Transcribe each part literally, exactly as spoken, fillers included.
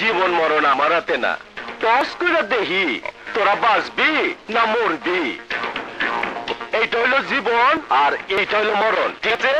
জীবন মরণ আমার হাতে না, টস করে দেখি তোরা বাঁচবি না মরবি। এইটা হইল জীবন আর এইটা হইল মরণ, ঠিক আছে?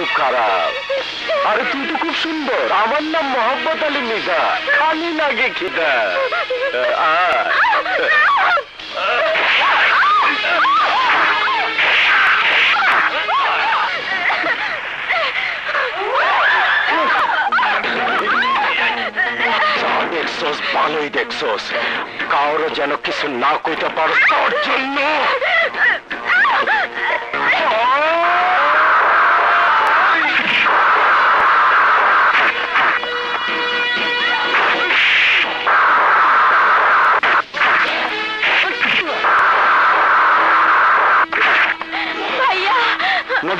খুব খারাপ। আরে তুই তো খুব সুন্দর। আমার নাম মোহাম্মদ আলী মিজা, খালি লাগে খিদা। দেখছোস, ভালোই দেখছোস, কারো যেন কিছু না কইতে পারো তোর জন্য।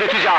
দেখি যা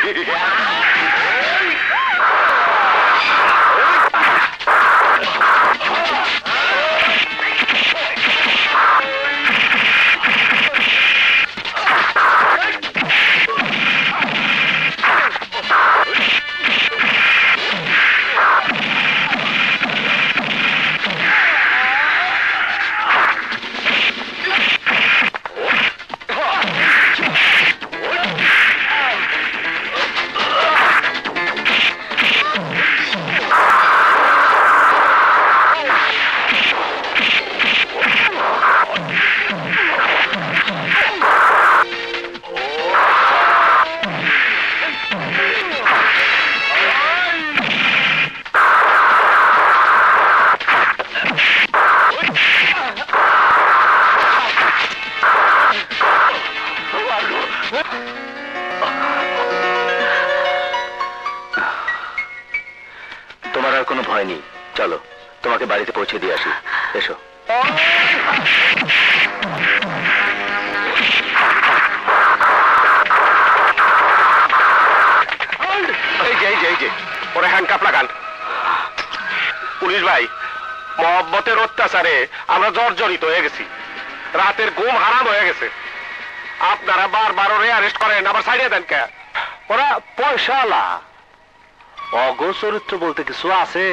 চরিত্র বলতে কিছু আছে?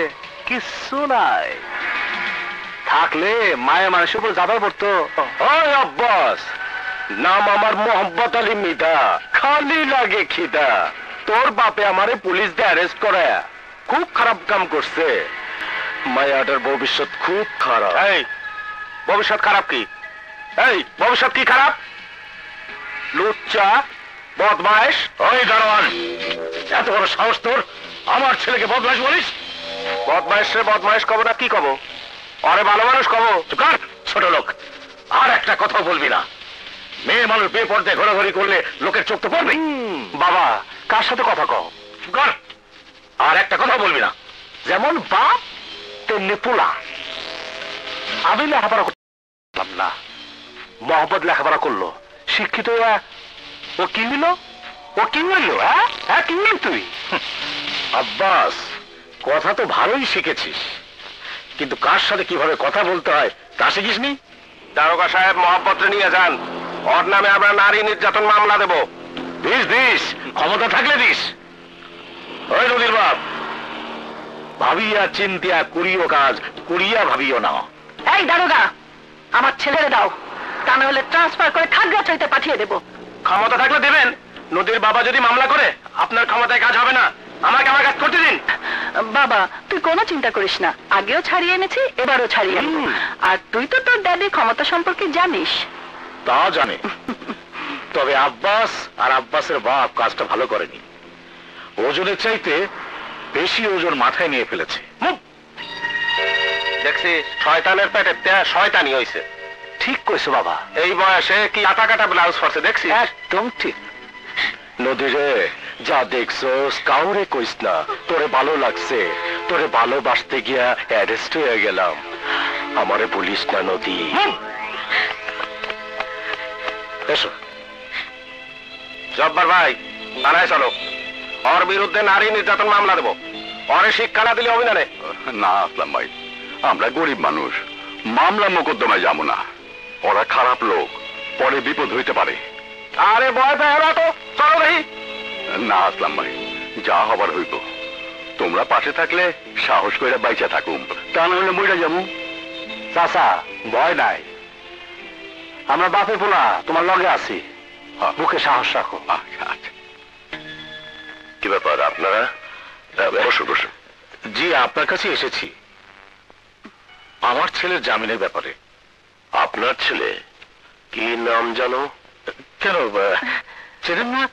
কিছু নাই, থাকলে মায়া মানুষের উপর যাবে পড়তো। ওই আব্বাস, নাম আমার মোহাম্মদ আলী মিধা, খালি লাগে খিদা। তোর বাপে আমারে পুলিশ দিয়ে অ্যারেস্ট করে, খুব খারাপ কাম করছে। মায়াটার ভবিষ্যৎ খুব খারাপ। এই ভবিষ্যৎ খারাপ কি? এই ভবিষ্যৎ কি খারাপ? লুচ্চা বদমাইশ। ওই দারোয়ান, এত বড় সাহস তোর আমার ছেলেকে বদমাইশ বলিস? বদমাইশে বদমাইশ কব না, কি কব? আরে ভালো মানুষ কব। ছোট লোক, আর একটা কথা বলবি না। মেয়ে মানুষ বেপরদায় ঘোরাঘুরি করলে লোকের চোখ তো পড়বে। বাবা, কার সাথে কথা কও? আর একটা কথা বলবি না। যেমন বাপ তেমনি পোলা। আমি লেখাপড়া করলাম না, মোহাম্মদ লেখাপড়া করলো, শিক্ষিত। ও কি হইল? ও কি হইল? হ্যাঁ হ্যাঁ, কি হইল তুই? আব্বাস, কথা তো ভালোই শিখেছিস, কিন্তু কার সাথে কিভাবে কথা বলতে হয় তা শিখিসনি? দারোগা সাহেব মহাপত্র নিয়ে যান, ওর নামে আমরা নারী নির্যাতন মামলা দেব। দিস দিস, ক্ষমতা থাকলে দিস। ওই নদীর বাপ, ভাবিয়া চিন্তিয়া করিও কাজ, করিয়া ভাবিও না। এই দারোগা, আমার ছেলেরে দাও, তা না হলে ট্রান্সফার করে খাগড়াছড়িতে পাঠিয়ে দেব। ক্ষমতা থাকলে দেবেন, নদীর বাবা যদি মামলা করে আপনার ক্ষমতায় কাজ হবে না। আমাকে আমার কাজ করতে দিন। বাবা, তুই কোনো চিন্তা করিস না, আগেও ছাড়িয়ে এনেছি, এবারও ছাড়িয়ে আনবো। আর তুই তো তোর দাদির ক্ষমতা সম্পর্কে জানিস। তা জানে, তবে আব্বাস আর আব্বাসের বাপ কাজটা ভালো করেনি। ওজনের চাইতে বেশি ওজন মাথায় নিয়ে ফেলেছে। দেখছি শয়তানের পেটে দেয়া শয়তানি হয়েছে। ঠিক কইছো বাবা, এই বয়সে কি আটা কাটা ব্লাউজ পরছে দেখছি। একদম ঠিক। নদীরে, যা দেখছোস কাউরে কইস না, তোরে ভালো লাগছে, তোরে ভালোবাসতে গিয়া অ্যারেস্ট হয়ে গেলাম। আমারে বলিস না নদী। এসো জব্বার ভাই, থানায় চলো, ওর বিরুদ্ধে নারী নির্যাতন মামলা দেবো। ওরে শিক্ষা না দিলে অভিযানে না। আসলাম ভাই, আমরা গরিব মানুষ, মামলা মোকদ্দমায় যাবো না। ওরা খারাপ লোক, পরে বিপদ হইতে পারে। আরে ভয় পেয়ে তো চলো দেখি। না আসলাম ভাই, যা হবার হইব, তোমরা পাশে থাকলে সাহস করে বাইচা থাকুম, তা না হলে মইরা যামু। চাচা ভয় নাই, আমরা বাপে পোলা তোমার লগে আছি, বুকে সাহস রাখো। কি ব্যাপার আপনারা? বসুন বসুন। জি, আপনার কাছে এসেছি আমার ছেলের জামিনের ব্যাপারে। আপনার ছেলে কি নাম জানো? কেন চেনেন না?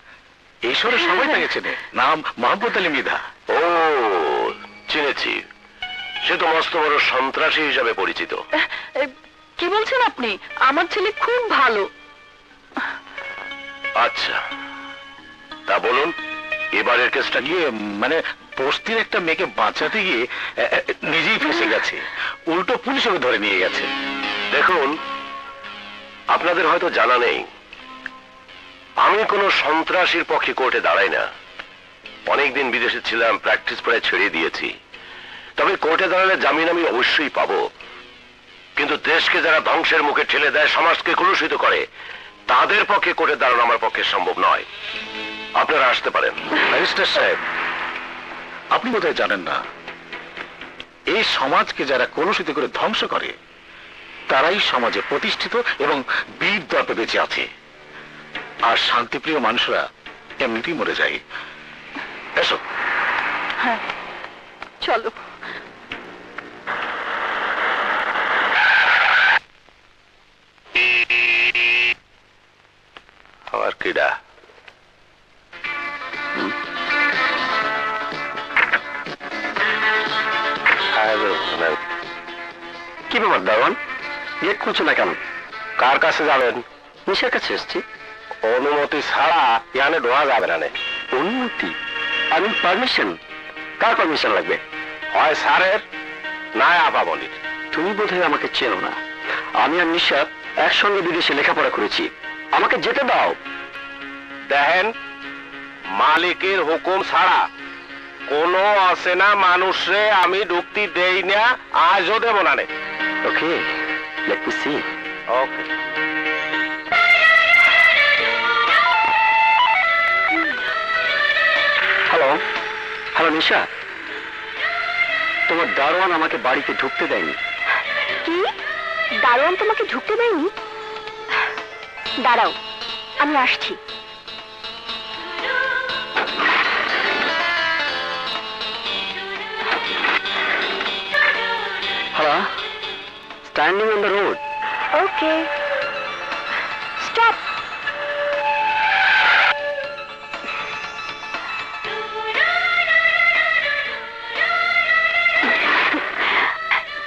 ঈশ্বরের সবাই তাকে চেনে। নাম মাহবুত আলী মৃধা। ও চিনেছি, সে তো মস্ত বড় সন্ত্রাসী হিসাবে পরিচিত। কি বলছেন আপনি? আমার ছেলে খুব ভালো। আচ্ছা তা বলুন, এবারের কেসটা গিয়ে মানে বস্তির একটা মেয়েকে বাঁচাতে গিয়ে নিজেই ফেসে গেছে, উল্টো পুলিশকে ধরে নিয়ে গেছে। দেখুন, আপনাদের হয়তো জানা নেই, আমি কোনো সন্ত্রাসীর পক্ষে কোর্টে দাঁড়াই না। অনেকদিন বিদেশে ছিলাম, প্র্যাকটিস প্রায় ছেড়ে দিয়েছি। তবে কোর্টে দাঁড়ালে জামিন আমি অবশ্যই পাবো। কিন্তু দেশকে যারা ধ্বংসের মুখে ঠেলে দেয়, সমাজকে কলুষিত করে, তাদের পক্ষে কোর্টে দাঁড়ানো আমার পক্ষে সম্ভব নয়। আপনারা আসতে পারেন। ম্যাজিস্ট্রেট সাহেব, আপনি বোধহয় জানেন না, এই সমাজকে যারা কলুষিত করে ধ্বংস করে, তারাই সমাজে প্রতিষ্ঠিত এবং বীর দর্পে বেঁচে আছে। আর শান্তিপ্রিয় মানুষরা এমনিতেই মরে যায়। এসো। হ্যাঁ চলো। আর কিডা কি ব্যাপার দারোয়ান? গেট খুলছো না কেন? কার কাছে যাবেন? মিশের কাছে এসছি। অনুমতি ছাড়া এখানে ঢোয়া যাবে না। অনুমতি? আমি পারমিশন। কার পারমিশন লাগবে? হয় স্যারের, নয় আপা বলি। তুমি বোধহয় আমাকে চেনো না। আমি আর নিশাত একসঙ্গে বিদেশে লেখাপড়া করেছি। আমাকে যেতে দাও। দেখেন, মালিকের হুকুম ছাড়া কোনো অচেনা মানুষে আমি ঢুকতে দেই না, আজও দেব না। Okay, let me see. Okay. Hello hello Nisha, তোমার দারোয়ান আমাকে বাড়িতে ঢুকতে দেয়নি। কি? দারোয়ান তোমাকে ঢুকতে দেয়নি? দাঁড়াও, আমি আসছি। হ্যাঁ, standing on the road. Okay stop.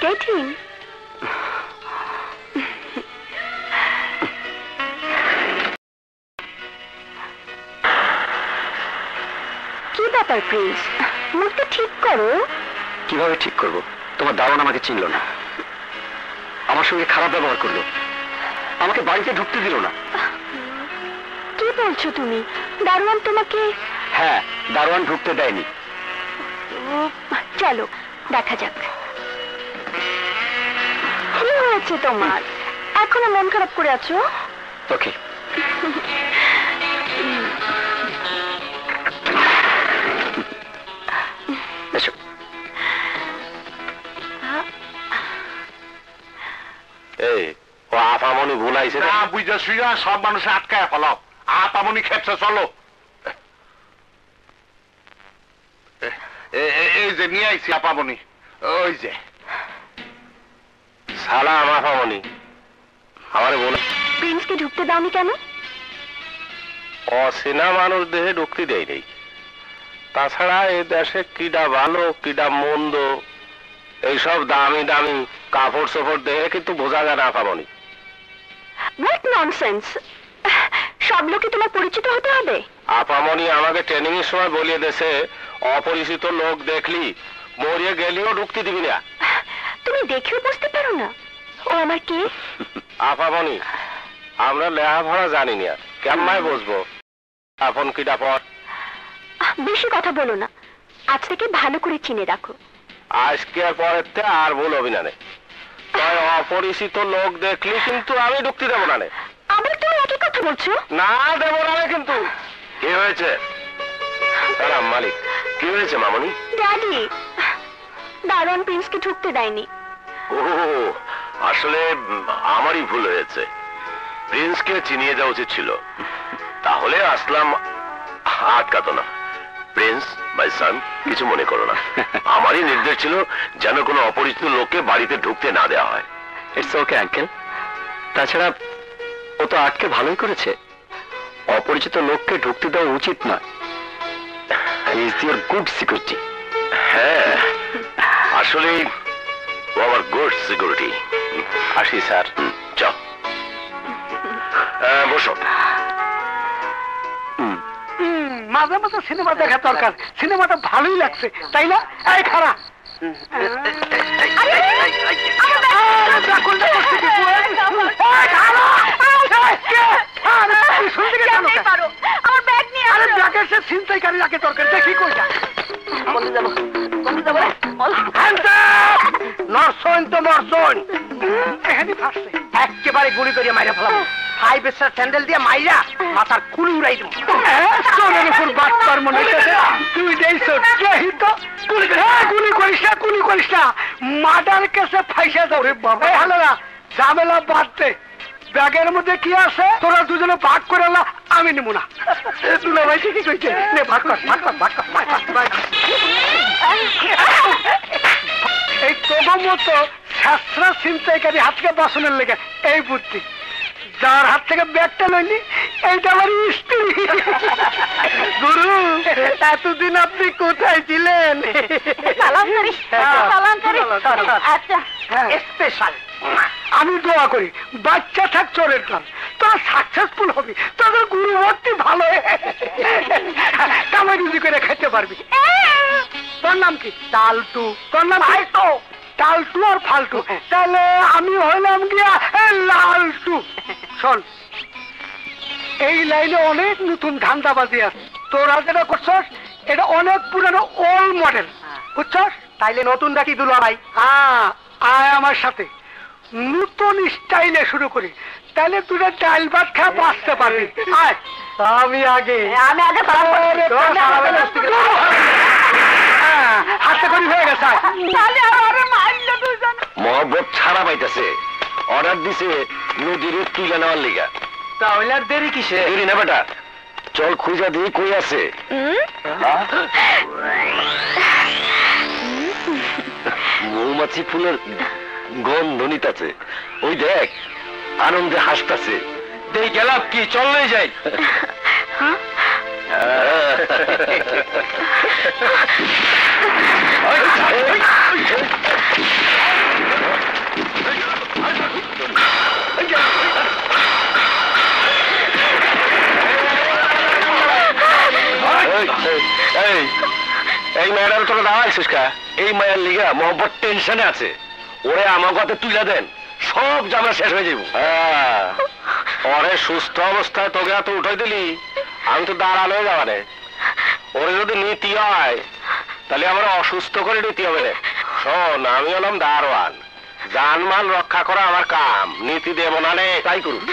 Getting. কি ব্যাপার প্রিন্স? মুখটা ঠিক করো। কিভাবে ঠিক করবো? তোমার দারোয়ান আমাকে চিনল না, আমার সঙ্গে খারাপ ব্যবহার করলো, আমাকে বাড়িতে ঢুকতে দিল না। কি বলছো তুমি? দারোয়ান তোমাকে? হ্যাঁ, দারোয়ান ঢুকতে দেয়নি। चलो देखा जाक কি হয়েছে তোমার এখনো মন খারাপ করে আছো ওকে এই ও আপামনি ভুলাইছে না বুঝা সুইয়া সব মানুষ আটকায় ফেলো আপামনি ক্ষেত্রে চলো এই যে নিয়ে আইছি আপামনি ওই যে সালাম আপামনি আমারে বলে প্রিন্সকে ঢুকতে দাওনি কেন ও সেনা মানুষ দেহে ঢুকতে দেই নাই তাছাড়া এই দেশে কিডা ভালো কিডা মন্দ এইসব দামি দামি কাপড় চোপড় দেহে কিন্তু বোঝা যায় না আপামনি হোয়াট ননসেন্স সব লোকই তোমার পরিচিত হতে হবে আপামনি আমাকে ট্রেনিং এর সময় বলিয়ে দেশে অপরিচিত লোক দেখলি মরিয়ে গেলেও ঢুকতে দিবি না তুমি দেখেও বুঝতে পারো না ও আমার কি আপামনি আমরা লেখাপড়া জানি না কেমনে বুঝবো আপন কিডা পর বেশি কথা বলো না আজ থেকে ভালো করে চিনে রাখো আজকে আর পরেতে আর ভুল হবে না রে তাই অপরিচিত লোক দেখলি কিন্তু আমি ঢুকতে দেব না রে আবার তুমি একই কথা বলছো না দেব না কিন্তু কি হয়েছে সালাম মালিক কি হয়েছে মামনি ড্যাডি দারোয়ান প্রিন্সকে ঢুকতে দেয়নি ও আসলে আমারই ভুল হয়েছে প্রিন্সকে চিনিয়ে দেওয়া উচিত ছিল তাহলে আসলাম আটকাতো না প্রিন্স মাই সান কিছু মনে করো না আমারই নির্দেশ ছিল যেন কোনো অপরিচিত লোককে বাড়িতে ঢুকতে না দেওয়া হয় ইটস ওকে আঙ্কেল তাছাড়া ও তো আটকে ভালোই করেছে অপরিচিত লোককে ঢুকতে দেওয়া উচিত নয় ইজ ইওর গুড সিকিউরিটি হ্যাঁ আসলে ও আমার গুড সিকিউরিটি আসি স্যার চল বসো মাঝে মাঝে সিনেমা দেখা দরকার সিনেমাটা ভালোই লাগছে তাই না এই খাড়া একেবারে গুলি করিয়া মাইরা ফেলাবো হাই প্রেসার স্যান্ডেল দিয়ে মাইরা মাথার কুল উড়াই দেবো তুই গুলি করিস না গুলি করিস না মাদার কেসে ফাইসা দাও রে বাবা হালারা ঝামেলা বাঁধতে ব্যাগের মধ্যে কি আছে তোরা দুজনে ভাগ করে না আমি নেবো না দুলা ভাই কি কইছে নে ভাগ কর ভাগ কর ভাগ কর এই তোর মতো শাস্ত্রা চিন্তাইকারী হাতকে বাসনের লেগে এই বুদ্ধি যার হাত থেকে ব্যাগটা লইনি এইটা আমার স্ত্রী গুরু এতদিন আপনি কোথায় ছিলেন স্পেশাল আমি দোয়া করি বাচ্চা থাক চোরের কাম তোরা সাকসেসফুল হবি তোদের গুরু ভক্তি ভালো কামাই রুজি করে খেতে পারবি তোর নাম কি টালটু তোর নাম আইতো টালটু আর ফালটু তাহলে আমি হইলাম গিয়া লালটু শোন এই লাইনে অনেক নতুন ধান্দাবাজি আছে তোরা যেটা করছস এটা অনেক পুরানো ওল্ড মডেল বুঝছস তাইলে নতুন ডাকি দুলা ভাই হ্যাঁ আয় আমার সাথে নতুন স্টাইলে শুরু করি তাহলে তুই ডাল ভাত খা বাঁচতে পারবি আয় আমি আগে আমি আগে হাতে করি হয়ে গেছে মহব্বত ছাড়া পাইতেছে অর্ডার দিছে নদীর তুলে নেওয়ার লিগা তাহলে আর দেরি কিসে দেরি না বেটা চল খুঁজা দিয়ে কই আছে মৌমাছি ফুলের গন্ধ নিতাছে ওই দেখ আনন্দে হাসতাছে দেই গেলাম কি চললেই যাই এই মেয়েটার তোরা দাঁড়াইছিস কা এই মায়ের লিগা মহব্বত টেনশনে আছে ওরে আমার কথা তুলে দেন সব জামা শেষ হয়ে যাবো হ্যাঁ ওরে সুস্থ অবস্থায় তোকে এত উঠাই দিলি আমি তো দাঁড়ানো যাওয়া রে ওরে যদি নীতি হয় তাহলে আমরা অসুস্থ করে দিতে হবে না। শোন, আমি হলাম দারোয়ান, জানমাল রক্ষা করা আমার কাম, নীতি দেব না নে, তাই করুন।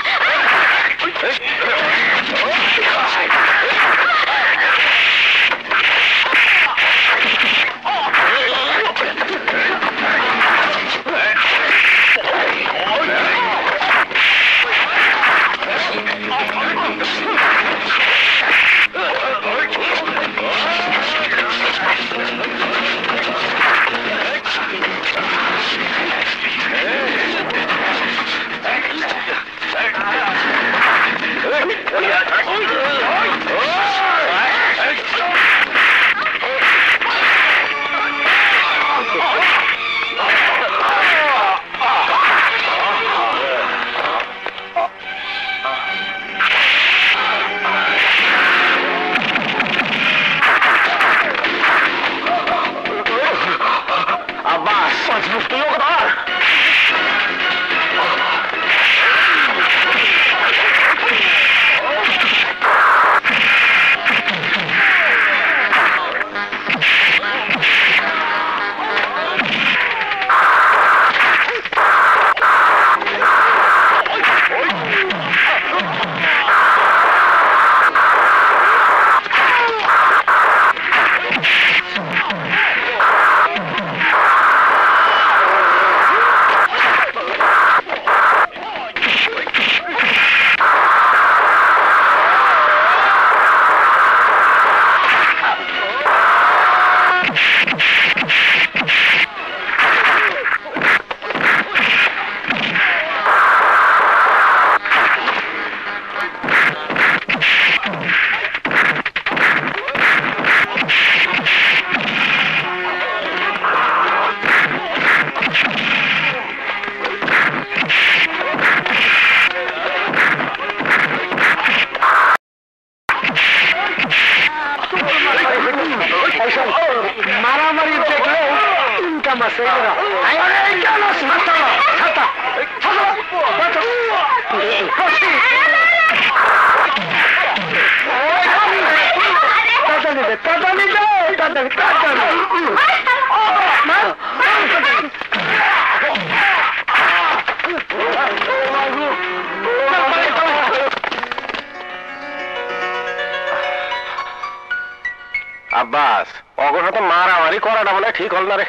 আব্বাস, অগর সাথে মারামারি করাটা বলে ঠিক হল না রে,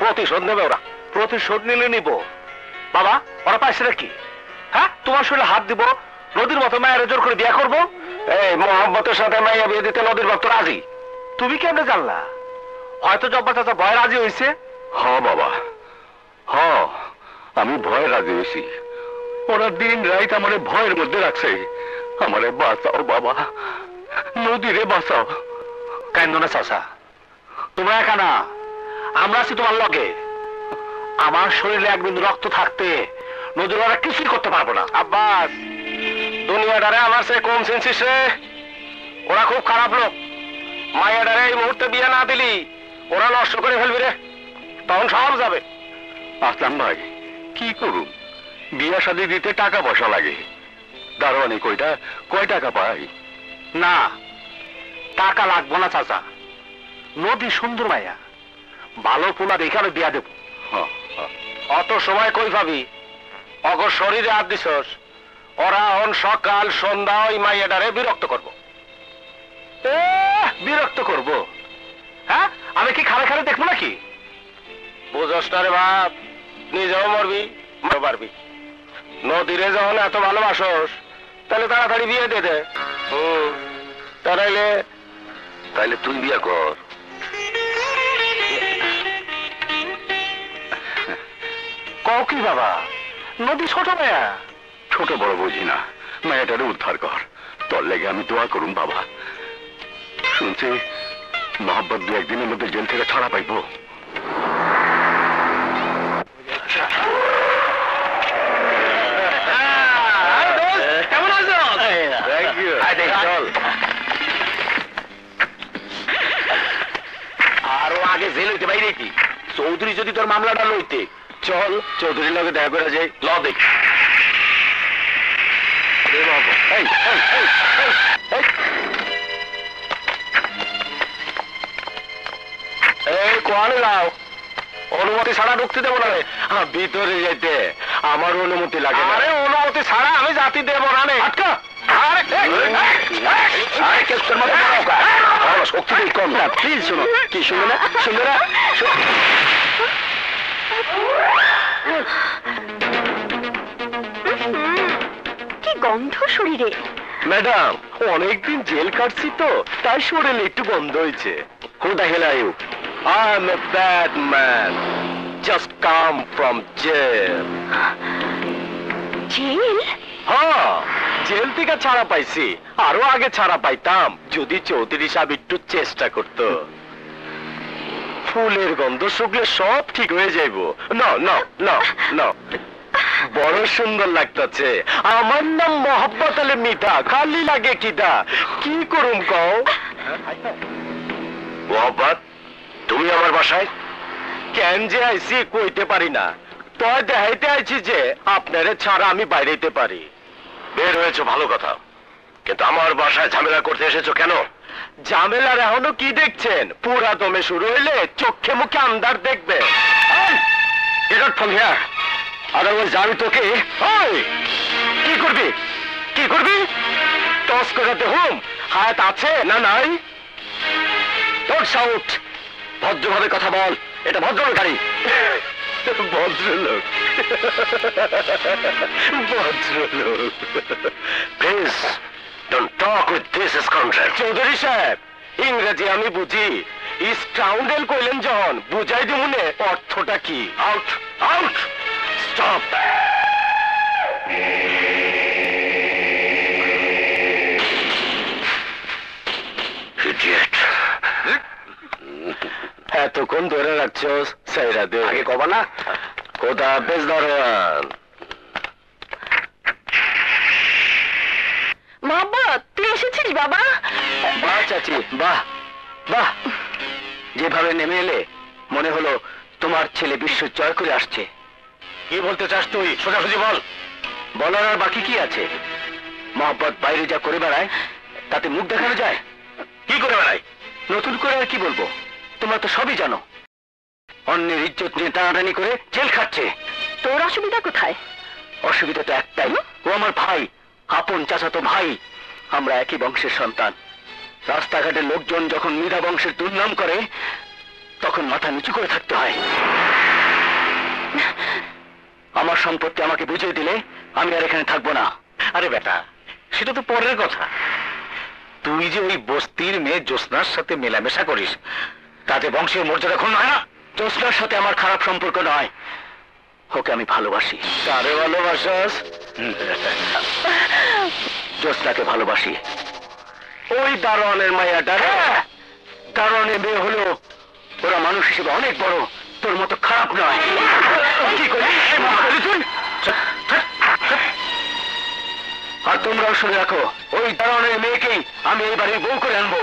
প্রতিশোধ নেবে ওরা। প্রতিশোধ নিলে নিব বাবা, ওরা পাইছে নাকি? হ্যাঁ, তোমার শরীরে হাত দিব, নদীর মতো মায়ের জোর করে বিয়ে করবো। এই মোহাম্মতের সাথে মাইয়া বিয়ে দিতে নদীর ভক্ত রাজি, তুমি কেমনে জানলা? হয়তো জব্বার চাচা ভয় রাজি হয়েছে। হ বাবা, হ আমি ভয় রাজি হয়েছি, ওরা দিন রাত আমার ভয়ের মধ্যে রাখছে। আমারে বাঁচাও বাবা, নদীরে বাঁচাও। কান্দনা চাচা, তোমরা একা না, আমরা আছি তোমার লগে। আমার শরীরে এক বিন্দু রক্ত থাকতে নদীর ওরা কিছুই করতে পারবো না। আব্বাস, দুনিয়াটারে আমার সে কম সেন্সিস রে, ওরা খুব খারাপ লোক। মায়াডারে এই মুহূর্তে বিয়ে না দিলি ওরা নষ্ট করে ফেলবি রে, তখন সব যাবে। আসলাম ভাই, কি করুম? বিয়া শাদি দিতে টাকা পয়সা লাগে, দারোয়ানি কয়টা কয় টাকা পাই না। টাকা লাগবো না চাচা, নদী সুন্দর মায়া, ভালো পোলা দেখে আমি বিয়া দেব। অত সময় কই ভাবি, অগর শরীরে হাত দিছস, ওরা অন সকাল সন্ধ্যা ওই মাইয়াটারে বিরক্ত করবো। এ বিরক্ত করবো? হ্যাঁ, আমি কি খারে খারে দেখবো নাকি? বুঝস না রে বাপ, নিজেও মরবি মরে পারবি। নদীরে যখন এত ভালোবাসস তাহলে তাড়াতাড়ি বিয়ে দিয়ে দে। হুম, তারাইলে তাইলে তুই বিয়া কর। কও কি বাবা, নদী ছোট মায়া, ছোট বড় বুঝি না, মায়াটারে উদ্ধার কর। তোর লেগে আমি দোয়া করুম বাবা। শুনছি মোহাম্মদ দু একদিনের মধ্যে জেল থেকে ছাড়া পাইব। কেমন আছো? আরো আগে জেল হইতে বাইরে কি চৌধুরী যদি তোর মামলাটা লইতে। চল চৌধুরীর লগে দেখা করে যাই, ল দেখ। অনুমতি ছাড়া ঢুকতে দেব না রে। ভিতরে যেতে আমার অনুমতি লাগে না। আরে অনুমতি ছাড়া আমি জাতি দেব না রে। আটকা। আরে আরে কে শর্মা দাও কা। আরে শক্তি নেই কম না। প্লিজ শুনো। কি শুনো না? শুনো না। কি গন্ধ শরীরে। ম্যাডাম অনেকদিন জেল কাটছি তো তাই শরীরে একটু গন্ধ হয়েছে। হুদা হেলায়ু I am a bad man. Just come from jail. Jail? हाँ, jail थी का छाड़ा पाई सी। आरो आगे छाड़ा पाई ताम। जुदी चौधरी साहब इट्टू चेष्टा करतो। फूलेर गंधो शुगले सब ठीक हो जाएगो। No, no, no, no. बड़ो सुंदर लगता चे। आमर नाम मोहब्बत अली मीठा। खाली लगे किदा। की करूँ काओ? मोहब्बत তুমি আমার বাসায় কেন যে আইছি কইতে পারি না। তোর দেখাইতে আইছি যে আপনারে ছাড়া আমি বাইরে যেতে পারি। বের হয়েছো ভালো কথা, কিন্তু আমার বাসায় ঝামেলা করতে এসেছো কেন? ঝামেলার এখনো কি দেখছেন? পুরা দমে শুরু হইলে চোখে মুখে আন্ধার দেখবে। এটা ফলিয়া আদারওয়াইজ আমি তোকে কি করবি কি করবি টস করে দেখুম হায়াত আছে না নাই। তোর সাউট ভদ্রভাবে কথা বল, এটা ভদ্রলোক গাড়ি। ভদ্রলোক ভদ্রলোক please don't talk with this scoundrel. Chowdhury সাহেব ইংরেজি আমি বুঝি, স্কাউন্ডেল কইলেন যখন বুঝাই দিমুনে অর্থটা কি। Out out stop. এতক্ষণ ধরে রাখছো সাইরা দে, আগে কবা না। খোদা আব্বাস দারোয়ান। বাবা তুই এসেছিস বাবা। বাহ চাচি বাহ বাহ, যেভাবে নেমে এলে মনে হলো তোমার ছেলে বিশ্ব জয় করে আসছে। কি বলতে চাস তুই? সোজাসুজি বল। বলার আর বাকি কি আছে? মোহাম্মদ বাইরে যা করে বেড়ায় তাতে মুখ দেখানো যায়? কি করে বেড়ায় নতুন করে আর কি বলবো? তোমরা তো সবই জানো। অন্যের ইজ্জত নিয়ে টানাটানি করে জেল খাচ্ছে। তোর অসুবিধা কোথায়? অসুবিধা তো একটাই, ও আমার ভাই, আপন চাচাতো ভাই। আমরা একই বংশের সন্তান। রাস্তাঘাটে লোকজন যখন মীরা বংশের দুর্নাম করে তখন মাথা নিচু করে থাকতে হয়। আমার সম্পত্তি আমাকে বুঝিয়ে দিলে আমি আর এখানে থাকবো না। আরে বেটা সেটা তো পরের কথা, তুই যে ওই বস্তির মেয়ে জ্যোৎস্নার সাথে মেলামেশা করিস তাতে বংশের মর্যাদা ক্ষুণ্ণ হয় না? জ্যোৎস্নার সাথে আমার খারাপ সম্পর্ক নয়, ওকে আমি ভালোবাসি। কারে ভালোবাসাস? জ্যোৎস্নাকে ভালোবাসি। ওই দারোয়ানের মায়াটা। দারোয়ানের মেয়ে হলেও ওরা মানুষ হিসেবে অনেক বড়, তোর মতো খারাপ নয়। আর তোমরাও শুনে রাখো, ওই দারোয়ানের মেয়েকেই আমি এই বাড়ির বউ করে আনবো।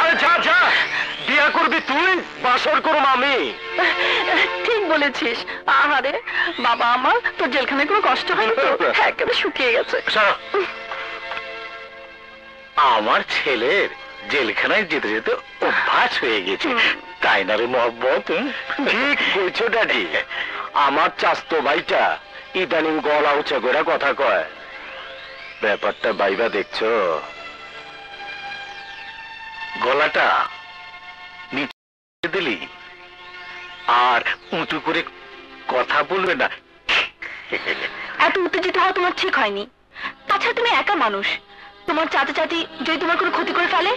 আরে যা যা, বিয়া করবি তুই, বাসর করব আমি। ঠিক বলেছিস। আহারে বাবা আমার, তোর জেলখানায় কোনো কষ্ট হয়নি তো? একেবারে শুকিয়ে গেছে। আমার ছেলের জেলখানায় যেতে যেতে অভ্যাস হয়ে গেছে, তাই না রে মহব্বত? ঠিক কইছো ড্যাডি। আমার চাচতো ভাইটা ইদানিং গলা উঁচা করে কথা কয়। ব্যাপারটা বাইবা দেখছো? গলাটা নিচে দিলি আর উঁচু করে কথা বলবে না। এত উত্তেজিত হওয়া তোমার ঠিক হয়নি। তাছাড়া তুমি একা মানুষ, তোমার চাচা চাচি যদি তোমার কোনো ক্ষতি করে ফেলে?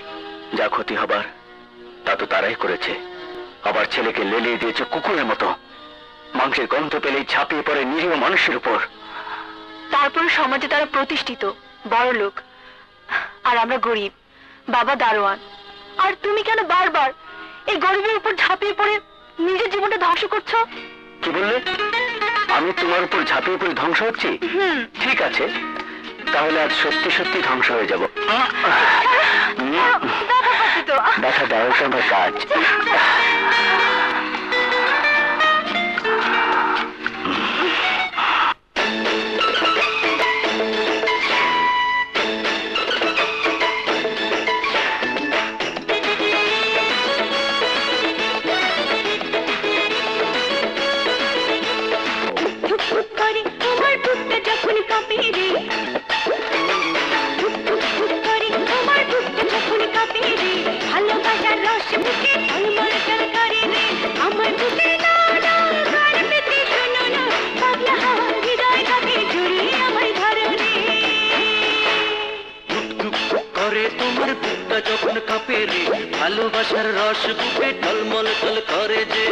যা ক্ষতি হবার তা তো তারাই করেছে। আবার ছেলেকে লেলিয়ে দিয়েছে কুকুরের মতো, মাংসের গন্ধ পেলেই ছাপিয়ে পড়ে নিরীহ মানুষের উপর। তারপর সমাজে তারা প্রতিষ্ঠিত বড় লোক, আর আমরা গরিব। বাবা দারোয়ান, আর তুমি কেন বারবার এই গরিবের উপর ঝাঁপিয়ে পড়ে নিজের জীবনটা ধ্বংস করছো? কি বললে? আমি তোমার উপর ঝাঁপিয়ে পড়ে ধ্বংস হচ্ছি? ঠিক আছে, তাহলে আজ সত্যি সত্যি ধ্বংস হয়ে যাব। দেখা দাও আমার কাজ। ভালোবাসার রস বুকে ঢলমল কল করে যে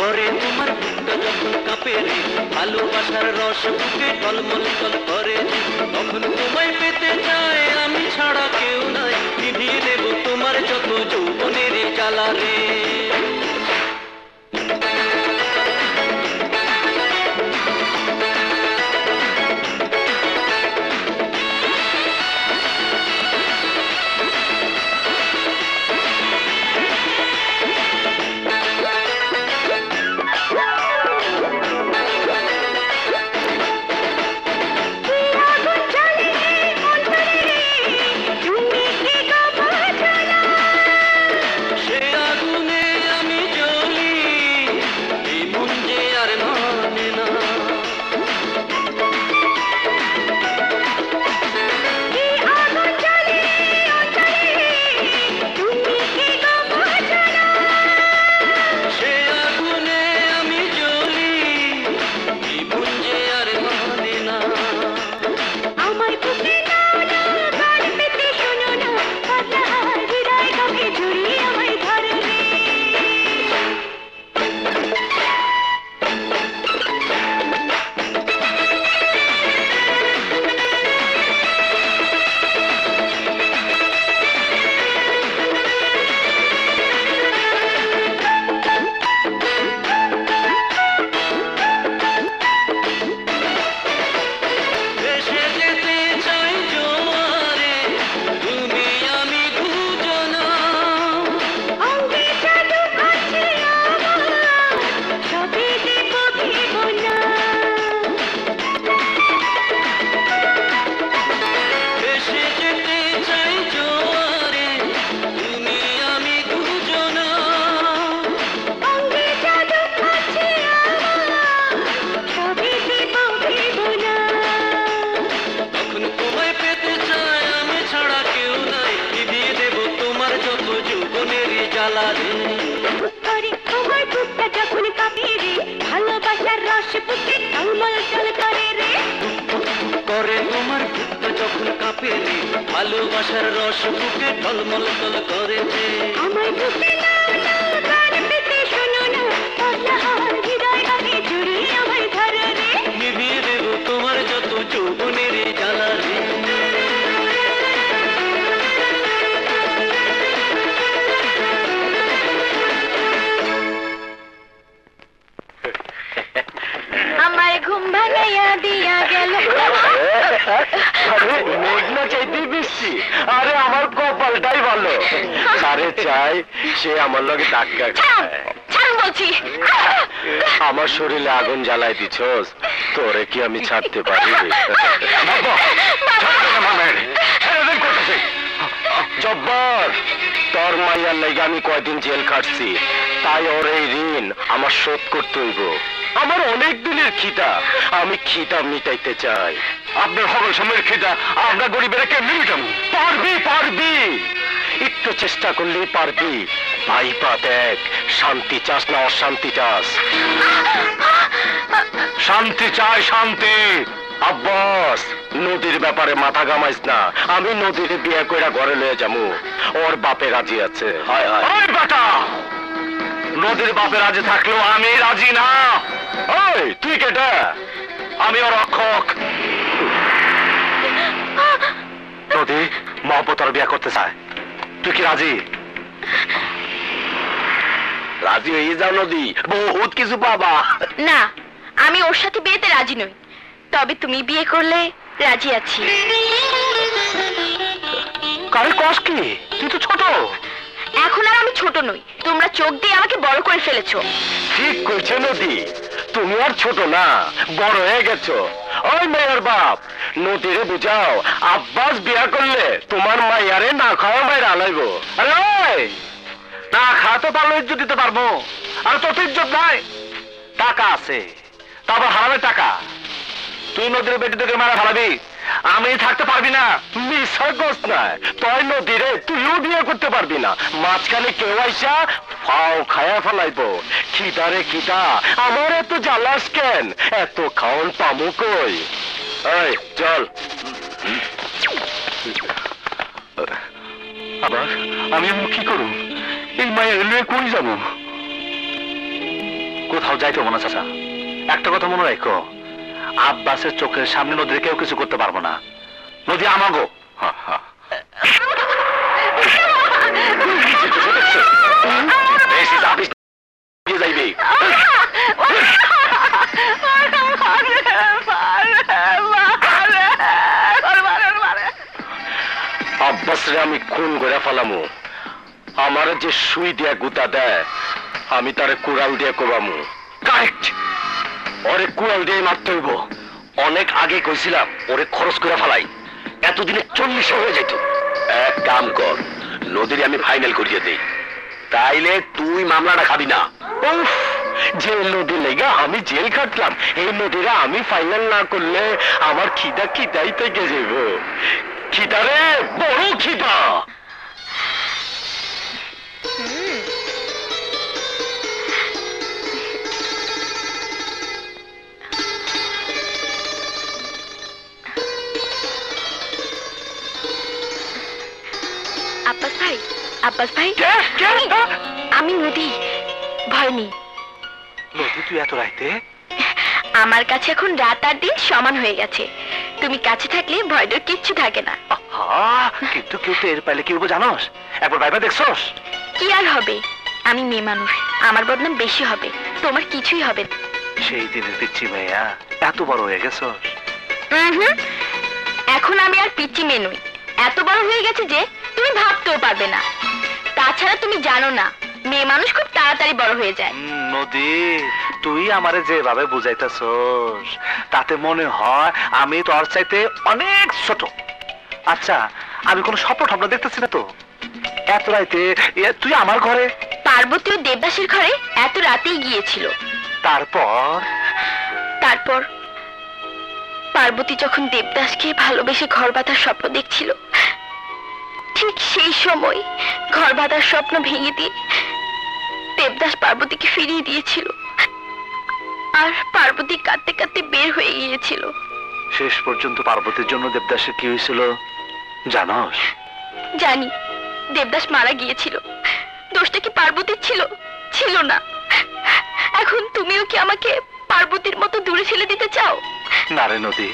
করে তোমার বুকটা যখন কাঁপে রে ভালোবাসার রস বুকে ঢলমল কল করে তখন তোমায় পেতে চাই আমি ছাড়া কেউ নাই নিভিয়ে দেব তোমার যত যৌবনের জ্বালা রে ভালোবাসার রস বুকে ঢলমল কল করে যে আমার বুকে না না গান পেতে শোনো না পাগলাহার হৃদয়টাকে জড়িয়ে আমায় ধরে রে নিভিয়ে দেব তোমার যত যৌবনের জ্বালা রে আমায় ঘুম ভাঙাইয়া দিয়া গেল আমার শরীরে আগুন জ্বালায় দিছস তোরে কি আমি ছাড়তে পারি জব্বর তোর মাইয়ার লাগি আমি কয়দিন জেল কাটছি তাই ওর এই ঋণ আমার শোধ করতে হইব আমার অনেক দিনের খিতাব আমি খিতাব মিটাইতে চাই আপনার সকল সময়ের খিতাব আমরা গরিবেরা কেমনে মিটাবো পারবি পারবি একটু চেষ্টা করলেই পারবি ভাই পা দেখ শান্তি চাস না অশান্তি চাস শান্তি চাই শান্তি আব্বাস নদীর ব্যাপারে মাথা ঘামাইস না আমি নদীর বিয়ে কইরা ঘরে লয়ে যামু ওর বাপে রাজি আছে হায় হায় ওই বেটা নদীর বাপে রাজি থাকলেও আমি রাজি না ওই তুই কেডা আমি ওর রক্ষক নদী মহব্বতের বিয়ে করতে চায় তুই কি রাজি রাজি হয়ে যাও নদী বহুত কিছু পাবা না আমি ওর সাথে বিয়েতে রাজি নই তবে তুমি বিয়ে করলে রাজি আছি কারে কষ্ট কি তুই তো ছোট এখন আর আমি ছোট নই তোমরা চোখ দিয়ে আমাকে বড় করে ফেলেছো ঠিক কইছো নদী তুমি আর ছোট না বড় হয়ে গেছো ওই মেয়ের বাপ নদীরে বুঝাও আব্বাস বিয়া করলে তোমার মাইয়ারে না খাওয়া মাইরা আলাইবো আরে না খাতো ভালো ইজ্জত দিতে পারবো আর তোর ইজ্জত নাই টাকা আছে তারপর হারাবে টাকা তুই নদীর বেটি তোকে মারা হারাবি আমি থাকতে পারবি না নিঃসর্গস নয় তোর নদীরে তুইও বিয়ে করতে পারবি না মাঝখানে কেউ আইসা ফাও খায়া ফেলাইব খিদারে খিদা আমার এত জ্বালাস কেন এত খাওন পামু কই এই চল আবার আমি কি করুম এই মায়ের লয়ে কই যাব? কোথাও যাইতে হবে না চাচা, একটা কথা মনে রাখো, আব্বাসের চোখের সামনে নদীর কেউ কিছু করতে পারবো না, নদী আমাগো। আব্বাসরে আমি খুন করে ফেলামু, আমার যে সুই দিয়া গুতা দেয় আমি তারে কুড়াল দিয়ে কোবামু। কারেক্ট, ওরে কুড়াল দিয়ে মারতে হইব। অনেক আগে কইছিলাম ওরে খরচ করে ফেলাই, এতদিনে চল্লিশ হয়ে যেত। এক কাম কর, নদীর আমি ফাইনাল করিয়ে দেই, তাইলে তুই মামলাটা খাবি না। যে নদী লেগে আমি জেল খাটলাম, এই নদীরা আমি ফাইনাল না করলে আমার খিদা খিদাই থেকে যাইব। খিদা রে, বড় খিদা। আব্বাস ভাই, আব্বাস ভাই, আমি নদী, ভয় নেই। নদী, তুই এত রাইতে? আমার কাছে এখন রাত আর দিন সমান হয়ে গেছে, তুমি কাছে থাকলে ভয় ডর কিচ্ছু থাকে না। কিন্তু কেউ তো এর পাইলে কি হবে জানোস? একবার ভাইবা দেখছস? কি আর হবে, আমি মেয়ে মানুষ, আমার বদনাম বেশি হবে, তোমার কিছুই হবে না। সেই দিনের পিচ্ছি মেয়া, এত বড় হয়ে গেছস? এখন আমি আর পিচ্ছি মেয়ে নই, এত বড় হয়ে গেছে যে তুমি ভাবতেও পারবে না। তাছাড়া তুমি জানো না, মেয়ে মানুষ খুব তাড়াতাড়ি বড় হয়ে যায়। নদী, তুই আমারে যেভাবে বুঝাইতাছস তাতে মনে হয় আমি তোর চাইতে অনেক ছোট। আচ্ছা, আমি কোনো স্বপ্ন টপ্ন দেখতেছি না তো? এত রাতে তুই আমার ঘরে, পার্বতী ও দেবদাসের ঘরে এত রাতেই গিয়েছিল। তারপর? তারপর পার্বতী যখন দেবদাসকে ভালোবেসে ঘর বাঁধার স্বপ্ন দেখছিল, ঠিক সেই সময় ঘর বাঁধার স্বপ্ন ভেঙে দিয়ে দেবদাস পার্বতীকে ফিরিয়ে দিয়েছিল, আর পার্বতী কাঁদতে কাঁদতে বের হয়ে গিয়েছিল। শেষ পর্যন্ত পার্বতীর জন্য দেবদাসের কি হয়েছিল জানোস? জানি, দেবদাস মারা গিয়েছিল। দোষটা কি পার্বতীর ছিল? ছিল না। এখন তুমিও কি আমাকে পার্বতীর মতো দূরে ঠেলে দিতে চাও? না রে নদী,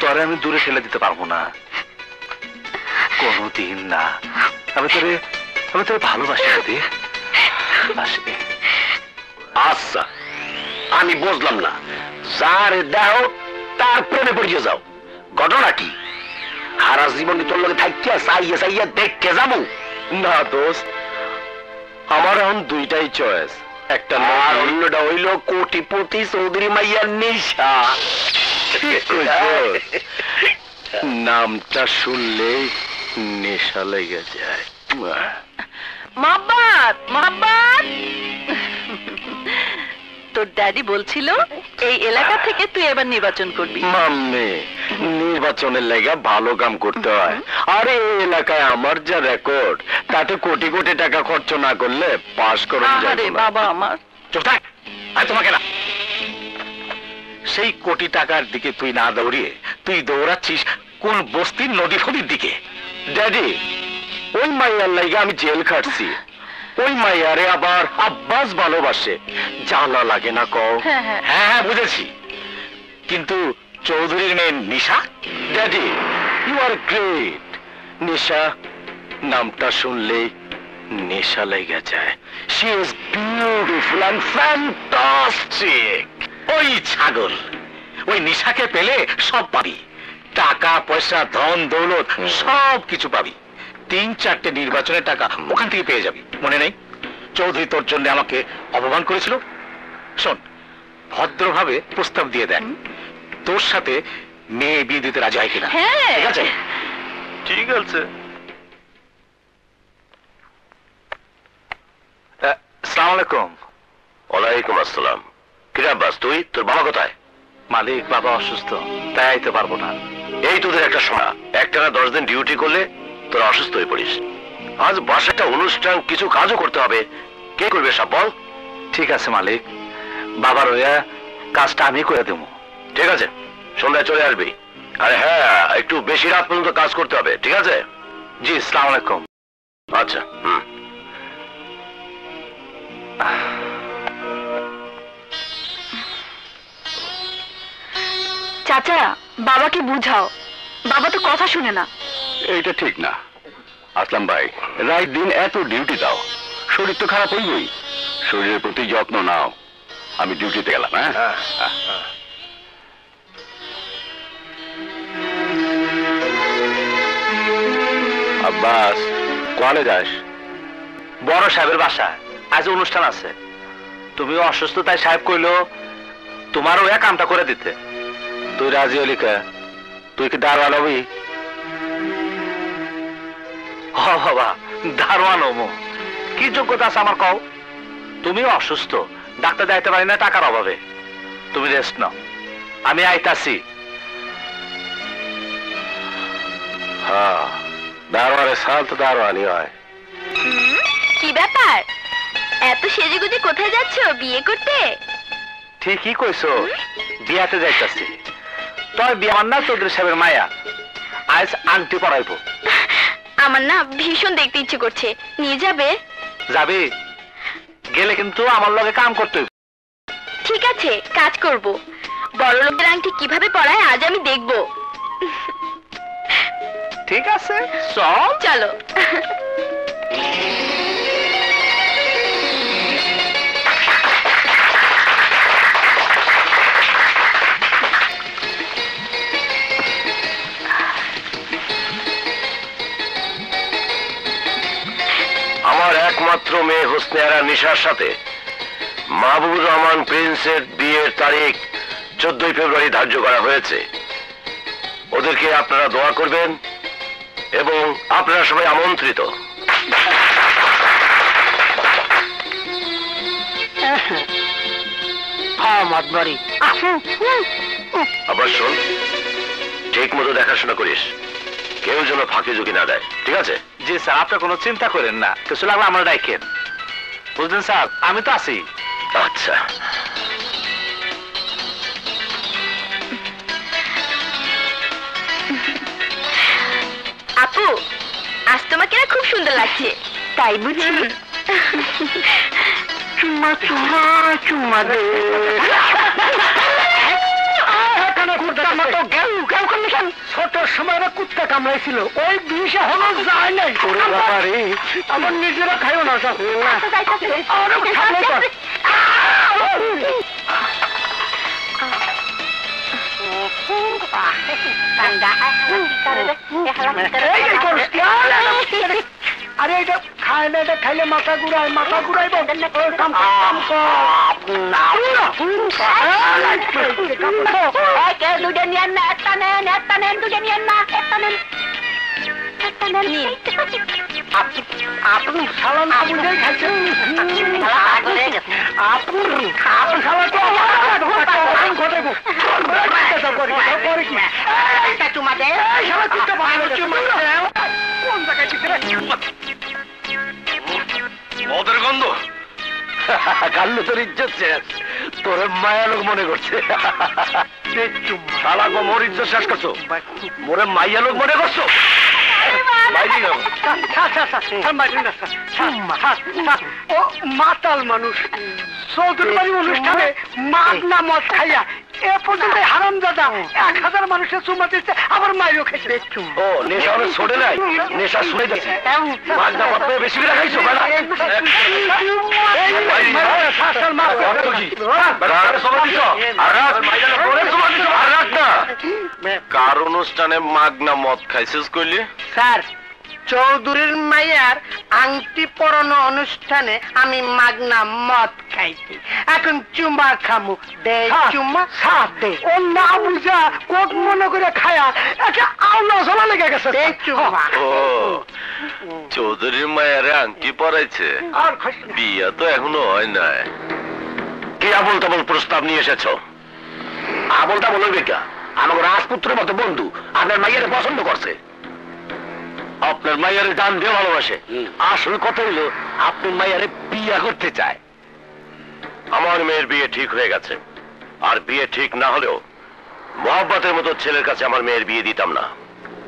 তোরে আমি দূরে ঠেলে দিতে পারবো না, কোনদিন না। আমি তোরে, আমি তোরে ভালোবাসি নদী। আচ্ছা, আমি বুঝলাম না, যার দেহ তার প্রেমে পড়িয়ে যাও, ঘটনা কি? হারা জীবনে তোর লগে থাকিয়া চাইয়া চাইয়া দেখতে যাবো না দোস্ত। আমার এখন দুইটাই চয়েস, একটা আর অন্যটা হইল কোটিপতি চৌধুরী মাইয়ার নিশা। নামটা শুনলেই নেশা লেগে যায়। মহব্বত, মহব্বত, তোর ড্যাডি বলছিল এই এলাকা থেকে তুই এবার নির্বাচন করবি। মাম্মি, নির্বাচনের লাগা ভালো কাম করতে হয়। আরে এই এলাকায় আমার যা রেকর্ড, তাতে কোটি কোটি টাকা খরচ না করলে পাস করা যায় না। আরে বাবা আমার, চুপ থাক। আর তোমাকে না, সেই কোটি টাকার দিকে তুই না দৌড়িয়ে তুই দৌড়াচ্ছিস কোন বস্তির নদী ফদির দিকে। ড্যাডি, ওই মাইয়ার লাইগা আমি জেল খাটছি, ওই মাইয়ারে আবার আব্বাস ভালোবাসে, জানা লাগে না কও? হ্যাঁ হ্যাঁ বুঝেছি, কিন্তু চৌধুরীর মেয়ে Nisha? Daddy, you are great. Nisha, নামটা শুনলেই নেশা লেগে যায়। She is beautiful and fantastic. ওই ছাগল, ওই নিশাকে পেলে সব পাবি, টাকা পয়সা ধন দৌলত সব কিছু পাবি। তিন চারটে নির্বাচনের টাকা ওখান থেকে পেয়ে যাবি, মনে নেই? চৌধুরী তোর জন্য আমাকে অপমান করেছিল। শোন, ভদ্রভাবে প্রস্তাব দিয়ে দেখ তোর সাথে মেয়ে বিয়ে দিতে রাজি হয় কিনা। ঠিক আছে? ঠিক আছে। আসসালামু আলাইকুম। ওয়ালাইকুম আসসালাম। কিরা বাস, তুই, তোর বাবা কোথায়? মালিক, বাবা অসুস্থ, তাই আইতে পারবো না। এই তোদের একটা শোনা, একটা না দশ দিন ডিউটি করলে তোরা অসুস্থ হয়ে পড়িস। আজ বাসাটা অনুষ্ঠান, কিছু কাজও করতে হবে, কে করবে সব বল? ঠিক আছে মালিক, বাবার ওয়া কাজটা আমি করে দেবো। ঠিক আছে, সন্ধ্যায় চলে আসবি। আরে হ্যাঁ, একটু বেশি রাত পর্যন্ত কাজ করতে হবে। ঠিক আছে? জি, আসসালামু আলাইকুম। আচ্ছা, হুম। चाचा बाबा के बुझाओ बाबा तो कथा शुने ना एटा ठीक ना আসলাম ভাই রাত দিন এত ডিউটি দাও শরীর তো খারাপ হইবই শরীরের প্রতি যত্ন নাও আমি ডিউটিতে গেলাম হ্যাঁ আব্বাস কোয়ালে যাস বড় সাহেবের বাসা আজ অনুষ্ঠান আছে তুমি অসুস্থ তাই সাহেব কইলো তোমারও এক কামটা করে দিতে তুই রাজি হলি কা তুই কি দারওয়াল হবি हाँ बाबा दारवान होमो की योग्यता आमार कओ तुमी असुस्थ डाक्टर जाइते पारि ना टाकार अभावे तुमी रेस्ट नाओ आमी आइताछि हाँ दारवाने साल तो दारवानी हय की ब्यापार एतो सेजेगुजे कोथाय जाच्छो बिये करते ठीकई कइछो बियाते जाइताछि तोर बिया मान्ना चौधुरी साहेबेर माया आज आंटी पराइबो আমার না ভীষণ দেখতে ইচ্ছে করছে নিয়ে যাবে যাবে গেলে কিন্তু আমার লগে কাম করতে হবে ঠিক আছে কাজ করব বড় লোকের আংটি কিভাবে পরায় আজ আমি দেখব ঠিক আছে চল চলো मात्र मे हुस्नेरा निशार साथे महबूब रहमान प्रिंसेर बियेर तारीख चौदह फेब्रुआरी धार्य करा हयेछे ओदेरके आपनारा दोया करबेन एबं आपनारा सबाई आमंत्रित आबार शोन ठीक मतो देखाशोना करिस কেউ যেন ফাঁকি ঝুঁকি না দেয় ঠিক আছে জি স্যার আপনি কোনো চিন্তা করেন না কিছু লাগলে আমরা ডাকেন বুঝলেন স্যার আমি তো আছি আচ্ছা আপু আজ তোমাকে না খুব সুন্দর লাগছে তাই বুঝি চুমা চুমা চুমা দে ছোট সময় কুত্তা কামড়াইছিল ওই বিষে হলো যায় নাই আমার নিজেরা খাইও না আরে এটা খায় না এটা খাইলে মাথা ঘুরায় মাথা ঘুরাইব আপনি সালান আগুনে খাইছেন আপনি আপনি সালান তোমাদের মদের গন্ধ গাল্লু তোর ইজ্জত শেষ তোর মায়া লোক মনে করছে শালা গো মোর ইজ্জত শেষ করছো মোরে মাইয়া লোক মনে করছো ও মাতাল মানুষ চৌধুরী বাড়ির অনুষ্ঠানে মাদ না মদ খাইয়া এ পর্যন্ত হারাম দাদা এক হাজার মানুষের চুমা দিচ্ছে আবার মাইও খেয়েছে ও নেশা ছোটে নাই নেশা শুনে যাচ্ছে বেশি করে খাইছো কার অনুষ্ঠানে মাগনা মদ খাইছিস কইলি স্যার চৌধুরীর মাইয়ার আংটি পরানো অনুষ্ঠানে আমি মাগনা মদ খাইছি এখন চুমা খামু দে চুমা খা দে ও না বুঝা কোট মনে করে খায়া একটা আউলা ঝোলা লেগে গেছে দে চুমা ও চৌধুরীর মায়ের আংটি পরাইছে আর বিয়া তো এখনো হয় না কি আবল তাবল প্রস্তাব নিয়ে এসেছো আবল তাবল বেকা আমার রাজপুত্রের মতো বন্ধু আপনার মাইয়ারে পছন্দ করছে আপনার মাইয়ারে দান দিয়ে ভালোবাসে আসল কথা হলো আপনি মাইয়ারে বিয়ে করতে চায় আমার মেয়ের বিয়ে ঠিক হয়ে গেছে আর বিয়ে ঠিক না হলেও মহব্বতের মতো ছেলের কাছে আমার মেয়ের বিয়ে দিতাম না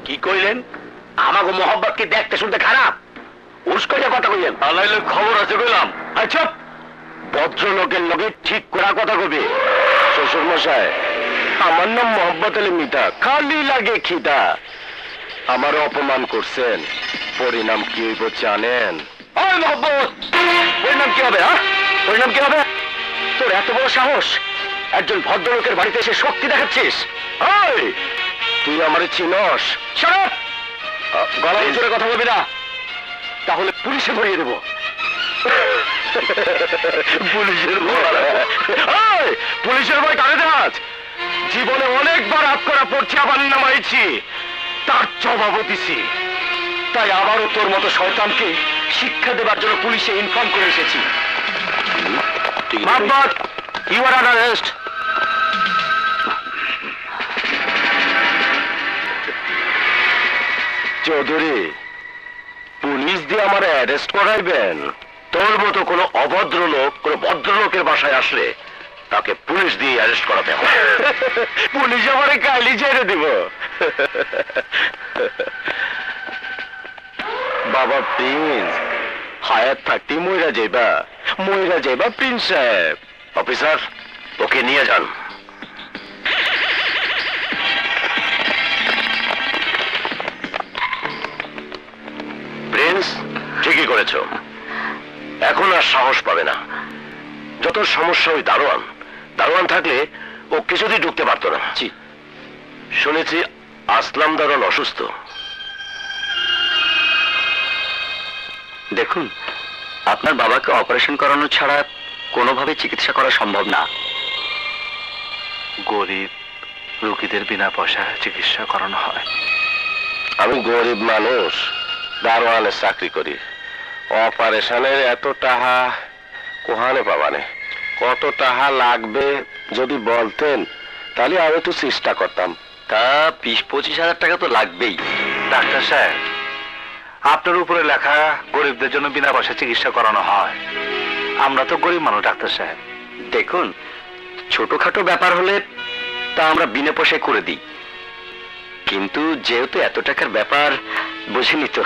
কি কইলেন আমাগো মহব্বতকে দেখতে শুনতে খারাপ উস্কো যে কথা কইলেন আলাইলে খবর আছে কইলাম আচ্ছা ভদ্রলোকের লগে ঠিক কোরা কথা কবে। শ্বশুর মশাই, আমার নাম মোহাম্মদ আলী মিতা, খালি লাগে খিদা। আমারও অপমান করছেন, পরিণাম কি হইব জানেন? ওই মোহাম্মদ, পরিণাম কি হবে? হ্যাঁ, পরিণাম কি হবে? তোর এত বড় সাহস, একজন ভদ্রলোকের বাড়িতে এসে শক্তি দেখাচ্ছিস? ওই তুই আমারে চিনস? শরৎ, গলা জোরে কথা বলবি না, তাহলে পুলিশে ধরিয়ে দেবো। পুলিশের ভয়, পুলিশের ভয় কারে দেখাস? জীবনে অনেকবার হাত করা পড়ছি, আবার নামাইছি, তার জবাবও দিছি। তাই আবারও তোর মতো শয়তানকে শিক্ষা দেবার জন্য পুলিশে ইনফর্ম করে এসেছি। Mahmud, you are under arrest. Chowdhury, police দিয়ে আমার অ্যারেস্ট করাইবেন? তোর মতো কোনো অভদ্র লোক কোনো ভদ্রলোকের বাসায় আসলে তাকে পুলিশ দিয়ে অ্যারেস্ট করাতে হবে। পুলিশ আমারে কালি ছেড়ে দিব। বাবা প্রিন্স, হায়াত থাকতে মইরা যাইবা, মইরা যাইবা প্রিন্স সাহেব। অফিসার, ওকে নিয়ে যান। প্রিন্স, ঠিকই করেছো, এখন আর সাহস পাবে না। যত সমস্যা ওই দারোয়ান, দারোয়ান থাকলে ও কিছুতেই ঢুকতে পারতো না। শুনেছি আসলাম দারোয়ান অসুস্থ। দেখুন, আপনার বাবাকে অপারেশন করানো ছাড়া কোনোভাবে চিকিৎসা করা সম্ভব না। গরিব রোগীদের বিনা পয়সায় চিকিৎসা করানো হয়। আমি গরিব মানুষ, দারোয়ানে চাকরি করি, অপারেশনের এত টাকা কোহানে পাবানে? কত টাকা লাগবে যদি বলতেন তাহলে আমি তো চেষ্টা করতাম। তা বিশ পঁচিশ হাজার টাকা তো লাগবেই। ডাক্তার সাহেব, আপনার উপরে লেখা গরিবদের জন্য বিনা পয়সা চিকিৎসা করানো হয়। আমরা তো গরিব মানুষ ডাক্তার সাহেব। দেখুন, ছোটখাটো ব্যাপার হলে তা আমরা বিনা পয়সায় করে দিই, কিন্তু যেহেতু এত টাকার ব্যাপার, বুঝিনি তো।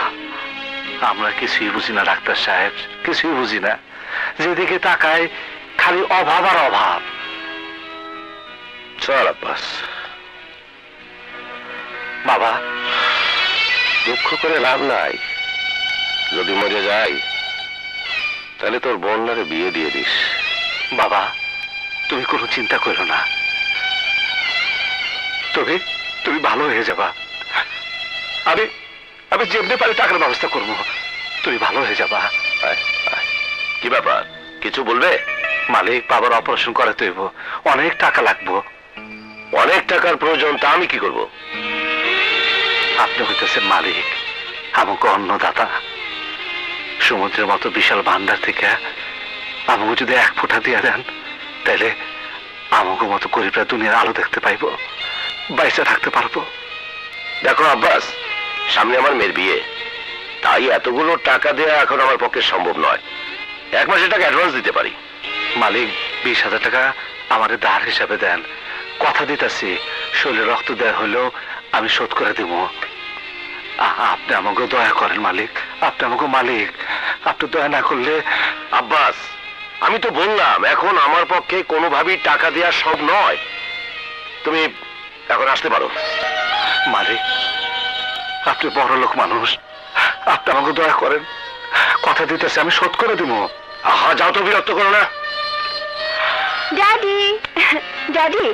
আমরা কিছুই বুঝি না ডাক্তার সাহেব, কিছুই বুঝি না। যেদিকে তাকায় খালি অভাব আর অভাব। চল আব্বাস। বাবা, দুঃখ করে লাভ নাই। যদি মরে যাই তাহলে তোর বোনটারে বিয়ে দিয়ে দিস। বাবা, তুমি কোনো চিন্তা করো না, তবে তুমি ভালো হয়ে যাবা। আমি আমি যেমনি পারি টাকার ব্যবস্থা করবো, তুমি ভালো হয়ে যাবা। কি ব্যাপার, কিছু বলবে? মালিক, বাবার অপারেশন করাতে হইব, অনেক টাকা লাগবো। অনেক টাকার প্রয়োজন, তা আমি কি করব? আপনি হইতেছেন মালিক, আমাকে অন্নদাতা। সমুদ্রের মতো বিশাল ভান্ডার থেকে আমাকে যদি এক ফোঁটা দিয়ে দেন, তাহলে আমাকে মতো গরিবরা দুনিয়ার আলো দেখতে পাইব, বাইসা থাকতে পারবো। দেখো আব্বাস, সামনে আমার মেয়ের বিয়ে, তাই এতগুলো টাকা দেওয়া এখন আমার পক্ষে সম্ভব নয়। এক মাসের টাকা অ্যাডভান্স দিতে পারি। মালিক, বিশ হাজার টাকা আমার ধার হিসাবে দেন, কথা দিতেছি। শরীরে রক্ত দেয়া হলেও আমি শোধ করে দেব। আপনি আমাকে দয়া করেন মালিক, আপনি আমাকে মালিক, আপনি দয়া না করলে। আব্বাস, আমি তো বললাম এখন আমার পক্ষে কোনোভাবেই টাকা দেওয়া সব নয়। তুমি এখন আসতে পারো। মালিক, আপনি বড় লোক মানুষ, আপনি আমাকে দয়া করেন, কথা দিতেছি আমি শোধ করে দিব। আহা, যাও তো, বিরক্ত করো না। ড্যাডি, ড্যাডি,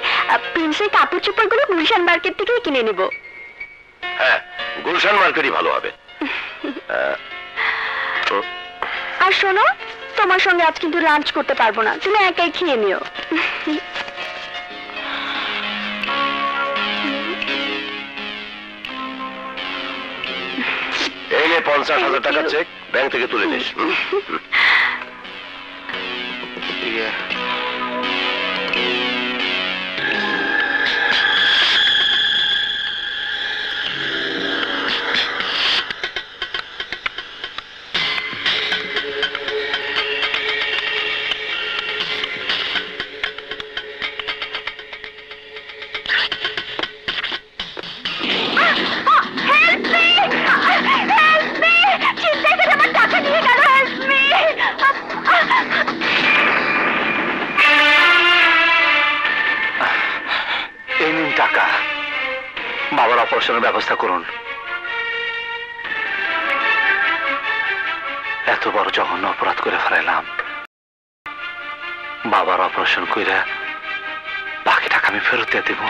প্রিন্সের কাপড় চোপড়গুলো গুলশান মার্কেট থেকে কিনে নিব। হ্যাঁ, গুলশান মার্কেটই ভালো হবে। আর শোনো, তোমার সঙ্গে আজ কিন্তু লাঞ্চ করতে পারবো না, তুমি একাই খেয়ে নিও। পঞ্চাশ হাজার টাকা চেক ব্যাংক থেকে তুলে নিস। বাবার অপারেশনের ব্যবস্থা করুন। এত বড় জঘন্য অপরাধ করে ফেলাইলাম, বাবার অপারেশন কইরা বাকি টাকা আমি ফেরত দিয়ে দেব।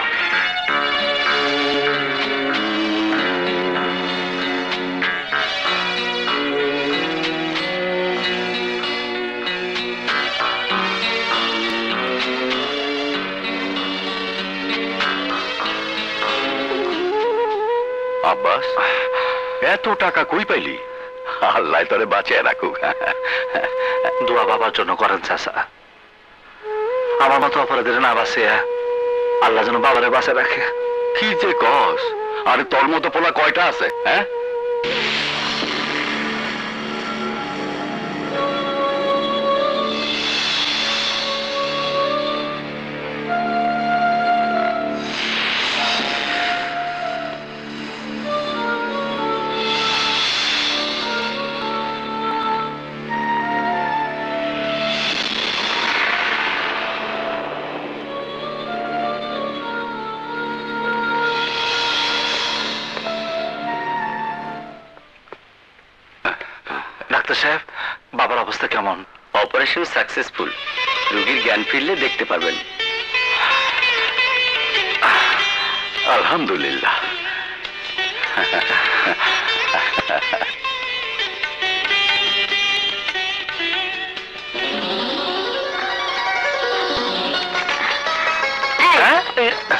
আব্বাস, এত টাকা কই পাইলি? আল্লাহ তোরে বাঁচিয়ে রাখুক। দোয়া বাবার জন্য করেন চাচা, আমার মতো অপরাধীরা না বাঁচিয়া আল্লাহ যেন বাবারে বাঁচিয়ে রাখে। কি যে কস, আর তোর মতো পোলা কয়টা আছে? হ্যাঁ, বাবার অবস্থা কেমন? অপারেশন সাকসেসফুল, রোগীর জ্ঞান ফিরলে দেখতে পারবেন। আলহামদুলিল্লাহ।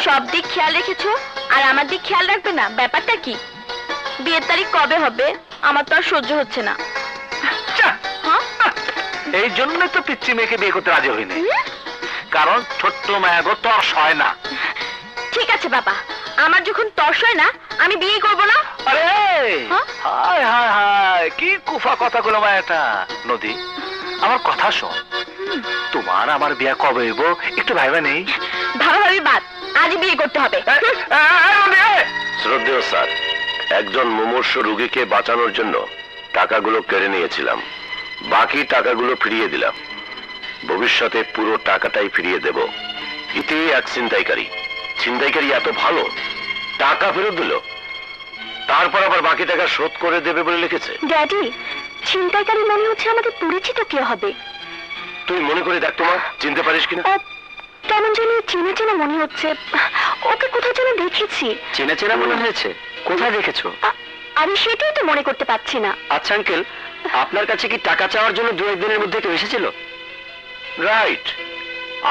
সব দিক খেয়াল রেখেছো আর আমার দিক খেয়াল রাখবে না, ব্যাপারটা কি? বিয়ের তারিখ কবে হবে? আমার তো আর সহ্য হচ্ছে না। এই জন্য তো পিচ্চি মেয়েকে বিয়ে করতে রাজি হইনি, কারণ ছোট্ট মায়াগো তর্স হয় না। ঠিক আছে বাবা, আমার যখন তর্স হয় না আমি বিয়ে করব না। আরে হায় হায় হায়, কি কুফা কথাগুলো মায়াটা। নদী, আমার কথা শোন, তোমার আমার বিয়ে কবে হইব একটু ভাইবা নেই? ভাবাভাবি বাদ, আজ বিয়ে করতে হবে। শ্রদ্ধেয় স্যার, একজন মুমূর্ষ রোগীকে বাঁচানোর জন্য টাকাগুলো কেড়ে নিয়েছিলাম, বাকি টাকাগুলো ফিরিয়ে দিলাম। ভবিষ্যতে পুরো টাকাটাই ফিরিয়ে দেব। এতে এক ছিনতাইকারী, ছিনতাইকারী এত ভালো, টাকা ফেরত দিল, তারপর আবার বাকি টাকা শোধ করে দেবে বলে লিখেছে। ড্যাডি, ছিনতাইকারী মনে হচ্ছে আমাদের পরিচিত কেউ হবে। তুই মনে করে দেখ তোমার, চিনতে পারিস কিনা। কেমন জানি চেনা চেনা মনে হচ্ছে, ওকে কোথায় যেন দেখেছি। চেনা চেনা মনে হয়েছে, কোথায় দেখেছো? আমি সেটাই তো মনে করতে পারছি না। আচ্ছা আঙ্কেল, আপনার কাছে কি টাকা চাওয়ার জন্য দু একদিনের মধ্যে কেউ এসেছিল? রাইট,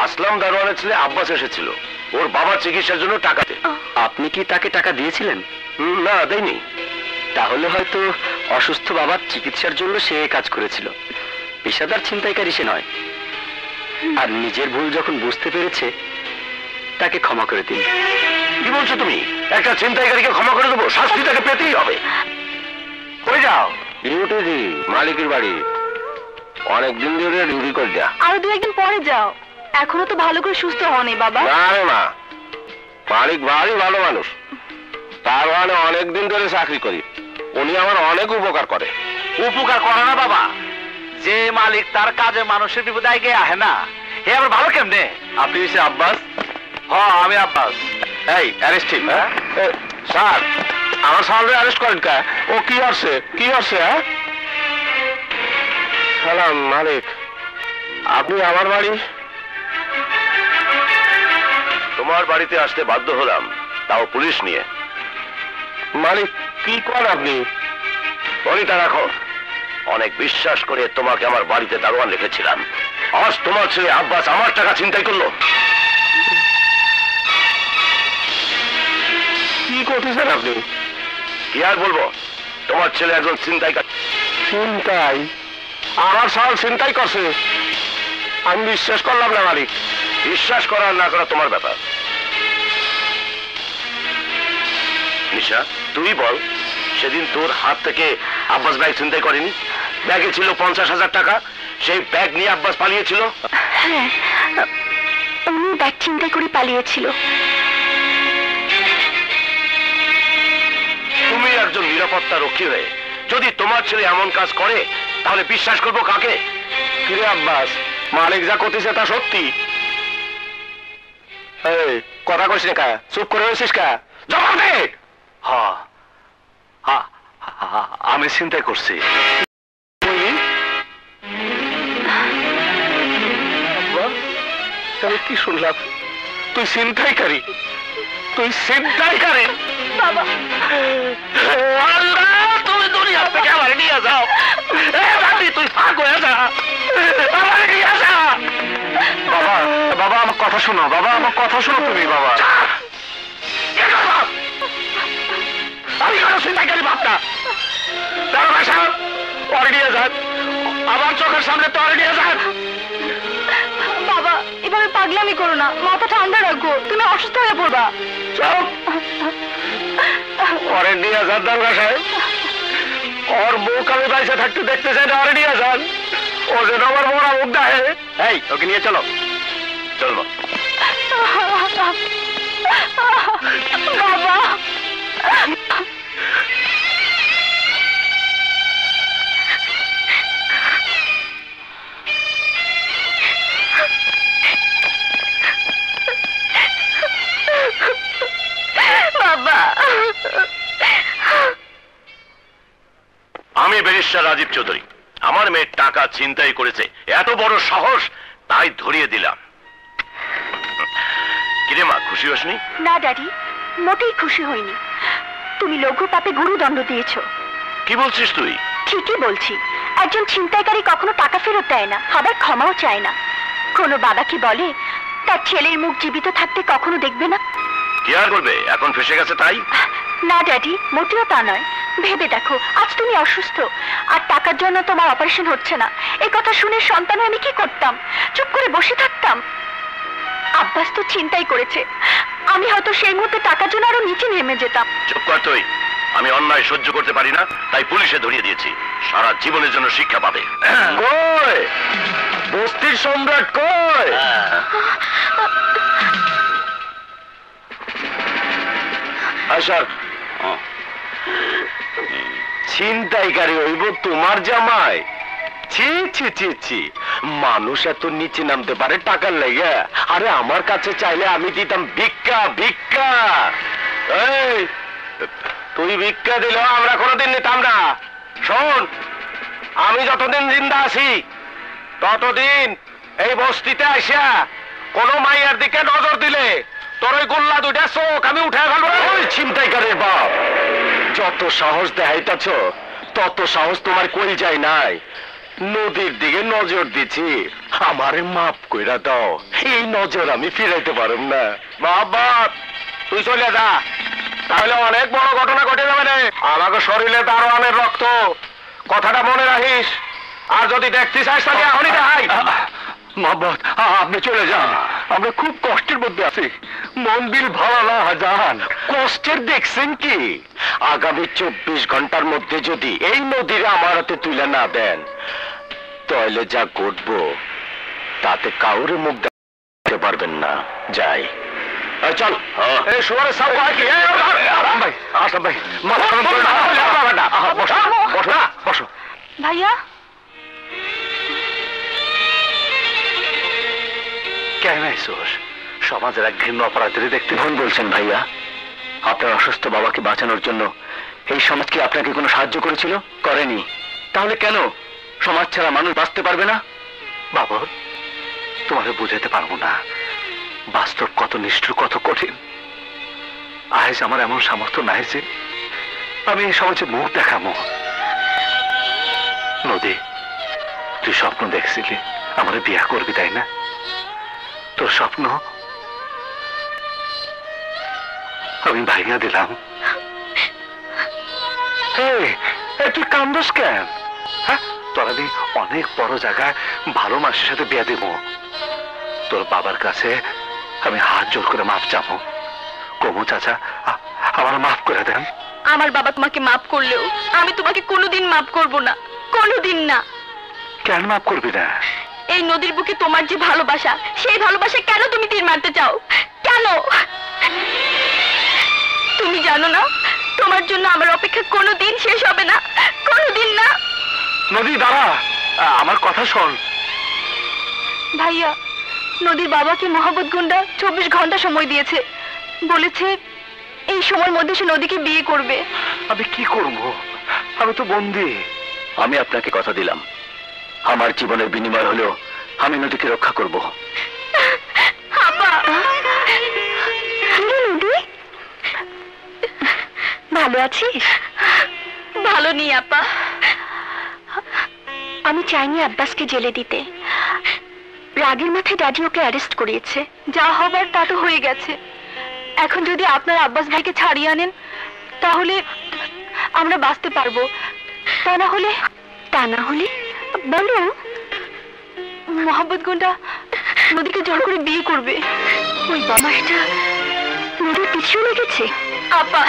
আসলাম দারোয়ানের ছেলে আব্বাস এসেছিল ওর বাবার চিকিৎসার জন্য টাকা। আপনি কি তাকে টাকা দিয়েছিলেন? না, দেইনি। তাহলে হয়তো অসুস্থ বাবার চিকিৎসার জন্য সে কাজ করেছিল, পেশাদার ছিনতাইকারী সে নয়। আর নিজের ভুল যখন বুঝতে পেরেছে তাকে ক্ষমা করে দিন। কি বলছো তুমি? একটা ছিনতাইকারীকে ক্ষমা করে দেবো? শাস্তি তাকে পেতেই হবে। হয়ে যাও ডিউটি, মালিকের বাড়ি অনেকদিন ধরে ডিউটি করে যা। আরো দু একদিন পরে যাও, এখনো তো ভালো করে সুস্থ হওনি বাবা। না রে মা, মালিক ভারী ভালো মানুষ, তার মানে অনেকদিন ধরে চাকরি করি, উনি আমার অনেক উপকার করে। উপকার করে না বাবা, যে মালিক তার কাজে মানুষের বিপদে আগে আহে না, হে আমার ভালো কেমনে? আপনি হচ্ছে আব্বাস? হ্যাঁ, আমি আব্বাস। এই অ্যারেস্ট টিম। হ্যাঁ স্যার, আমার সামনে অ্যারেস্ট করেন কা? ও কি আসছে, কি আসছে? হ্যাঁ সালাম মালিক, আপনি আমার বাড়ি? তোমার বাড়িতে আসতে বাধ্য হলাম, তাও পুলিশ নিয়ে। মালিক কি করেন আপনি? বলিটা রাখো, অনেক বিশ্বাস করে তোমাকে আমার বাড়িতে দারোয়ান রেখেছিলাম, আজ তোমার ছেলে আব্বাস আমার টাকা ছিনতাই করলো। কি করতেছেন আপনি? কি আর বলবো, তোমার ছেলে একজন ছিনতাইকারী। ছিনতাই? আমার শাল ছিনতাই করছে? আমি বিশ্বাস করলাম না মালিক। বিশ্বাস করা না করা তোমার ব্যাপার। নিশা, তুই বল, সেদিন তোর হাত থেকে আব্বাস ব্যাগ ছিনতাই করেনি? ব্যাগে ছিল পঞ্চাশ হাজার টাকা, সেই ব্যাগ নিয়ে আব্বাস পালিয়েছিল। হ্যাঁ, উনি ব্যাগ ছিনতাই করে পালিয়েছিল। তুমি একজন নিরাপত্তা রক্ষী হয়ে যদি তোমার ছেলে এমন কাজ করে, তাহলে বিশ্বাস করবো কাকে? কিরে আব্বাস, মালিক যা করতেছে তা সত্যি। কথা কইছিস না কা? চুপ করে রইছিস কা? জবাব দে। हाँ, हाँ, हाँ, आमे चिंता करसी। तभी की सुनला तू चिंता ही करी, तू चिंता ही करी। बाबा, अल्लाह तुम्हें दुनिया पे क्या मरनी है साहब? ए बाबी तू पागल हो जा, बाबा क्या जा? बाबा, बाबा हम कथा सुनो, बाबा हम कथा सुनो तुम्हीं बाबा। क्या बाबा? अभी कौन चिंता करी बाप ना? दरबार साहब ऑलरेडी आजाद, आवाज़ चौकर सामने तो ऑलरेडी आजाद। इबारे पागलामी करो ना, माथा ठंडा रखो, तुम्हें अशुद्ध है बोला। चलो, और इंडिया ज़्यादा लगा शायद, और वो कभी बाइस थकते देखते से और इंडिया ज़्याद, और ज़िन्दगी मोरा उगता है, है, ओके नहीं चलो, चलो। बाबा, আমি ব্যারিস্টার রাজীব চৌধুরী আমার মেয়ের টাকা চিন্তাই করেছে এত বড় সাহস তাই ধরিয়ে দিলাম কিরে মা খুশি হসনি না ড্যাডি মোটেই খুশি হইনি তুমি লঘু পাপে গুরু দণ্ড দিয়েছো কি বলছিস তুই ঠিকই বলছি একজন চিন্তাইকারী কখনো টাকা ফেরত দেয় না আবার ক্ষমাও চায় না কোনো বাবা কি বলে তার ছেলের মুখ জীবিত থাকতে কখনো দেখবে না क्या करबे এখন ফেসে গেছে তাই না ড্যাডি মোটেও তা নয় ভেবে দেখো আজ তুমি অসুস্থ আর টাকার জন্য তোমার অপারেশন হচ্ছে না এই কথা শুনে সন্তান আমি কি করতাম চুপ করে বসে থাকতাম আব্বাস তো চিন্তাই করেছে আমি হয়তো সেই মুহূর্তে টাকার জন্য আরো নিচে নেমে যেতাম চুপ কর তুই আমি অন্যায় সহ্য করতে পারি না তাই পুলিশে ধরিয়ে দিয়েছি সারা জীবনের জন্য শিক্ষা পাবে কই বস্তির সম্রাট কই আশার চিন্তাইকারী হইব তোমার জামাই ছি ছি ছি ছি মানুষ এত নিচে নামতে পারে টাকার লাগে আরে আমার কাছে চাইলে আমি দিতাম ভিক্ষা ভিক্ষা এই তুই ভিক্ষা দিলে আমরা কোনোদিন নিতাম না শোন আমি যতদিন জিন্দা আছি ততদিন এই বস্তিতে আইসা কোনো মাইয়ার দিকে নজর দিলে তোর ওই গোল্লা দুইটা চোখ আমি উঠে গেল ওই চিন্তাইকারের বাপ যত সাহস দেখাইতেছ তত সাহস তোমার কই যায় নাই নদীর দিকে নজর দিছি আমারে মাপ কইরা দাও এই নজর আমি ফিরাইতে পারব না বাবা তুই চলে যা তাহলে অনেক বড় ঘটনা ঘটে যাবে রে আমাকে শরীরে দারোয়ানের রক্ত কথাটা মনে রাখিস আর যদি দেখতে চাস তাহলে এখনই দেখাই মাবুদ আপনি চলে যান আমরা খুব কষ্টের মধ্যে আছি মন্দির ভাড়া হাজার কষ্টের দেখছেন কি আগামী চব্বিশ ঘন্টার মধ্যে যদি এই নদীরে আমার হাতে তুলে না দেন তাহলে যা ঘটব তাতে কাউরে মুখ দেখাতে পারবেন না যাই চল এই শুয়ারে সব কি এই আরাম ভাই আসো ভাই মাথা বসো বসো ভাইয়া কেন আইসোস সমাজের এক ঘৃণ্য অপরাধীরা দেখতে ভন বলছেন ভাইয়া আপনার অসুস্থ বাবাকে বাঁচানোর জন্য এই সমাজ কি আপনাকে কোনো সাহায্য করেছিল করেনি তাহলে কেন সমাজ ছাড়া মানুষ বাঁচতে পারবে না বাবা তোমাকে বুঝাতে পারবো না বাস্তব কত নিষ্ঠুর কত কঠিন আজ আমার এমন সামর্থ্য নাই যে আমি এই সমাজে মুখ দেখাবো নদী তুই স্বপ্ন দেখছিলি আমার বিয়া করবি তাই না তোর স্বপ্ন আমি ভাঙা দিলাম তুই কান্দোস কেন তোর আমি অনেক বড় জায়গায় ভালো মানুষের সাথে বিয়ে দেবো তোর বাবার কাছে আমি হাত জোর করে মাফ চাবো কমু চাচা আমার মাফ করে দেন আমার বাবা তোমাকে মাফ করলেও আমি তোমাকে কোনোদিন মাফ করবো না কোনোদিন না কেন মাফ করবি না এই নদীর বুকে তোমার যে ভালোবাসা সেই ভালোবাসা কেন তুমি তীর মারতে চাও কেন তুমি জানো না তোমার জন্য আমার অপেক্ষা কোনোদিন শেষ হবে না কোনোদিন না নদী দাঁড়া আমার কথা শোন ভাইয়া নদীর বাবাকে মোহাম্মদ গুন্ডা চব্বিশ ঘন্টা সময় দিয়েছে বলেছে এই সময়ের মধ্যে সে নদীকে বিয়ে করবে। আমি কি করব? আমি তো বন্দী। আমি আপনাকে কথা দিলাম, আমার জীবনের বিনিময় হলো আমি নদীকে রক্ষা করব। ভালো আছিস? ভালো নেই আপা। আমি চাইনি আব্বাসকে জেলে দিতে। রাগের মাথায় ড্যাডি ওকে অ্যারেস্ট করিয়েছে। যা হবার তা তো হয়ে গেছে। এখন যদি আপনার আব্বাস ভাইকে ছাড়িয়ে আনেন তাহলে আমরা বাঁচতে পারবো। তা না হলে তা না হলে বলো মোহাম্মদ গুন্ডা নদীকে জোর করে বিয়ে করবে। ওই বামাসটা নদীর পিছিয়ে লেগেছে। আপা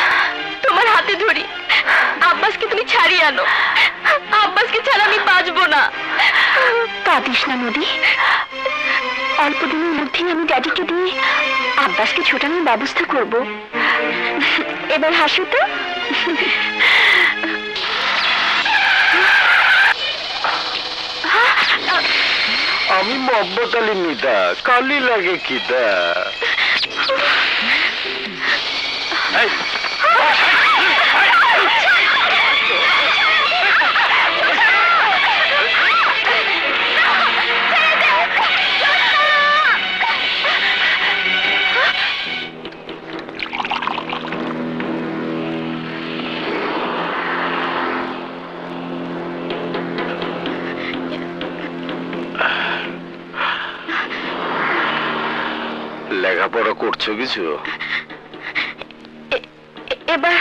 তোমার হাতে ধরি, আব্বাসকে তুমি ছাড়িয়ে আনো। আব্বাসকে ছাড়া আমি বাঁচবো না। কাঁদিস না নদী, অল্প দিনের মধ্যেই আমি ড্যাডিকে দিয়ে আব্বাসকে ছোটানোর ব্যবস্থা করব। এবার হাসো তো। আমি মহব্বত আলী নিদা, কালি লাগে কি দা। লেখাপড়া করছো কিছু? এবার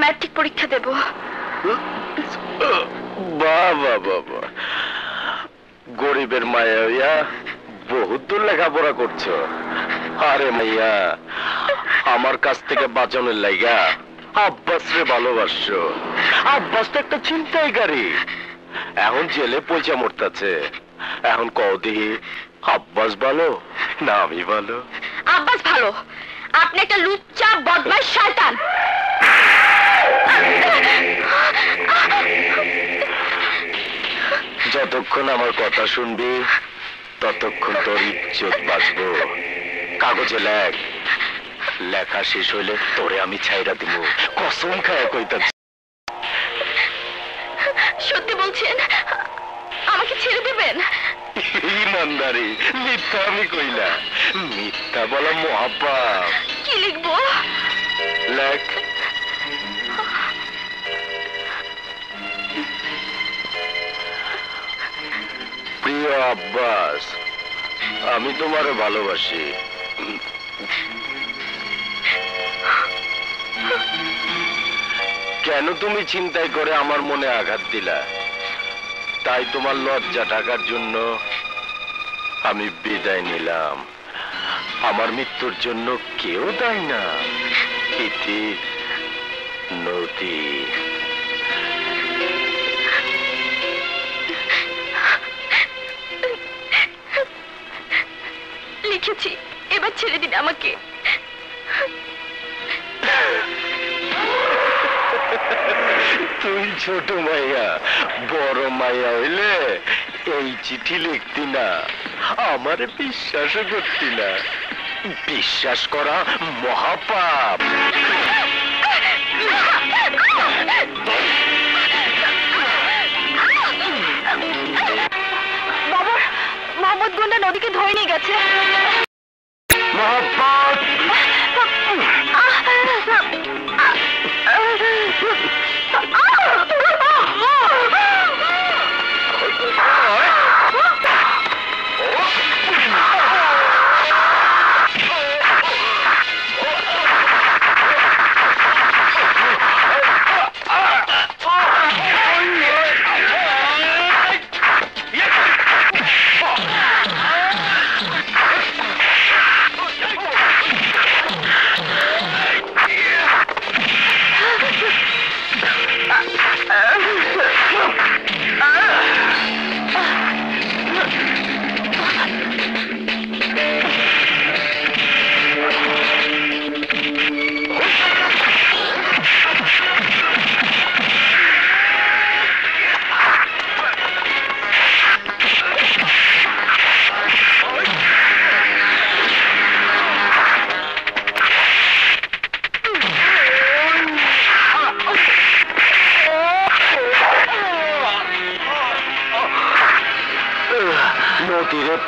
ম্যাট্রিক পরীক্ষা দেব। বাবা বাবা, গরিবের মায়া হইয়া বহুত দূর লেখাপড়া করছো। আরে মাইয়া, আমার কাছ থেকে বাঁচানোর লাগা আব্বাস রে ভালোবাসছো। আব্বাস তো একটা চিন্তাইকারী, এখন জেলে পয়সা মরতাছে। এখন কদি আব্বাস ভালো না আমি ভালো? আব্বাস ভালো। আপনি একটা লুচ্চা বদমাশ শয়তান। যতক্ষণ আমার কথা শুনবি ততক্ষণ তোর ইজ্জত বাঁচবো। কাগজে লেখ, লেখা শেষ হইলে তোরে আমি ছাইড়া দিব। কসম খায়া কইতাছি। সত্যি বলছেন? আমাকে ছেড়ে দেবেন? ইমানদারি মিথ্যা আমি কইলা। মিথ্যা বলা মহাপাপ। কি লিখবো? লেখ। প্রিয় আব্বাস, আমি তোমারে ভালোবাসি। কেন তুমি চিন্তায় করে আমার মনে আঘাত দিলা? তাই তোমার লজ্জা ঢাকার জন্য আমি বিদায় নিলাম। আমার মৃত্যুর জন্য কেউ দায়ী না। ইতি নদী। লিখেছি, এবার ছেড়ে দিন আমাকে। তুই ছোট মাইয়া, বড় মাইয়া হইলে এই চিঠি লিখতি না, আমার বিশ্বাসও করতি না। বিশ্বাস করা মহাপাপ। বাবা, মোহাম্মদ গুন্ডা নদীকে ধরে নিয়ে গেছে। মহাপাপ।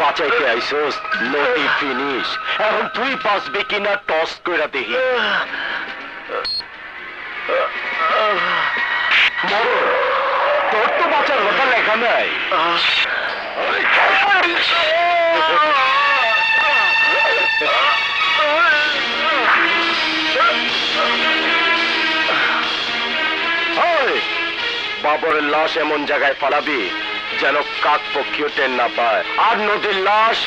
বাঁচাইতে আইসোস লোটি ফিনিশ। এখন তুই বাঁচবি কিনা টস কইরা দেখি। তোর তো বাঁচার কথা লেখা নাই। বাবরের লাশ এমন জায়গায় ফালাবি যেন কাক পক্ষীও টেন না পায়, আর নদীর লাশ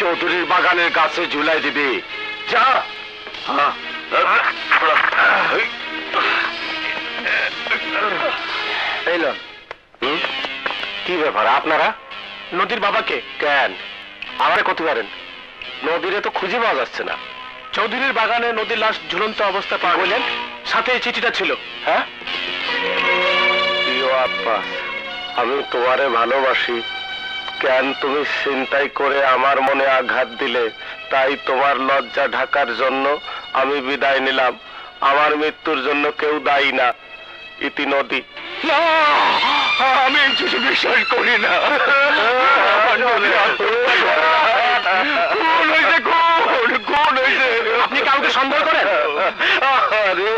চৌধুরীর বাগানের গাছে ঝুলাই দিবি। যা। কি ব্যাপার আপনারা নদীর বাবাকে কেন আমারে কত পারেন? নদীরে তো খুঁজে পাওয়া যাচ্ছে না। চৌধুরীর বাগানে নদীর লাশ ঝুলন্ত অবস্থা পাওয়া গেলেন, সাথে এই চিঠিটা ছিল। হ্যাঁ আব্বাস, আমি তোমারে ভালোবাসি। কেন তুমি চিন্তাই করে আমার মনে আঘাত দিলে, তাই তোমার লজ্জা ঢাকার জন্য আমি বিদায় নিলাম। আমার মৃত্যুর জন্য কেউ দায়ী না। ইতি নদী। না, আমি কিছু বিশ্বাস করি না। আপনি কাউকে সন্দেহ করেন? আরে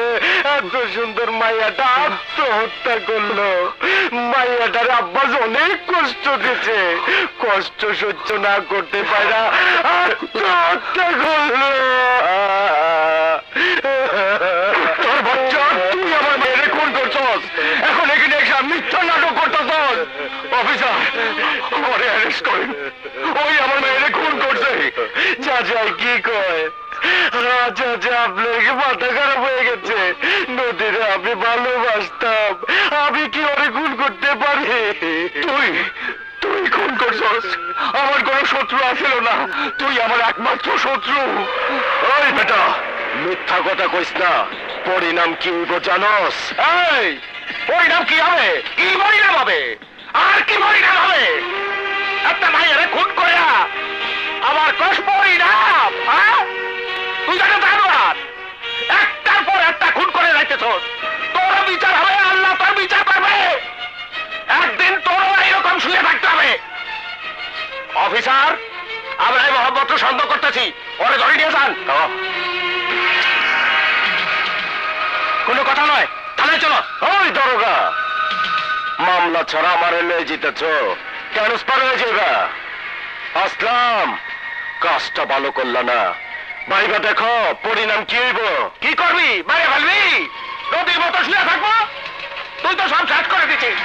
এত সুন্দর মাইয়াটা আত্মহত্যা করলো। মাইয়াটার আব্বাস অনেক কষ্ট দিচ্ছে, কষ্ট সহ্য না করতে পারা আত্মহত্যা করলো। তোর বাচ্চা, তুই আমার মেয়েরে খুন করছস, এখন এখানে এসে মিথ্যা নাটক করতেছস। অফিসার, ওরে অ্যারেস্ট করেন, ওই আমার মেয়েরে খুন করছে। যা যাই কি কয়। আচ্ছা আচ্ছা, আপনার কি মাথা খারাপ হয়ে গেছে? নদীরে আমি ভালোবাসতাম, আমি কি ওরে খুন করতে পারি? তুই তুই খুন করছস। আমার কোনো শত্রু আসিল না, তুই আমার একমাত্র শত্রু। ওই বেটা, মিথ্যা কথা কইস না। পরিণাম কি হইব জানস? এই পরিণাম কি হবে? কি পরিণাম হবে? আর কি পরিণাম হবে? একটা ভাইয়ারে খুন করে আমার কষ্ট পরিণাম। হ্যাঁ, তুই জানো জানোয়ার, একটার পর একটা খুন করে যাইতেছ। তোর বিচার হবে, আল্লাহ তোর বিচার করবে। একদিন তোরও এরকম শুয়ে থাকতে হবে। অফিসার, আমরা এই মহব্বতকে সন্দেহ করতেছি, ওরে ধরে নিয়ে যান। কোনো কথা নয়, থানায় চলো। ওই দরগা, মামলা ছাড়া আমারে নিয়ে যেতেছ, ট্রান্সফার হয়ে যাবে। আসলাম, কাজটা ভালো করল না। ভাইবা দেখো পরিণাম কি হইব। কি করবি? বাইরে ফেলবি? নদীর মতো শুয়ে থাকবো? তুই তো সব শেষ করে দিচ্ছিস।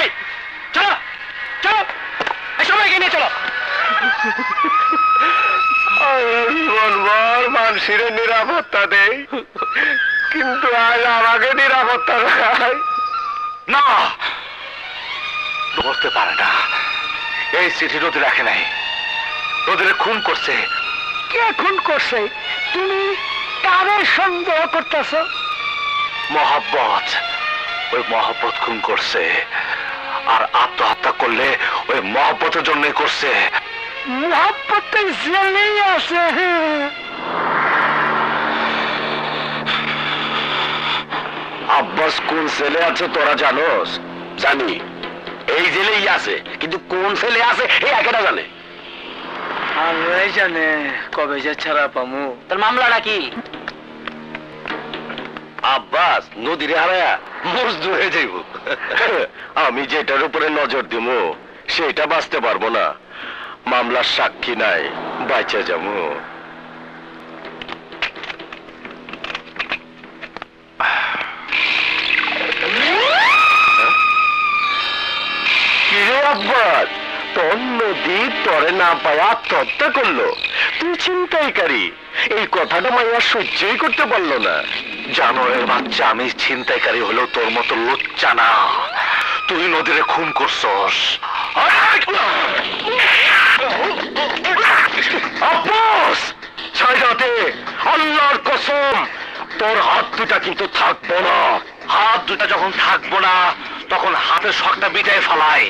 এই চলো চলো, এই সবাইকে নিয়ে চলো। মানুষের নিরাপত্তা দেয়, কিন্তু আজ আমাকে নিরাপত্তা দেয় না। বুঝতে পারে না এই চিঠি নদী রাখে নাই, নদীরে খুন করছে। খুন করছে? তুমি কারে সন্দেহ করতেছ? মহব্বত, ওই মহব্বত খুন করছে। আর আত্মহত্যা করলে ওই মহব্বতের জন্য করছে। মহব্বতের জেলেই আছে। আব্বাস কোন জেলে আছে তোরা জানোস? জানি, এই জেলেই আছে, কিন্তু কোন জেলে আছে এই একেটা জানে। আমি জানে কবে যে ছাড়া পামু। তোর মামলা নাকি? আব্বাস নদীরে হারায়া মজদু হয়ে যাইব। আমি যেটার উপরে নজর দিব সেটা বাঁচতে পারবো না। মামলার সাক্ষী নাই, বাঁচা যাবো। কিরে আব্বাস, তোর নদী তরে না পায় আত্মহত্যা করলো। তুই ছিনতাইকারী, এই কথাটা মাইয়া সহ্যই করতে পারলো না। জানোয়ারের বাচ্চা, আমি ছিনতাইকারী হলেও তোর মতো লুচ্চা না। তুই নদীরে খুন করছস। আব্বাস, ছাইরাতে আল্লাহর কসম, তোর হাত দুটা কিন্তু থাকবো না। হাত দুটা যখন থাকবো না, তখন হাতের শখটা বিদায় ফেলায়।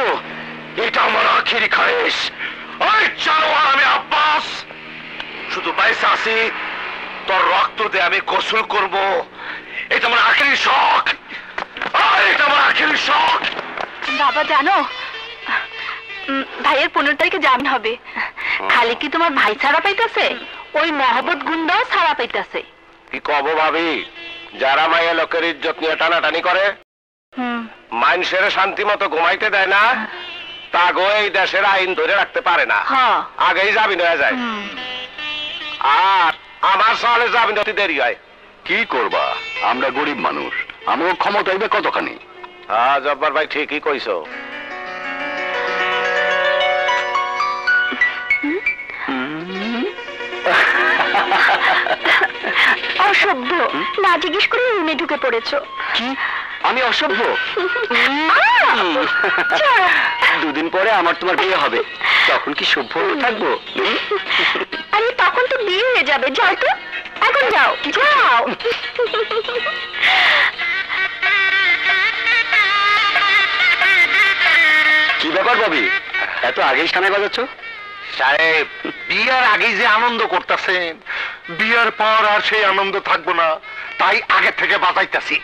हो, ये हमारा आखिरी ख्वाहिश। और चलो हमें अब्बास शुद्ध पैसा से तो रक्त दे हमें गोसल करबो, ये हमारा आखिरी शौक। और ये हमारा आखिरी शौक। बाबा जानो ভাইয়ের পনেরো তারিখে জামিন হবে। খালি কি তোমার ভাই ছাড়া পাইতেছে? ওই মহব্বত গুন্ডাও ছাড়া পাইতেছে। কি কব ভাবি, যারা মাইয়া লোকের ইজ্জত নিয়ে টানাটানি করে, মানুষের শান্তি মতো ঘুমাইতে দেয় না, তাগো এই দেশের আইন ধরে রাখতে পারে না, আগেই জামিন হয়ে যায়। আর আমার সালে জামিন হতে দেরি হয়। কি করবা, আমরা গরিব মানুষ, আমরাও ক্ষমতা হইবে কতখানি। হ্যাঁ জব্বার ভাই ঠিকই কইছো। অসভ্য, না জিজ্ঞেস করে রুমে ঢুকে পড়েছো। কি আমি অসভ্য? দুদিন পরে আমার তোমার বিয়ে হবে, তখন কি সভ্য থাকবো? আরে তখন তো বিয়ে হয়ে যাবে। যাও তো, এখন যাও যাও। কি ব্যাপার ভাবি, এত আগেই সামনে বাজাচ্ছো? সাহেব বিয়ার আগে যে আনন্দ করতেছেন, বিয়ার পর আর সেই আনন্দ থাকবো না, তাই আগে থেকে বাঁচাইতেছি।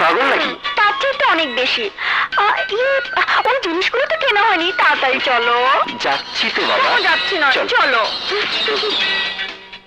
পাগল নাকি? তার চেয়ে তো অনেক বেশি। ওই জিনিসগুলো তো কেনা হয়নি, তাড়াতাড়ি চলো। যাচ্ছি তো বাবা। যাচ্ছি না, চলো।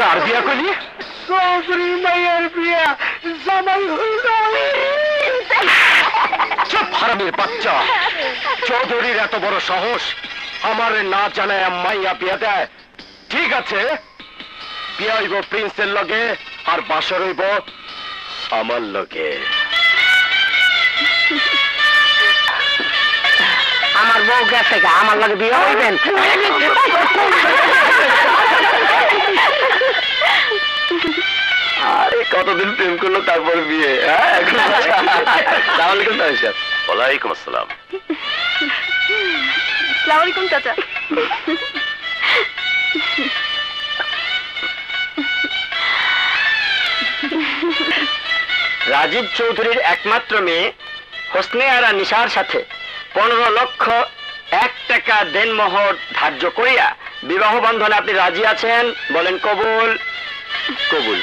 কার বিয়া কলি? চৌধুরী মায়ের বিয়া। হারামির বাচ্চা, চৌধুরীর এত বড় সাহস আমার না জানায় মাইয়া বিয়া দেয়। ঠিক আছে, বিয়া হইব প্রিন্সের লগে, আর বাসর হইব আমার লগে। আমার বউ গেছে গা, আমার লগে বিয়া হইবেন? আরে কতদিন প্রেম করলো তারপর বিয়ে। ওয়ালাইকুম আসসালাম। আসসালামু আলাইকুম চাচা। রাজীব চৌধুরীর একমাত্র মেয়ে হোসনে আরা নিশার সাথে পনেরো লক্ষ এক টাকা দেনমোহর ধার্য করিয়া বিবাহ বন্ধনে আপনি রাজি আছেন? বলেন কবুল। কবুল।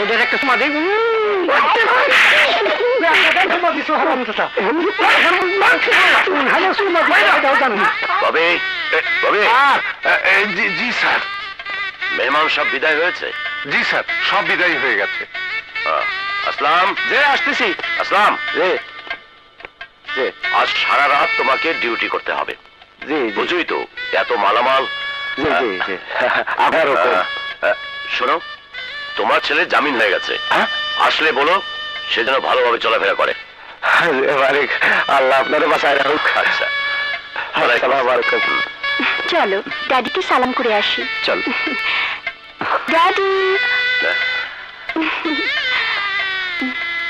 এদের একটা সময় দেখবো তোমাকে ডিউটি করতে হবে। বুঝুই তো, এত মালামাল। শোনো, তোমার ছেলে জামিন হয়ে গেছে, আসলে বলো সে যেন ভালোভাবে চলাফেরা করে। আল্লাহ আপনার বাসায় রাখুক। আচ্ছা চলো ড্যাডিকে সালাম করে আসি। চল ড্যাডি।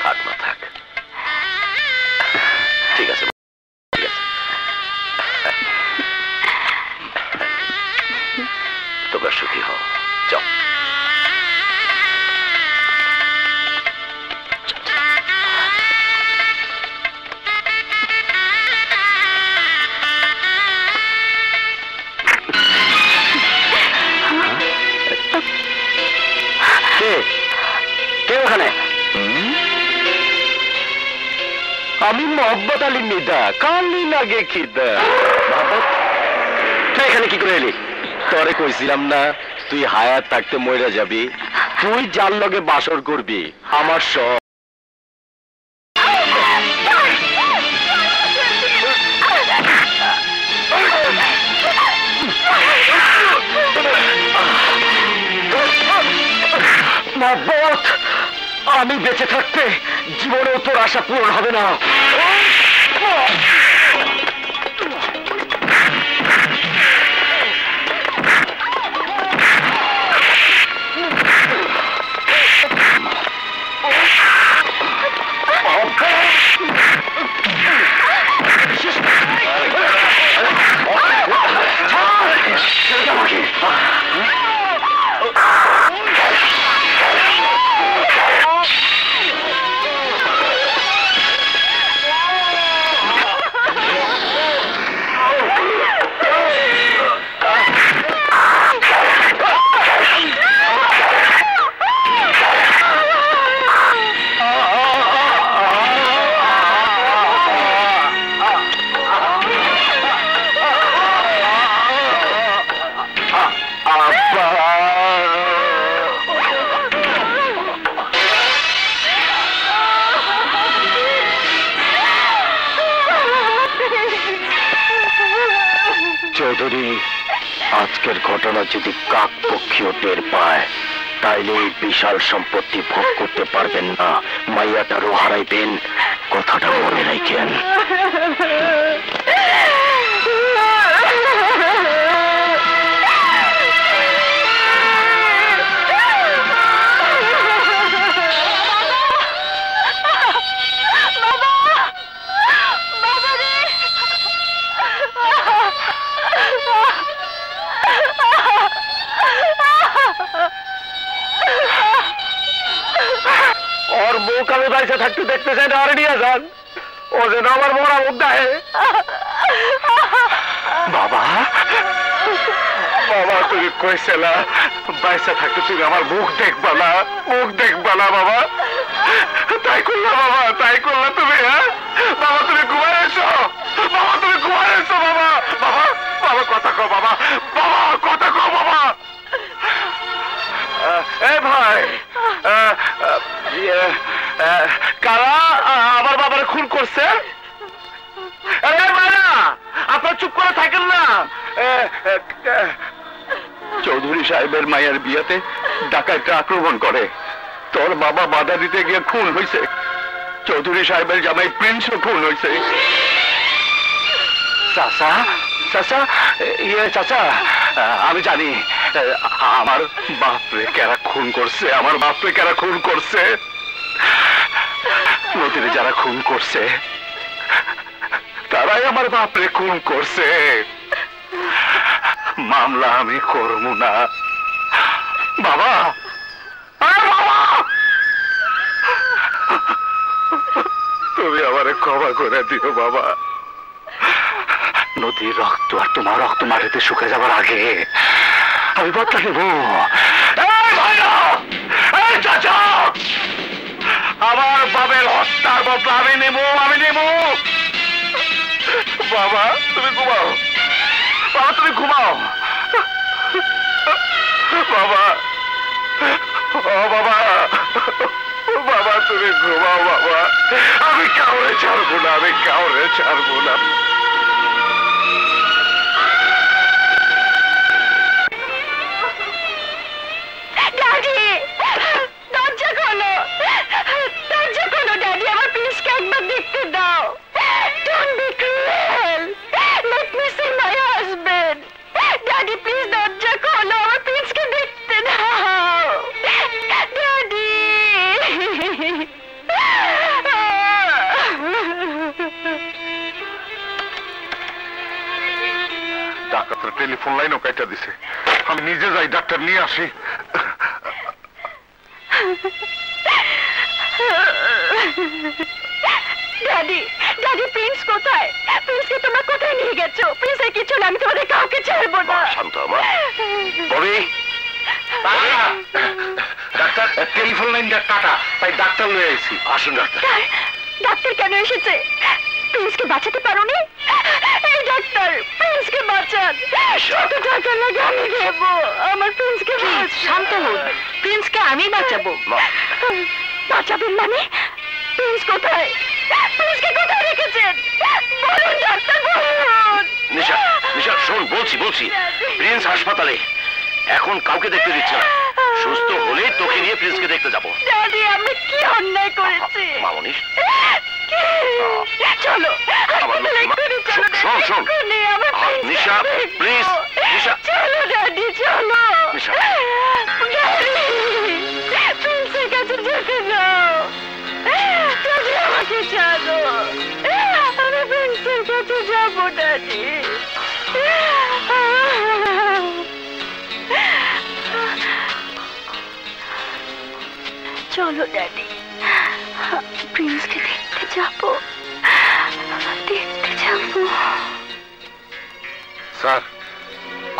থাক না থাক, ঠিক আছে। তোমরা সুখী হও। চল तोरे कইছিলাম ना তুই হায়াত থাকতে মইরা যাবি তুই জাল লগে বাসর করবি আমার সব बेचे थकते जीवन तर आशा पूरण होबे ना घटना যদি কাকপক্ষীও টের পায় তাইলে বিশাল সম্পত্তি ভোগ করতে পারবেন না মাইয়াটারও হারাইবেন কথাটা মনে রাখেন थकते देखते से मोरा मुद्दा है बाबा बाबा तुम कैसे ना बैसा थकते तुम हमारे मुख देख बना मुख देख बना बाबा तई करना बाबा तई करना तुम्हें बाबा तुम्हें घुमारे सो बाबा तुम्हें घुमारे सो बाबा बाबा बाबा कथा कहो बाबा बाबा कथा कहो बाबा ए भाई कारा आमार बाबारे खून करছে अरे माना आपना चुप करे थाकेन ना चौधरी साहेबेर मायेर बियाते डाकायतरा आक्रमण करे तोर बाबा बाधा दिते गिये खून हयसे चौधरी साहेबेर जामाई प्रिन्सও खून हयसे चाचा चाचा ये चाचा आमी जानी आमार बापरे कारा खून करছে आमार बापरे कारा खून करছে নদীরে যারা খুন করছে তারাই আমার বাপরে খুন করছে মামলা আমি করব না বাবা আর বাবা তুমি আমারে ক্ষমা করে দিও বাবা নদীর রক্ত আর তোমার রক্ত মাটিতে শুকিয়ে যাবার আগে আমি বদলা নেব এই ভাইরা এই চাচা আমার বাবার হত্যার বদলা আমি নেব আমি নেব বাবা তুমি ঘুমাও বাবা তুমি ঘুমাও বাবা ও বাবা বাবা তুমি ঘুমাও বাবা আমি কাউরে ছাড়ব না আমি কাউরে ছাড়ব না टेलीफोन लाइनों कैटा दिसे हम निजे जाई डॉक्टर नहीं आसी डैडी डैडी प्रिंस कोथाय प्रिंस के तुम्हें कोथाय नहीं गेछो प्रिंस के किछु ना तुम्हारे काउ के छेड़बो ना शांत हो मां बड़ी बाबा डॉक्टर টেলিফোন লাইনটা কাটা তাই ডাক্তার লয়ে আইছি। আসুন ডাক্তার। ডাক্তার কেন এসেছে? প্রিন্সকে বাঁচাতে পারোনি? এই ডাক্তার প্রিন্সকে বাঁচান। কত টাকা লাগে আমি দেব? আমার প্রিন্সকে বাঁচান। শান্ত হন, প্রিন্সকে আমি বাঁচাবো। বাঁচাবেন মানে? প্রিন্স কোথায়? প্রিন্সকে কোথায় রেখেছেন? বলুন ডাক্তার বলুন। নিশা, নিশা শোন, বলছি বলছি প্রিন্স হাসপাতালে, এখন কাউকে দেখতে দিচ্ছে না। সুস্থ হলে তোকে নিয়ে প্রিন্সকে দেখতে যাবো। দাদি আমি কি অন্যায় করেছি? মামনি চলো, শোন শোন নিশা, প্লিজ নিশা, চলো দাদি চলো। নিশা প্রিন্সের কাছে যেতে যাও, দাদি আমাকে ছাড়ো, আমি প্রিন্সের কাছে যাবো দাদি। চলো ড্যাডি, প্রিন্সকে দেখতে যাবো, দেখতে যাবো। স্যার,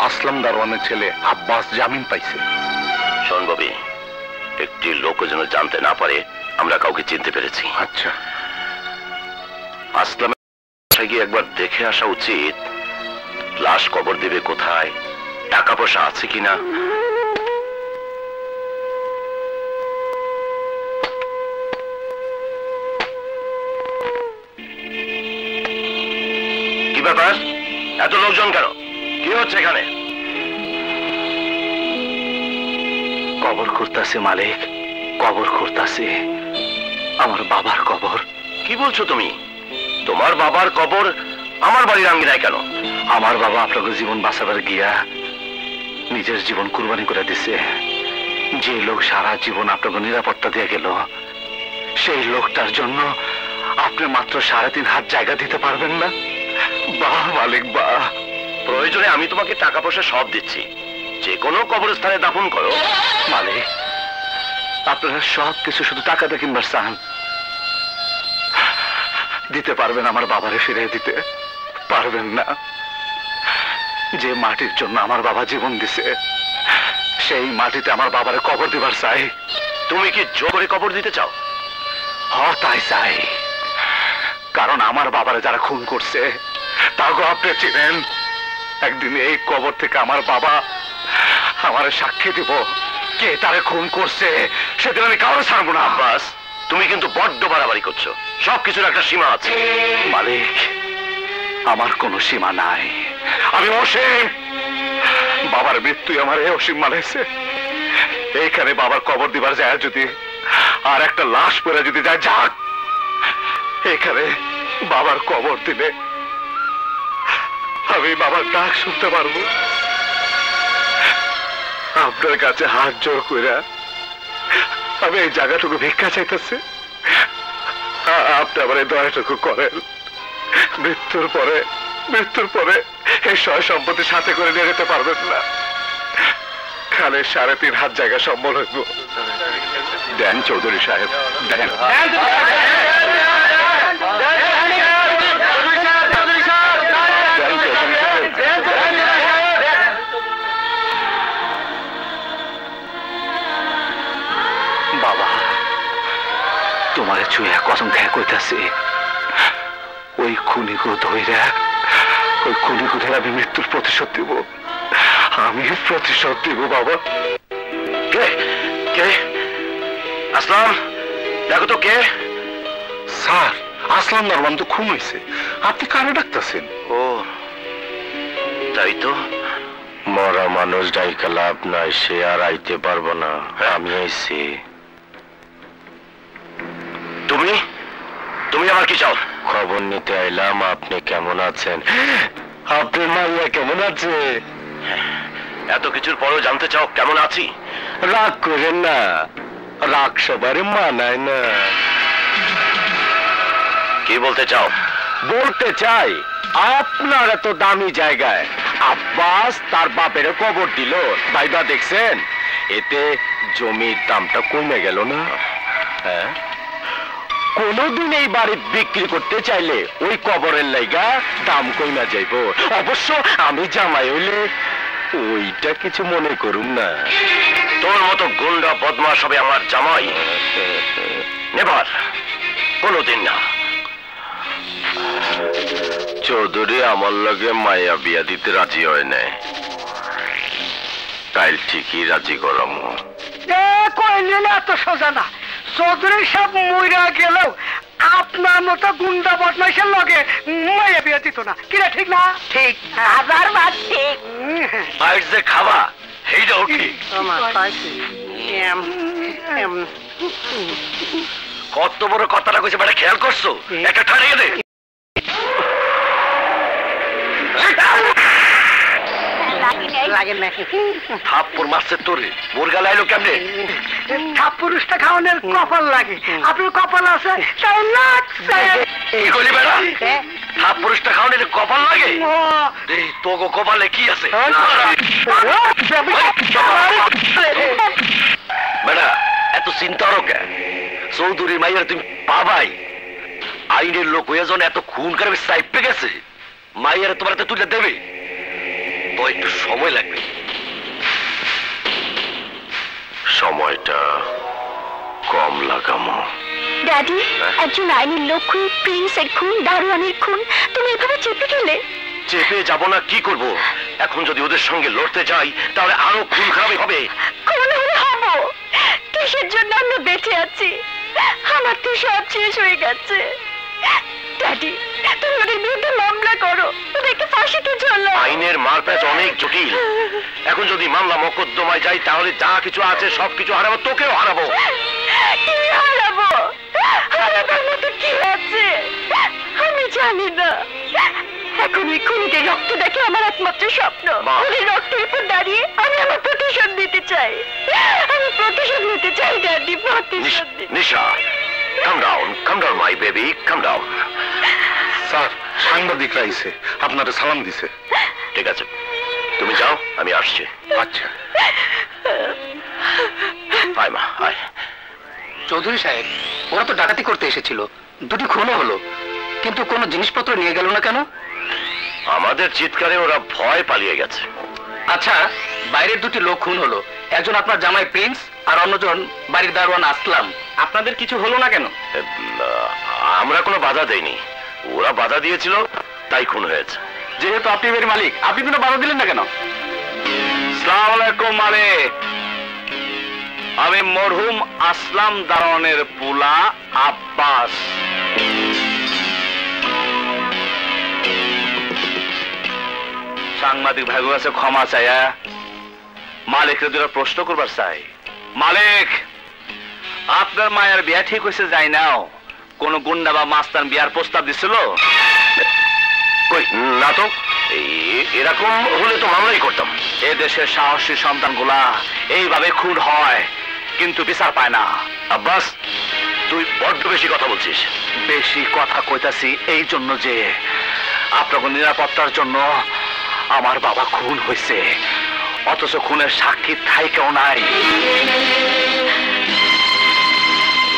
আসলাম দারোয়ানের ছেলে আব্বাস জামিন পাইছে। শোন ববি, একটি লোক যেন জানতে না পারে আমরা কাউকে চিনতে পেরেছি। আচ্ছা, আসলামের বাসায় গিয়ে একবার দেখে আসা উচিত, লাশ কবর দেবে কোথায়, টাকা পয়সা আছে কিনা। এত লোকজন কেন? কি হচ্ছে এখানে? কবর খুঁড়তাছে মালিক, কবর খুঁড়তাছে। আমার বাবার কবর। কি বলছো তুমি? তোমার বাবার কবর আমার বাড়ির আঙ্গিনায় কেন? আমার বাবা আপনাকে জীবন বাঁচাবার গিয়া নিজের জীবন কুরবানি করে দিছে। যে লোক সারা জীবন আপনাকে নিরাপত্তা দিয়ে গেল, সেই লোকটার জন্য আপনি মাত্র সাড়ে তিন হাত জায়গা দিতে পারবেন না? বাহ মালিক বাহ, প্রয়োজনে আমি তোমাকে টাকা পয়সা সব দিচ্ছি, যে কোনো কবরস্থানে দাফন করো। মালিক আপনারা সব কিছু শুধু টাকা দিয়ে কিনবার চান, দিতে পারবেন? আমার বাবারে ফিরিয়ে দিতে পারবেন না। যে মাটির জন্য আমার বাবা জীবন দিছে, সেই মাটিতে আমার বাবারে কবর দিবার চাই। তুমি কি জোরে কবর দিতে চাও? হ তাই চাই, কারণ আমার বাবারে যারা খুন করছে তাকে আপনি চিনেন। একদিন এই কবর থেকে আমার বাবা আমার সাক্ষী দিব কে তারে খুন করছে, সেদিন আমি কারো ছাড়বো না। আব্বাস, তুমি কিন্তু বড্ড বাড়াবাড়ি করছো, সবকিছুর একটা সীমা আছে। মালিক আমার কোনো সীমা নাই, আমি অসীম। বাবার মৃত্যু আমার এই অসীম মানাইছে। এইখানে বাবার কবর দিবার যায় যদি আর একটা লাশ পড়ে যদি যায়, যাক। এখানে বাবার কবর দিলে আমি বাবার ডাক শুনতে পারবো। আপনার কাছে হাত জোর করে আমি এই জায়গাটুকু ভিক্ষা চাইতেছি, আপনি আমার এই দয়াটুকু করেন। মৃত্যুর পরে মৃত্যুর পরে এই সয় সম্পত্তি সাথে করে নিয়ে যেতে পারবেন না। খালে সাড়ে তিন হাত জায়গা সম্বল হইব। দেন চৌধুরী সাহেব, দেন বাবা, তোমার চুয়া কসম খেয়ে কইতাছি, ওই খুনিগো ধইরা ওই খুনিগো ধইরা আমি মৃত্যুর প্রতিশোধ দিব, আমি প্রতিশোধ দিব বাবা। কে কে? আসলাম, দেখো তো কে। স্যার, আসলাম দারোয়ান তো খুন হয়েছে, আপনি কারে ডাকতেছেন? ও তাই তো, মরা মানুষ ডাইকা লাভ নাই, সে আর আইতে পারবো না, আমি আইছি। তুমি তুমি আমার কি চাও? খবর নিতে আইলাম আপনি কেমন আছেন, আপনার মাইয়া কেমন আছে। এত কিছুর পরও জানতে চাও কেমন আছি? রাগ করেন না, রাগ সবারে মানায় না। কি বলতে চাও? বলতে চাই আপনার এত দামি জায়গায় আব্বাস তার বাপের কবর দিল, ভাইবা দেখছেন, এতে জমির দামটা কমে গেল না? হ্যাঁ, কোনদিন এই বাড়ি বিক্রি করতে চাইলে ওই কবরের লাইগা দাম কমে যাইব। অবশ্য আমি জামাই হইলে ওইটা কিছু মনে করুন না। তোর মতো গুন্ডা বদমাশ হবে আমার জামাই নেভার কোনোদিন না। চৌধুরী আমার লগে মায়া বিয়া দিতে রাজি হয় নাই, কাল ঠিকই রাজি করলাম। কইলেন এত সোজা না, চৌধুরী সব মইরা গেল আপনার মতো গুন্ডা বদমাশের লগে মায়া বিয়া দিত না, কিনা ঠিক না? ঠিক, হাজার বার ঠিক। বাইর যে খাওয়া এইটাও ঠিক। কত বড় কথাটা কইছে বেটা, খেয়াল করছো? একটা ঠাড়িয়ে দে। থাপ্পুর মারছে তোরে, মোর গালে আইলো কেমনে? থাপ্পুরুষটা খাওয়ানোর কপাল লাগে, আপনার কপাল আছে। থাপ্পুরুষটা খাওয়ানোর কপাল লাগে, তোগো কপালে কি আছে? বেটা এত চিন্তারও কেন? চৌধুরী মাইয়া তুমি পাবাই, আইনের লোক হয়ে যখন এত খুন করে সাইপে গেছে, মাইয়ারে তোমার হাতে তুলে দেবে, তো একটু সময় লাগবে। সময়টা কম লাগামো। ড্যাডি, একজন আইনের লোক খুন, প্রিন্সের খুন, দারোয়ানের খুন, তুমি এভাবে চেপে গেলে? চেপে যাব না কি করব? এখন যদি ওদের সঙ্গে লড়তে যাই তাহলে আরো খুন খারাপই হবে। খুন হব কিসের জন্য? আমরা বেঁচে আছি, আমার তো সব শেষ হয়ে গেছে। ড্যাডি, তুমি ওদের বিরুদ্ধে মামলা করো, ওদেরকে ফাঁসিতে ঝোলাও। আইনের মারপ্যাচ অনেক জটিল, এখন যদি মামলা মোকদ্দমায় যাই তাহলে যা কিছু আছে সব কিছু হারাবো, তোকেও হারাবো। কি হারাবো? হারাবার মতো কি আছে আমি জানি না। এখন ওই খুনিদের রক্ত দেখে আমার একমাত্র স্বপ্ন, ওদের রক্তের উপর দাঁড়িয়ে আমি আমার প্রতিশোধ নিতে চাই। আমি প্রতিশোধ নিতে চাই ড্যাডি, প্রতিশোধ। নিশা, calm down, calm down my baby, calm down. Sir, সাংবাদিকরা এসে আপনারে সালাম দিছে। ঠিক আছে, তুমি যাও, আমি আসছি। আচ্ছা। আয় মা, আয়। চৌধুরী সাহেব, ওরা তো ডাকাতি করতে এসেছিল, দুটি খুন হলো, কিন্তু কোনো জিনিসপত্র নিয়ে গেল না কেন? আমাদের চিৎকারে ওরা ভয় পালিয়ে গেছে। আচ্ছা, বাইরের দুটি লোক খুন হলো, একজন আপনার জামাই প্রিন্স আর অন্যজন বাড়ির দারোয়ান আসলাম, আপনাদের কিছু হলো না কেন? আমরা কোনো বাধা দেইনি, ওরা বাধা দিয়েছিল তাই খুন হয়েছে। যেহেতু আপনি এর মালিক, আপনি কোনো বাধা দিলেন না কেন? আসসালামু আলাইকুম। আরে আমি মরহুম আসলাম দারোয়ানের পোলা আব্বাস। সাংবাদিক ভাইগো কাছে ক্ষমা চাইয়া মালিকরে দুটো প্রশ্ন করবার চাই। মালিক, আপনার মায়ের বিয়া ঠিক হয়েছে যাই নাও, কোন গুন্ডা বা মাস্তান বিয়ার প্রস্তাব দিছিল? না তো, এরকম হলে তো মামলাই করতাম। এ দেশের সাহসী সন্তানগুলা এইভাবে খুন হয় কিন্তু বিচার পায় না। আব্বাস, তুই বড্ড বেশি কথা বলছিস। বেশি কথা কইতাছি এই জন্য যে আপনার নিরাপত্তার জন্য আমার বাবা খুন হয়েছে, অথচ খুনের সাক্ষী ঠাই কেউ নাই।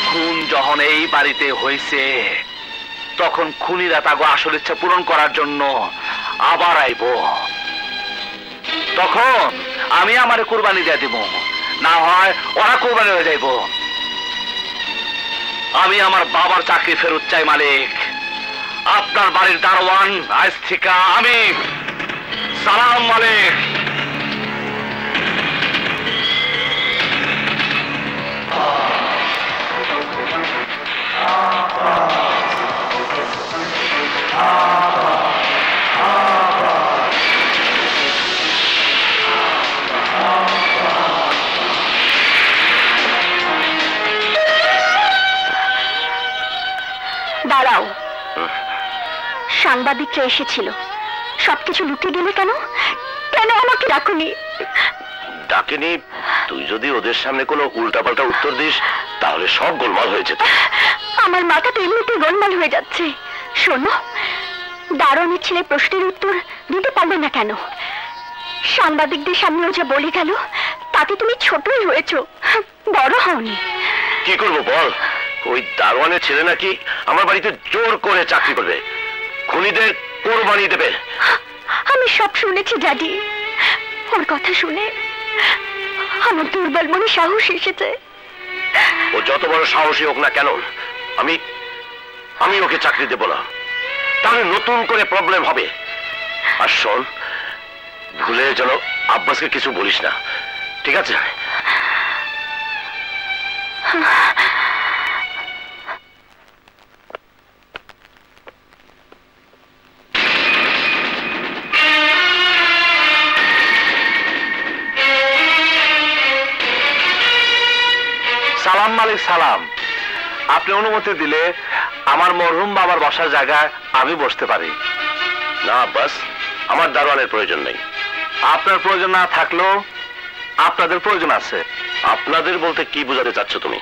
খুন যখন এই বাড়িতে হয়েছে তখন খুনিরা তাগো আসল ইচ্ছা পূরণ করার জন্য আবার আইব, তখন আমি আমার কুরবানি দিয়ে দিব, না হয় ওরা কুরবানি হয়ে যাইব। আমি আমার বাবার চাকরি ফেরত চাই মালিক। আপনার বাড়ির দারোয়ান আজ থেকে আমি। সালাম মালিক। দাঁড়াও, সাংবাদিকরা এসেছিল, সবকিছু লুকিয়ে গেলে কেন? কেন আমাকে ডাকুনি? ডাকেনি। তুই যদি ওদের সামনে কোনো উল্টাপাল্টা উত্তর দিস তাহলে সব গোলমাল হয়ে যেত। আমার মাথা তো এমনিতেই গোলমাল হয়ে যাচ্ছে। শোনো, দারোয়ানের ছেলে প্রশ্নের উত্তর দিতে পারবে না কেন? সাংবাদিকদের সামনে ও যা বলে গেল তাতে তুমি ছোটই হয়েছ, বড় হওনি। কি করবো বল, ওই দারোয়ানের ছেলে নাকি আমার বাড়িতে জোর করে চাকরি করবে, খুনিদের কোরবানি দেবে। আমি সব শুনেছি ড্যাডি, ওর কথা শুনে আমার দুর্বল মনে সাহস এসেছে। ও যত বড় সাহসী হোক না কেন আমি আমি ওকে চাকরি দেব না, তাহলে নতুন করে প্রবলেম হবে। আর শোন, ভুলে যেন আব্বাসকে কিছু বলিস না, ঠিক আছে? সালাম মালিক সালাম, আপনি অনুমতি দিলে আমার মরহুম বাবার বসার জায়গায় আমি বসতে পারি? না আব্বাস, আমার দারোয়ানের প্রয়োজন নেই। আপনার প্রয়োজন না থাকলেও আপনাদের প্রয়োজন আছে। আপনাদের বলতে কি বোঝাতে চাচ্ছ তুমি?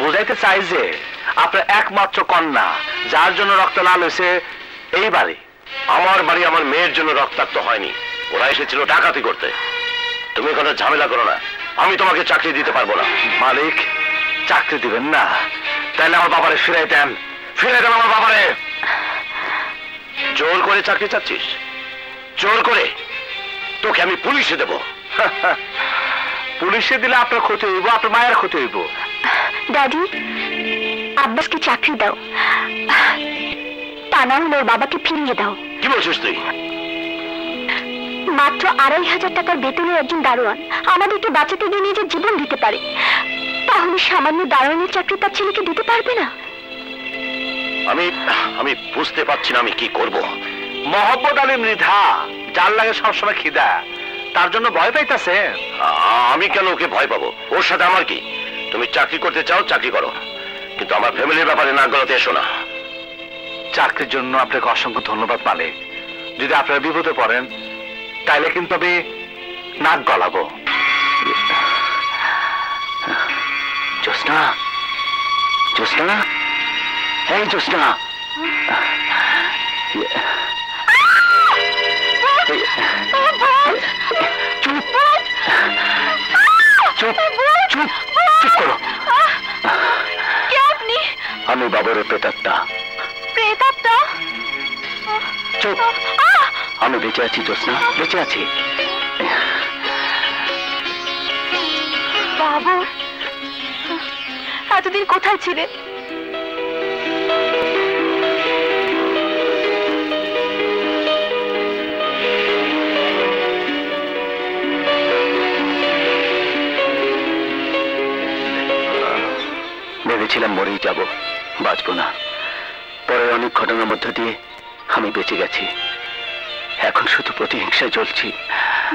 বোঝাইতে চাই যে আপনার একমাত্র কন্যা, যার জন্য রক্ত লাল হয়েছে এই বাড়ি। আমার বাড়ি আমার মেয়ের জন্য রক্তাক্ত হয়নি, ওরা এসেছিল ডাকাতি করতে। তুমি কোনো ঝামেলা করো না, আমি তোমাকে চাকরি দিতে পারবো না। মালিক, চাকরি দিবেন না? তাহলে আমার বাবারে ফিরাই দেন, ফিরাই দেন আমার বাবারে। জোর করে চাকরি চাচ্ছিস? জোর করে? তোকে আমি পুলিশে দেবো। পুলিশে দিলে আপনার ক্ষতি হইব, আপনার মায়ের ক্ষতি হইব। দাদি, আব্বাসকে চাকরি দাও, তা না হলে ওর বাবাকে ফিরিয়ে দাও। কি বলছিস তুই? মাত্র আড়াই হাজার টাকার বেতনের একজন দারোয়ান আমাদেরকে বাঁচাতে গিয়ে নিজের জীবন দিতে পারে, তাহলে সামান্য দারোয়ানের চাকরি তার ছেলেকে দিতে পারবে না? আমি আমি বুঝতে পারছি না আমি কি করব। মহব্বত আলী মৃধা, যার লাগে সবসময় খিদা, তার জন্য ভয় পাইতেছে। আমি কেন ওকে ভয় পাবো? ওর সাথে আমার কি? তুমি চাকরি করতে চাও, চাকরি করো, কিন্তু আমার ফ্যামিলির ব্যাপারে নাক গলাতে এসো না। চাকরির জন্য আপনাকে অসংখ্য ধন্যবাদ মালিক। যদি আপনারা বিপদে পড়েন তাহলে কিন্তু আমি নাক গলাবো। জোসনা, জোসনা, এই জোসনা, চুপ চুপ চুপ চুপ করো। আমি বাবার প্রেতাত্মা। প্রেতাত্মা? চুপ, আমি বেঁচে আছি জোসনা, বেঁচে আছি। বাবা এতদিন কোথায় ছিলেন? ভেবেছিলাম মরেই যাব, বাঁচব না। পরে অনেক ঘটনার মধ্য দিয়ে আমি বেঁচে গেছি, এখন শুধু প্রতিহিংসায় জ্বলছি।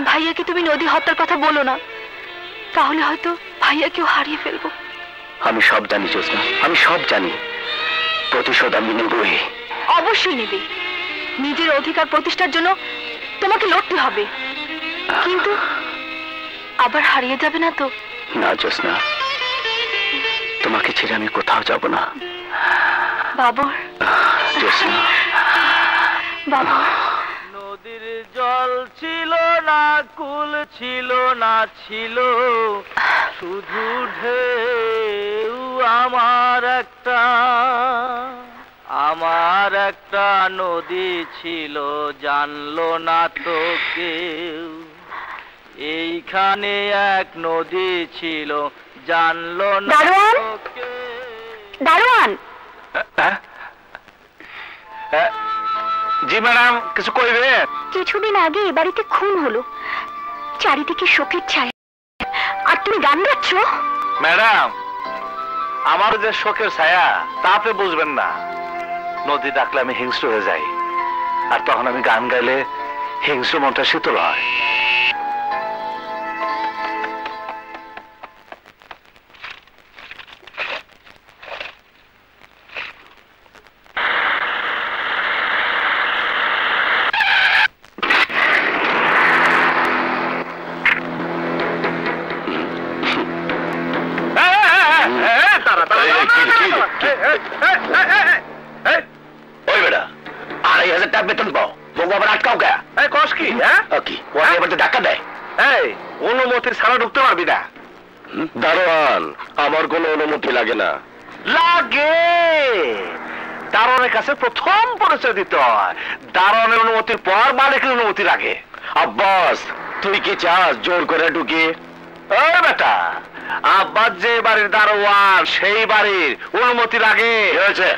ভাইয়াকে তুমি নদী হত্যার কথা বলো না, তাহলে হয়তো ভাইয়াকেও হারিয়ে ফেলবো। আমি সব জানি জোসনা, আমি সব জানি। প্রতিশোধ আমি নেবই, অবশ্যই নেবে। নিজের অধিকার প্রতিষ্ঠার জন্য তোমাকে লড়তে হবে, কিন্তু আবার হারিয়ে যাবে না তো? না জোসনা, তোমাকে ছেড়ে আমি কোথাও যাব না। বাবা জোসনা, বাবা নদীর জল ছিল না, কুল ছিল না, ছিল শুধু ঢেউ। আমার একটা আমার একটা নদী ছিল, জানলো না তো কেউ। এইখানে এক নদী ছিল, জানলো না। দারোয়ান, দারোয়ান। জি ম্যাডাম, কিছু কইবে? কিছুদিন আগে এই বাড়িতে খুন হলো, চারিদিকে শোকের ছায়া, আর তুমি গান গাচ্ছ? ম্যাডাম, আমার যে শোকের ছায়া তা আপনি বুঝবেন না। নদী ডাকলে আমি হিংস্র হয়ে যাই, আর তখন আমি গান গাইলে হিংস্র মনটা শীতল হয়। দারোয়ান, আমার কোন অনুমতি লাগে না। লাগে, দারোয়ানের কাছে প্রথম পরিচয় দিতে হয়, দারোয়ানের অনুমতির পর মালিকের অনুমতি লাগে। আব্বাস, তুই কি চাস জোর করে ঢুকে? ओए बेटा আব্বাস जे बाड़ीर दारोवान सेई बाड़ीर अनुमति लागे कि होयेछे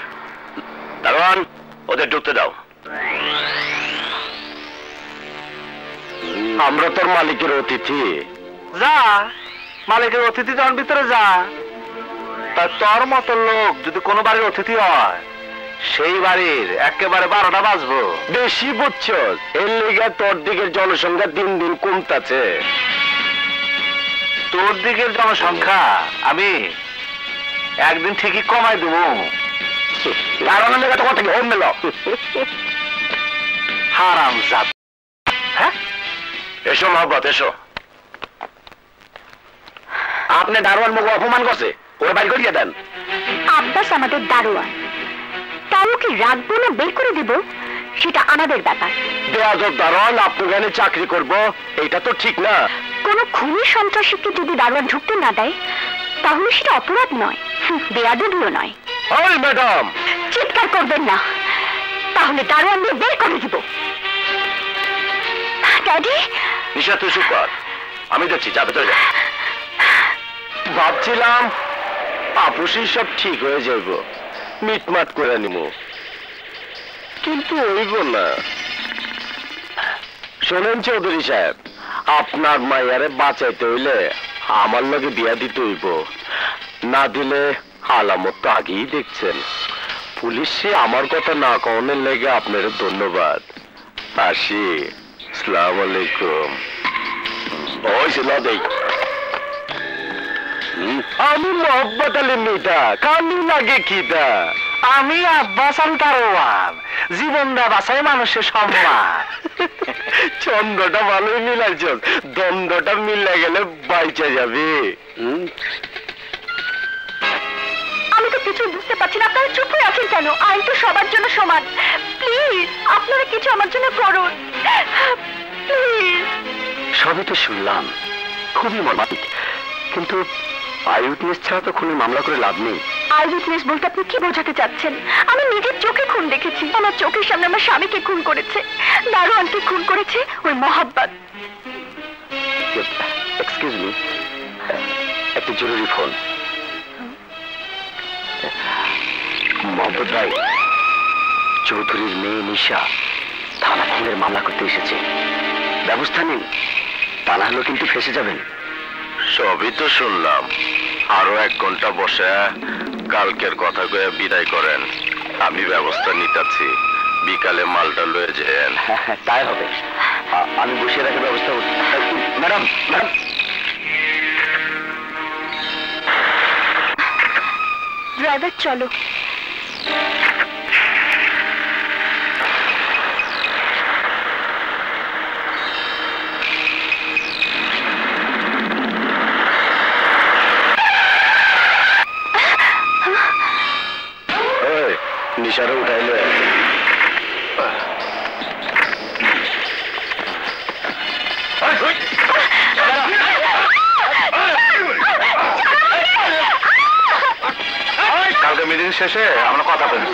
दारोवान ओদের ढुकते दाओ आमरा तोर मालिकेर अतिथि जा मालिकेर अतिथि जखन भितरे जा ता तोर मतो लोक जदि कोनो बाड़ीर अतिथि हय সেই বাড়ির একেবারে বারোটা বাজবো বেশি বুঝছস এর লিগে তোর দিকের জনসংখ্যা দিন দিন কমতাছে তোর দিকের জনসংখ্যা আমি একদিন ঠিকই কমাই দেব কারণ এর কথা কত কি হল মেল হারামজাদ হ্যাঁ এসো মহব্বত এসো আপনি দারোয়ান মুখ অপমান করছে ওর বাড়ি করিয়ে দেন আব্বাস আমাদের দারোয়ান ভাবছিলাম আপুসি সব ঠিক হয়ে যাইব মিটমাট করে নিমু কিন্তু হইব না শোনেন চৌধুরী সাহেব আপনার মাইয়ারে বাঁচাইতে হইলে আমার লগে বিয়া দিতে হইব না দিলে আলামত তো আগেই দেখছেন পুলিশে আমার কথা না কওনের লেগে আপনারে ধন্যবাদ আসি আসসালামু আলাইকুম ওইসে না দেই আমি মহব্বত আলী মিতা কানি লাগে কিটা আমি আব্বাস দারোয়ান জীবনটা বাঁচাই মানুষের সম্মান চন্দ্রটা ভালোই মিলাইছ দণ্ডটা মিলে গেলে বাইচা যাবে আমি তো কিছু বুঝতে পারছি না আপনারা চুপ করে আছেন কেন আইন তো সবার জন্য সমান প্লিজ আপনারা কিছু আমার জন্য করুন প্লিজ সবই তো শুনলাম খুবই মর্মান্তিক কিন্তু आई उटनेस छाड़ा तो खून मामला करे लाभ नहीं आई उटनेस बोलते अपनी की बोझाते चाच्छेन आमी निजे चोखे खून देखेछि आमार चोखेर सामने आमार स्वामीके खून करेछे दारोयानके खून करेछे ओई मोहब्बत एक्सक्यूज मी एकटा जरूरी फोन मोहब्बत भाई चौधुरीर मेये निशा थाना खुনের मामला करते एसेछे व्यवस्था निन ता ना हले किन्तु फेसे जाबेन সবই তো শুনলাম আরো এক ঘন্টা বসে কালকের কথা কয়ে বিদায় করেন আমি ব্যবস্থা নিতেছি বিকালে মালটা লয়ে যান তাই হবে আমি বসে রাখার ব্যবস্থা করছি ম্যাডাম ম্যাডাম ড্রাইভার চলো निशारा उठाए ले कल के मीटिंग शेषे हमने कथा बोली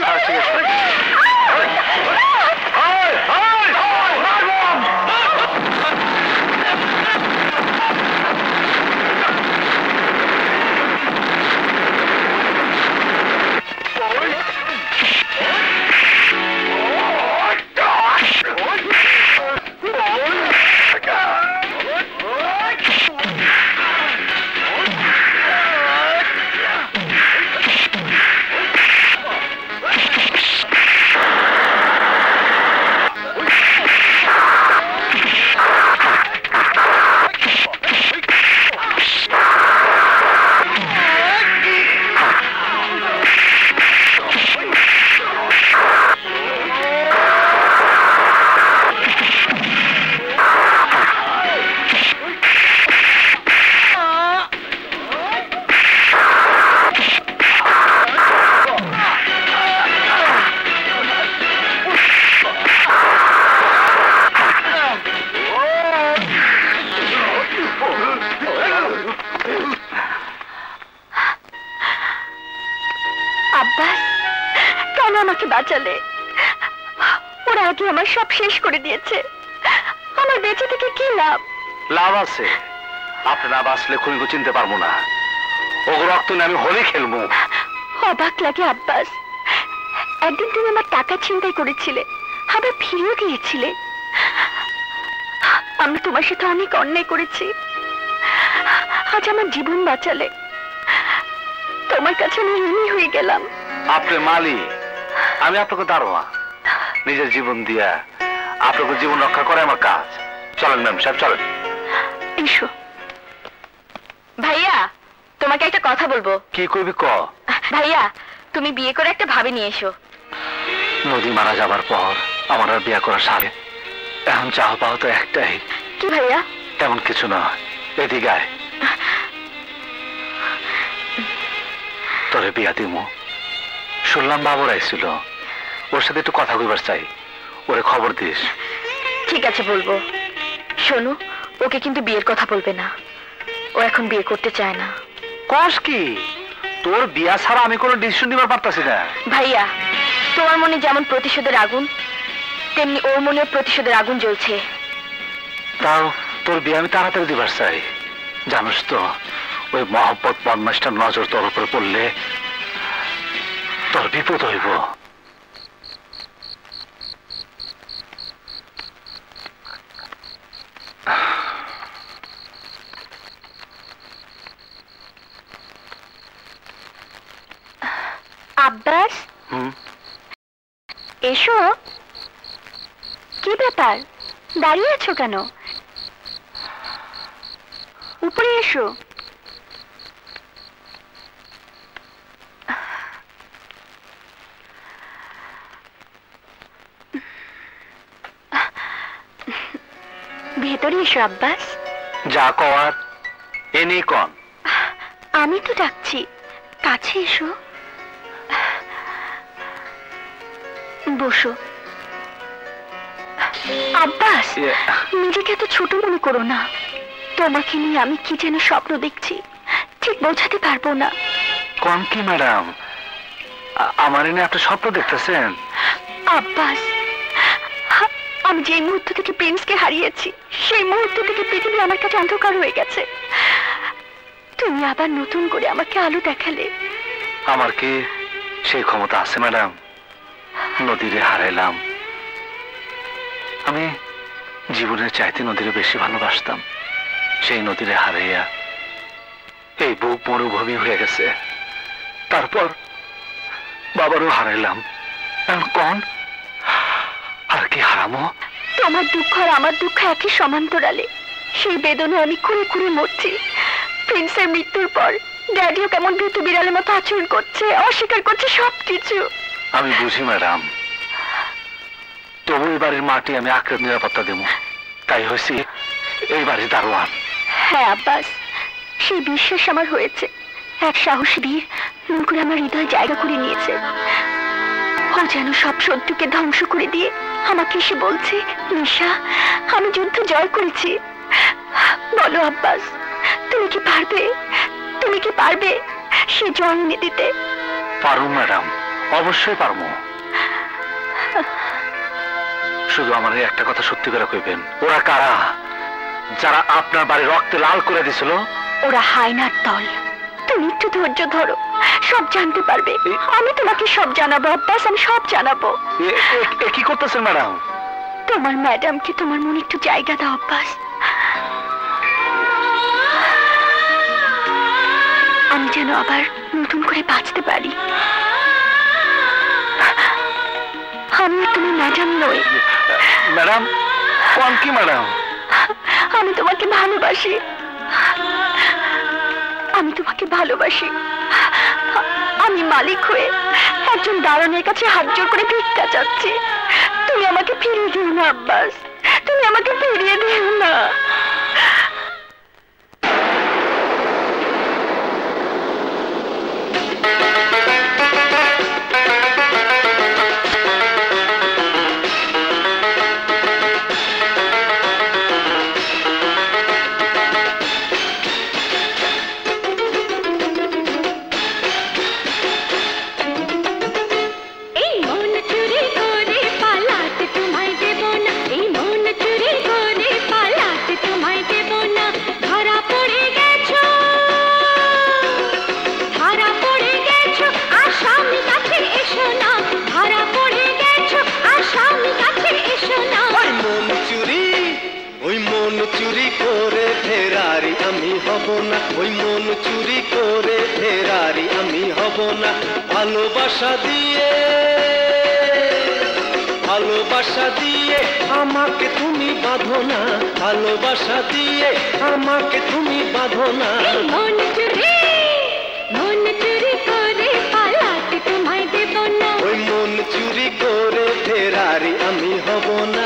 আপনি না বাঁচলে খুনিকে চিনতে পারবো না। ওগো রক্ত নিয়ে আমি হোলি খেলবো। অবাক লাগে আব্বাস, একদিন তুমি আমার টাকা চিন্তাই করেছিলে, আবার ফিরে গিয়েছিলে। আমি তোমার সাথে অনেক অন্যায় করেছি, আজ আমার জীবন বাঁচালে, তোমার কাছে আমি ঋণী হয়ে গেলাম। আপনি মালি, আমি আপনাকে দারোয়া, নিজের জীবন দিয়া আপনাকে জীবন রক্ষা করে আমার কাজ। চলেন ম্যাম সাহেব, চলেন। এসো ভাইয়া, তোমাকে একটা কথা বলবো। কি কইবি ক। ভাইয়া, তুমি বিয়ে করে একটা ভাবে নিয়ে এসো। নদী মারা যাবার পর আমার আর বিয়ে করার সাথে এখন চাহ পাওয়া তো একটাই। কি ভাইয়া? তেমন কিছু না, এদিকে আয়, তোরে বিয়া দিমু। শুনলাম বাবর আইছিল, ওর সাথে একটু কথা কইবার চাই, ওরে খবর দিস। ঠিক আছে বলবো। শোনো, ওকে কিন্তু বিয়ের কথা বলবে না, ও এখন বিয়ে করতে চায় না। কস কি? তোর বিয়া ছাড়া আমি কোনো ডিসিশন নিবার পারতাছি না। ভাইয়া, তোমার মনে যেমন প্রতিশোধের আগুন, তেমনি ওর মনে প্রতিশোধের আগুন জ্বলছে। তাও তোর বিয়ে আমি তাড়াতাড়ি দিবার চাই। জানোস তো ওই মহব্বত বদমাশটার নজর তোর উপরে পড়লে তোর বিপদ হইব। আব্বাস, এসো। কি ব্যাপার, দাঁড়িয়ে আছো কেন? উপরে এসো। ভেতরে এসো আব্বাস। যা কর এনে কন, আমি তো ডাকছি, কাছে এসো, বসো। আব্বাস, নিজেকে এত ছোট মনে করো না। তোমাকে নিয়ে আমি কি যেন স্বপ্ন দেখছি, ঠিক বোঝাতে পারবো না। কম কি ম্যাডাম, আমার নিয়ে একটা স্বপ্ন দেখতেছেন? আব্বাস, আমি যে মুহূর্ত থেকে প্রিন্সকে হারিয়েছি, সেই মুহূর্ত থেকে পৃথিবী আমার কাছে অন্ধকার হয়ে গেছে। তুমি আবার নতুন করে আমাকে আলো দেখালে। আমার কি সেই ক্ষমতা আছে ম্যাডাম? নদীরে হারাইলাম, আমি জীবনের চাইতে নদীরে বেশি ভালোবাসতাম। সেই নদীরে হারাইয়া এই বুক মরুভূমি হয়ে গেছে। তারপর বাবারও হারাইলাম, এখন কোন আর কি হারামো? তোমার দুঃখ আর আমার দুঃখ একই সমান্তরালে, সেই বেদনা আমি কুড়ে কুড়ে মরছি। প্রিন্সের মৃত্যুর পর ড্যাডিও কেমন ভীতু বিড়ালের মতো আচরণ করছে, অস্বীকার করছে সবকিছু। আমি বুঝি ম্যাডাম, তবু এই বাড়ির মাটি আমি আঁকড়ে নিরাপত্তা দেব, তাই হয়েছি এই বাড়ির দারোয়ান। হ্যাঁ আব্বাস, সেই বিশ্বাস আমার হয়েছে। এক সাহসী বীর মন করে আমার হৃদয় জায়গা করে নিয়েছে। ও যেন সব শত্রুকে ধ্বংস করে দিয়ে আমাকে এসে বলছে, নিশা, আমি যুদ্ধ জয় করেছি। বলো আব্বাস, তুমি কি পারবে? তুমি কি পারবে সে জয় এনে দিতে? পারো ম্যাডাম, অবশ্যই পারব। শুধু আমার একটা কথা সত্যি করে কইবেন, ওরা কারা যারা আপনার বাড়ি রক্তে লাল করে দিছিল? ওরা হায়নার দল। তুমি একটু ধৈর্য ধরো, সব জানতে পারবে। আমি তোমাকে সব জানাবো আব্বাস, আমি সব জানাবো। কি করতেছেন ম্যাডাম? তোমার ম্যাডামকে তোমার মনে একটু জায়গা দাও আব্বাস। আমি যেন আবার নতুন করে বাঁচতে পারি। আমি তুমি ম্যাডাম নই। ম্যাডাম কোন কি ম্যাডাম? আমি তোমাকে ভালোবাসি, আমি তোমাকে ভালোবাসি। আমি মালিক হয়ে একজন দারোয়ানের কাছে হাত জোড় করে ভিক্ষা চাচ্ছি। তুমি আমাকে ফিরিয়ে দিও না আব্বাস, তুমি আমাকে ফিরিয়ে দিও না। আমি হব না ওই মন চুরি করে ফেরারি আমি হব না ভালোবাসা দিয়ে ভালোবাসা দিয়ে আমাকে তুমি বাঁধো না ভালোবাসা দিয়ে আমাকে তুমি বাঁধো না মন চুরি মন চুরি করে পালাতে তোমায় দেব না ওই মন চুরি করে ফেরারি আমি হব না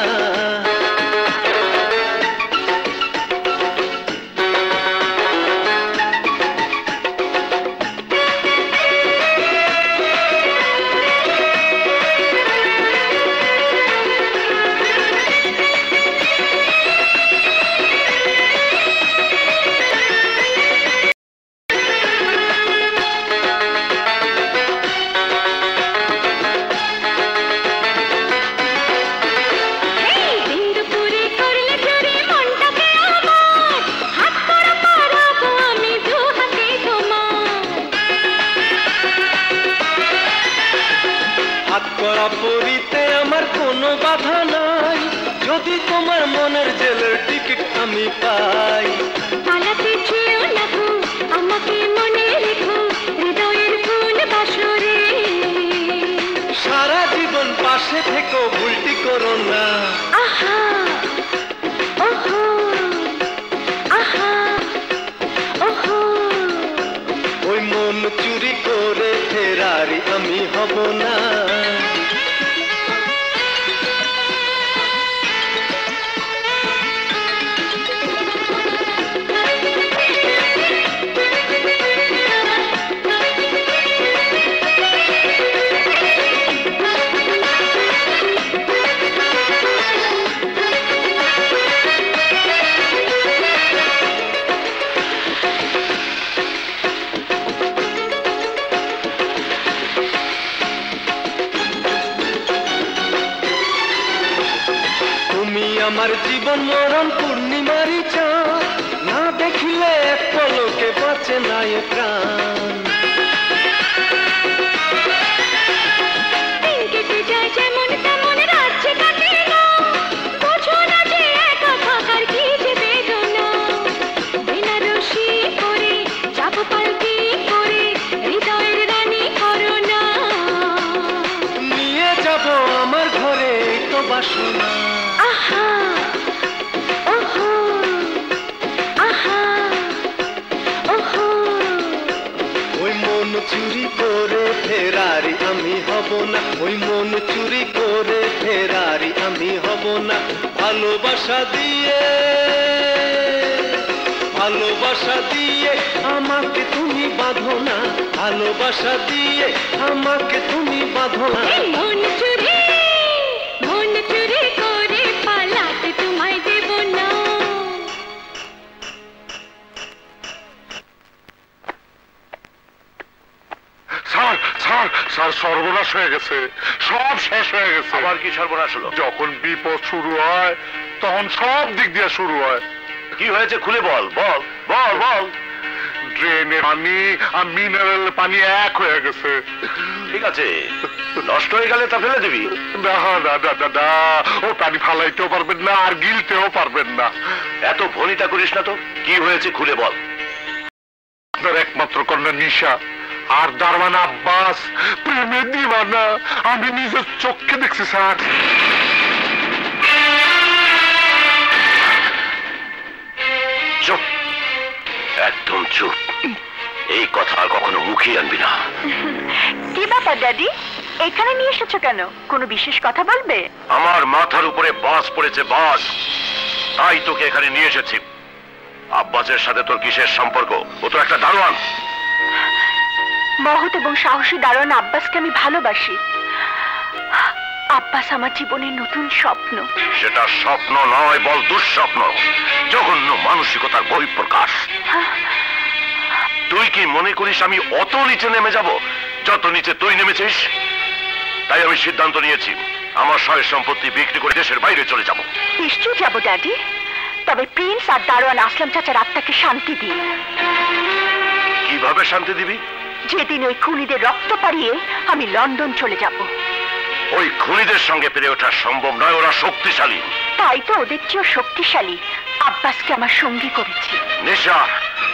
আব্বাসকে আমার সঙ্গী করেছি। নেশা,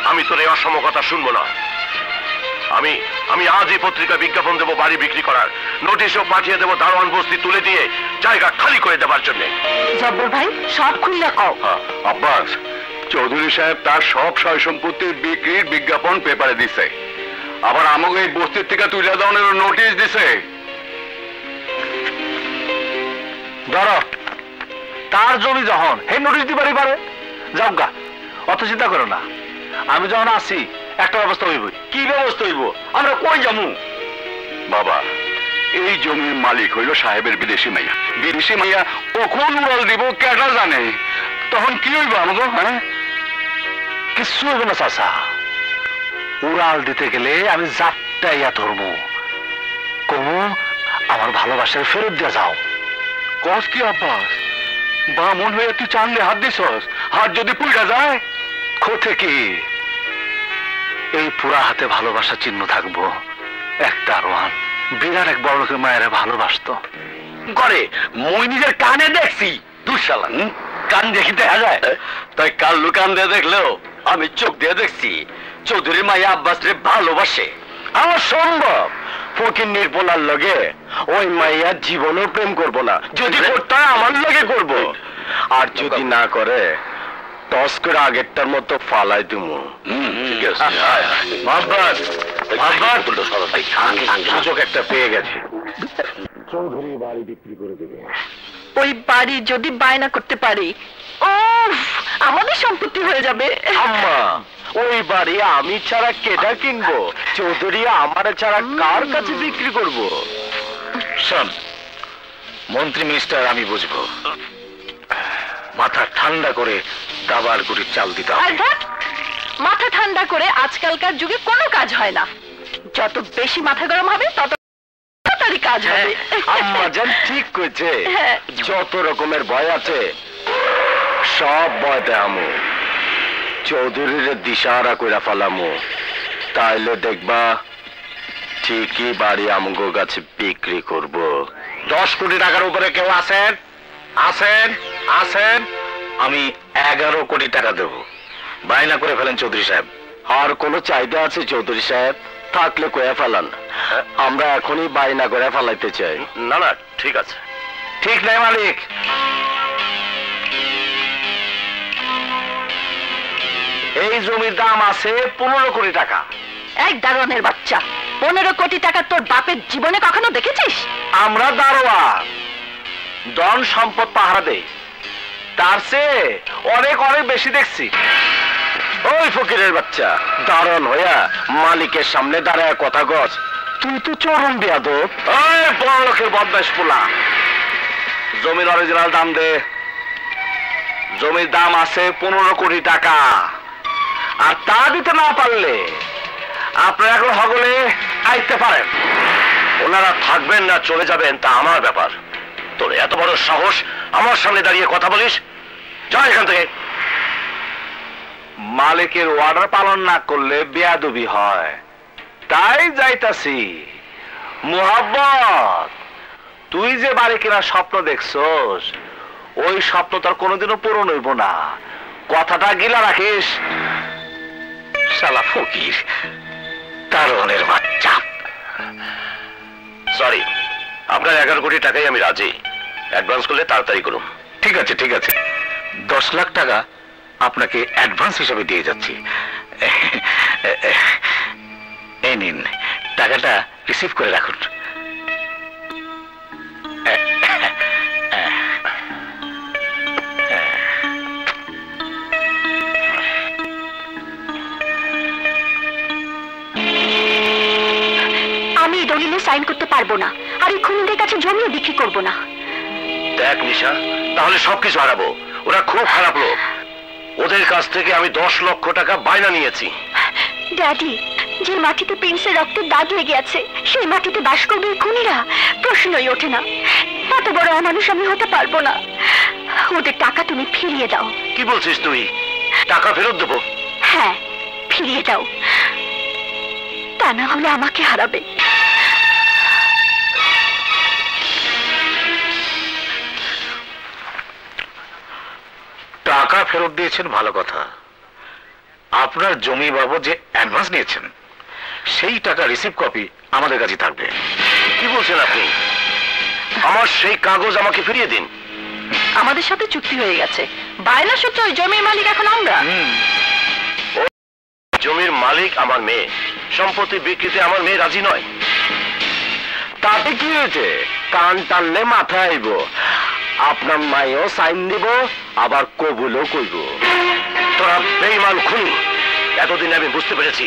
আমি তোর এই অসম কথা শুনবো না। আমি আমি আজই পত্রিকা বিজ্ঞাপন দেবো বাড়ি বিক্রি করার, নোটিশও পাঠিয়ে দেবো দারোয়ান বস্তি তুলে দিয়ে জায়গা খালি করে দেবার জন্য। জব্বর ভাই সব খুললে কও। আব্বাস চৌধুরী সাহেব তার সব সয় সম্পত্তির বিক্রির বিজ্ঞাপন পেপারে দিছে, আবার আমাকে এই বস্তির থেকে তুলে দেওয়ার নোটিশ দিছে। ধরো তার জমি যখন হে নোটিশ দিবারই পারে, যাও গা, অত চিন্তা করো না। আমি যখন আসি একটা ব্যবস্থা হইব। কি ব্যবস্থা হইব? আমরা কই যামু? বাবা এই জমির মালিক হইল সাহেবের বিদেশি মাইয়া, বিদেশি মাইয়া কখন উড়াল দিব কেটা জানে, তখন কি হইব আমাকে? হ্যাঁ কিচ্ছু হইব না চাচা, উড়াল দিতে গেলে আমি যাত্রা ইয়া ধরবো, কমু আমার ভালোবাসার ফেরত দিয়া যাও। কস কি আব্বাস, বা মন হইয়া তুই চানলে হাত দিছস, হাত যদি পুইরা যায় ক্ষতি কি? এই পুরা হাতে ভালোবাসা চিহ্ন থাকবো। একটা রোহান বিরাট এক বড় লোকের মায়েরা ভালোবাসতো, করে মই নিজের কানে দেখছি। দুঃশালা কান দেখি দেখা যায়, তাই কাল লুকান দিয়ে দেখলেও আমি চোখ দিয়ে দেখছি চৌধুরী মাইয়া আব্বাস রে ভালোবাসে। আমার সম্ভব ফকির নির্বলার লগে ওই মাইয়া জীবনেও প্রেম করবো না, যদি করতে আমার লগে করবো, আর যদি না করে টস করে আগেরটার মতো ফালাই দিমু। একটা পেয়ে গেছে, চৌধুরী বাড়ি বিক্রি করে দেবে। ওই বাড়ি যদি বায়না করতে পারি উফ আমাদের সম্পত্তি হয়ে যাবে। আম্মা ওই বাড়ি আমি ছাড়া কেটা কিনবো? চৌধুরী আমার ছাড়া কার কাছে বিক্রি করবো? শোন মন্ত্রী মিনিস্টার আমি বুঝবো, মাথা ঠান্ডা করে দাবার গুড়ি চাল দিতে হবে। মাথা ঠান্ডা করে আজকালকার যুগে কোনো কাজ হয় না, যত বেশি মাথা গরম হবে তত তাড়াতাড়ি কাজ হবে। আম্মা জান ঠিক কইছে, যত রকমের ভয় আছে সব ভয় দেয়ামু, চৌধুরীর দিশারা কইরা ফালামু, তাইলে দেখবা ঠিকই বাড়ি আমগো কাছে বিক্রি করব। দশ কোটি টাকার উপরে কেউ আছেন? আছেন আছেন আমি এগারো কোটি টাকা দেব। বায়না করে ফেলেন চৌধুরী সাহেব। আর কোনো চাহিদা আছে চৌধুরী সাহেব? থাকলে কয়ে ফেলান, আমরা এখনই বায়না করে ফেলাইতে চাই। না না ঠিক আছে, ঠিক নাই মালিক। এই জমির দাম আছে পনেরো কোটি টাকা। এক দারোয়ানের বাচ্চা, পনেরো কোটি টাকা তোর বাপের জীবনে কখনো দেখেছিস? আমরা দারোয়ান ধন সম্পদ পাহারা দেই, তার চেয়ে অনেক অনেক বেশি দেখছি। ওই ফকিরের বাচ্চা দারোয়ান হইয়া মালিকের সামনে দাঁড়ায় কথা গছ, তুই তো চরম বেয়াদব। ওই বড় লোকের বদমাশ পোলা। জমির অরিজিনাল দাম দে। জমির দাম আছে পনেরো কোটি টাকা, আর তা দিতে না পারলে আপনারা এখন হগলে আইতে পারেন। ওনারা থাকবেন না চলে যাবেন তা আমার ব্যাপার, তোর এত বড় সাহস আমার সামনে দাঁড়িয়ে কথা বলিস? যা এখান থেকে। মালিকের অর্ডার পালন না করলে বেয়াদবি হয়, তাই যাইতাছি। মোহাব্বত তুই যে বাড়ি কেনার স্বপ্ন দেখছস, ওই স্বপ্ন তোর কোনোদিনও পূরণ হইব না, কথাটা গিলা রাখিস। শালা ফকির দারোয়ানের বাচ্চা। সরি, আপনার এগারো কোটি টাকাই আমি রাজি, অ্যাডভান্স করলে তাড়াতাড়ি করুন। ঠিক আছে ঠিক আছে, দশ লাখ টাকা আপনাকে অ্যাডভান্স হিসাবে দিয়ে যাচ্ছি, এই নিন টাকাটা রিসিভ করে রাখুন। আমি এই দলিলে সাইন করতে পারবো না, আর এই খুনিদের কাছে জমিও বিক্রি করবো না। দেখ নিশা, তাহলে সবকিছু হারাবো। ওরা খুব খারাপ লোক, ওদের কাছ থেকে আমি দশ লক্ষ টাকা বায়না নিয়েছি। ড্যাডি, যে মাটিতে প্রিন্সের রক্তের দাগ লেগে আছে সেই মাটিতে বাস করবে খুনিরা, প্রশ্নই ওঠে না। এত বড় অমানুষ আমি হতে পারবো না। ওদের টাকা তুমি ফিরিয়ে দাও। কি বলছিস তুই? টাকা ফেরত দেবো? হ্যাঁ ফিরিয়ে দাও, তা না হলে আমাকে হারাবে। টাকা টাকা ফেরত দিয়েছেন ভালো কথা, আপনার জমি বাবদ যে অ্যাডভান্স নিয়েছেন সেই টাকা রিসিভ কপি আমাদের কাছে থাকবে। কি বলছেন আপনি? আমার সেই কাগজ আমাকে ফিরিয়ে দিন। আমাদের সাথে চুক্তি হয়ে গেছে, বায়না সূত্রে ওই জমির মালিক এখন আমরা। জমির মালিক আমার মেয়ে, সম্পত্তি বিক্রিতে আমার মেয়ে রাজি নয়। তাতে কি হয়েছে? কান টানলে মাথা আইব, আপনার মায়েও সাইন দিব আবার কবুলও কইব। তোরা বেঈমান খুনি, এতদিন আমি বুঝতে পেরেছি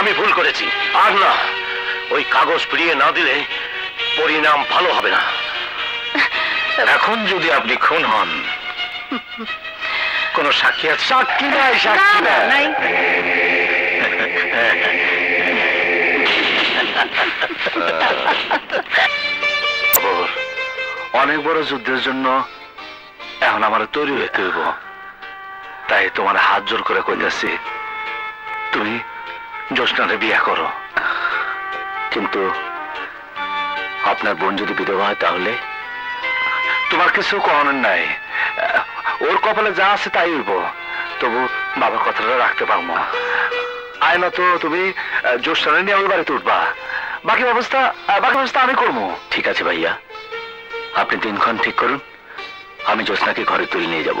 আমি ভুল করেছি। আর না, ওই কাগজ ফিরিয়ে না দিলে পরিণাম ভালো হবে না। এখন যদি আপনি খুন হন, কোন সাক্ষী আছে? সাক্ষী নাই, সাক্ষী নাই। অনেক বড় যুদ্ধের জন্য এখন আমার তৈরি হইতে হইব, তাই তোমার হাত জোর করে কইতাছি, তুমি জ্যোৎস্নারে বিয়ে করো। কিন্তু আপনার বোন যদি বিধবা হয় তাহলে? তোমার কিছু করার নাই, ওর কপালে যা আছে তাই হইব। তবু বাবার কথাটা রাখতে পারবো না। আয়না তো তুমি জ্যোৎস্নারে নিয়ে আমার বাড়িতে উঠবা, বাকি ব্যবস্থা বাকি ব্যবস্থা আমি করবো। ঠিক আছে ভাইয়া, আপনি দিনক্ষণ ঠিক করুন, আমি জ্যোৎস্নাকে ঘরে তুলে নিয়ে যাব।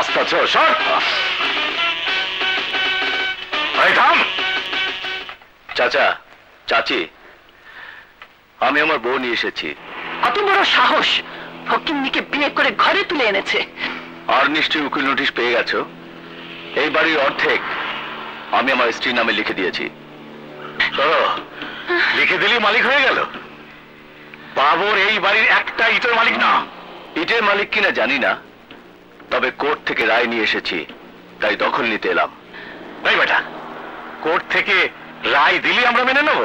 রাস্তা ছেড়ে সর। এই থাম। চাচা, চাচি, আমি আমার বউ নিয়ে এসেছি। কত বড় সাহস, ফকিন্নিকে বিয়ে করে ঘরে তুলে এনেছে। আর নিশ্চয়ই উকিল নোটিশ পেয়ে গেছো। এই বাড়ির অর্ধেক আমি আমার স্ত্রীর নামে লিখে দিয়েছি। চলো, লিখে দিলি মালিক হয়ে গেল। বাবর এই বাড়ির একটা ইটের মালিক না। ইটের মালিক কিনা জানি না, তবে কোর্ট থেকে রায় নিয়ে এসেছি, তাই দখল নিতে এলাম। এই বেটা, কোর্ট থেকে রায় দিলি আমরা মেনে নেব?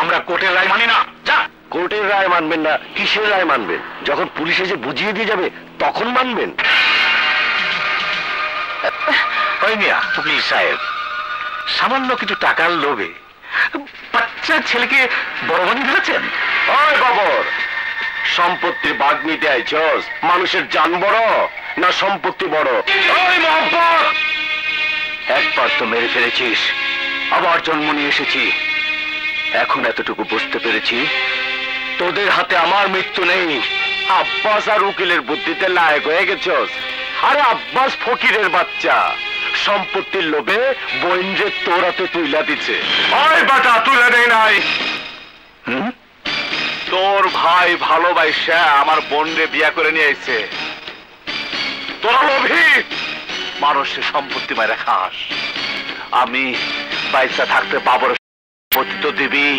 আমরা কোর্টের রায় মানি না। যা। কোর্টের রায় মানবেন না? কিসের রায় মানবেন? যখন পুলিশ এসে বুঝিয়ে দিয়ে যাবে তখন মানবেন। ওই মিয়া উকিল সাহেব, সামান্য কিছু টাকার লোভে বাচ্চা ছেলেকে বড় বানিয়ে ফেলেছেন। ওই বাবর, সম্পত্তির ভাগ নিতে আইছস, মানুষের জান বড় না সম্পত্তি বড়? ওই মহব্বত, একবার তো মেরে ফেলেছিস, আবার জন্ম নিয়ে এসেছি। এখন এতটুকু বুঝতে পেরেছি, তোদের হাতে আমার মৃত্যু নেই। আব্বাস আর উকিলের বুদ্ধিতে লায়েক হয়ে গেছস। আরে আব্বাস ফকিরের বাচ্চা, সম্পত্তির লোভে বইনরে তোরাতে তুইলা দিছে। ওই বাটা তুলে দেয় নাই। হুম, তোর ভাই ভালোবাসা আমার বোনরে বিয়া করে নিয়ে আইছে। তোরা লোভী, মানুষের সম্পত্তি মাইরা খাস। আমি বাইসা থাকতে বাবার সম্পত্তি তো দিবি,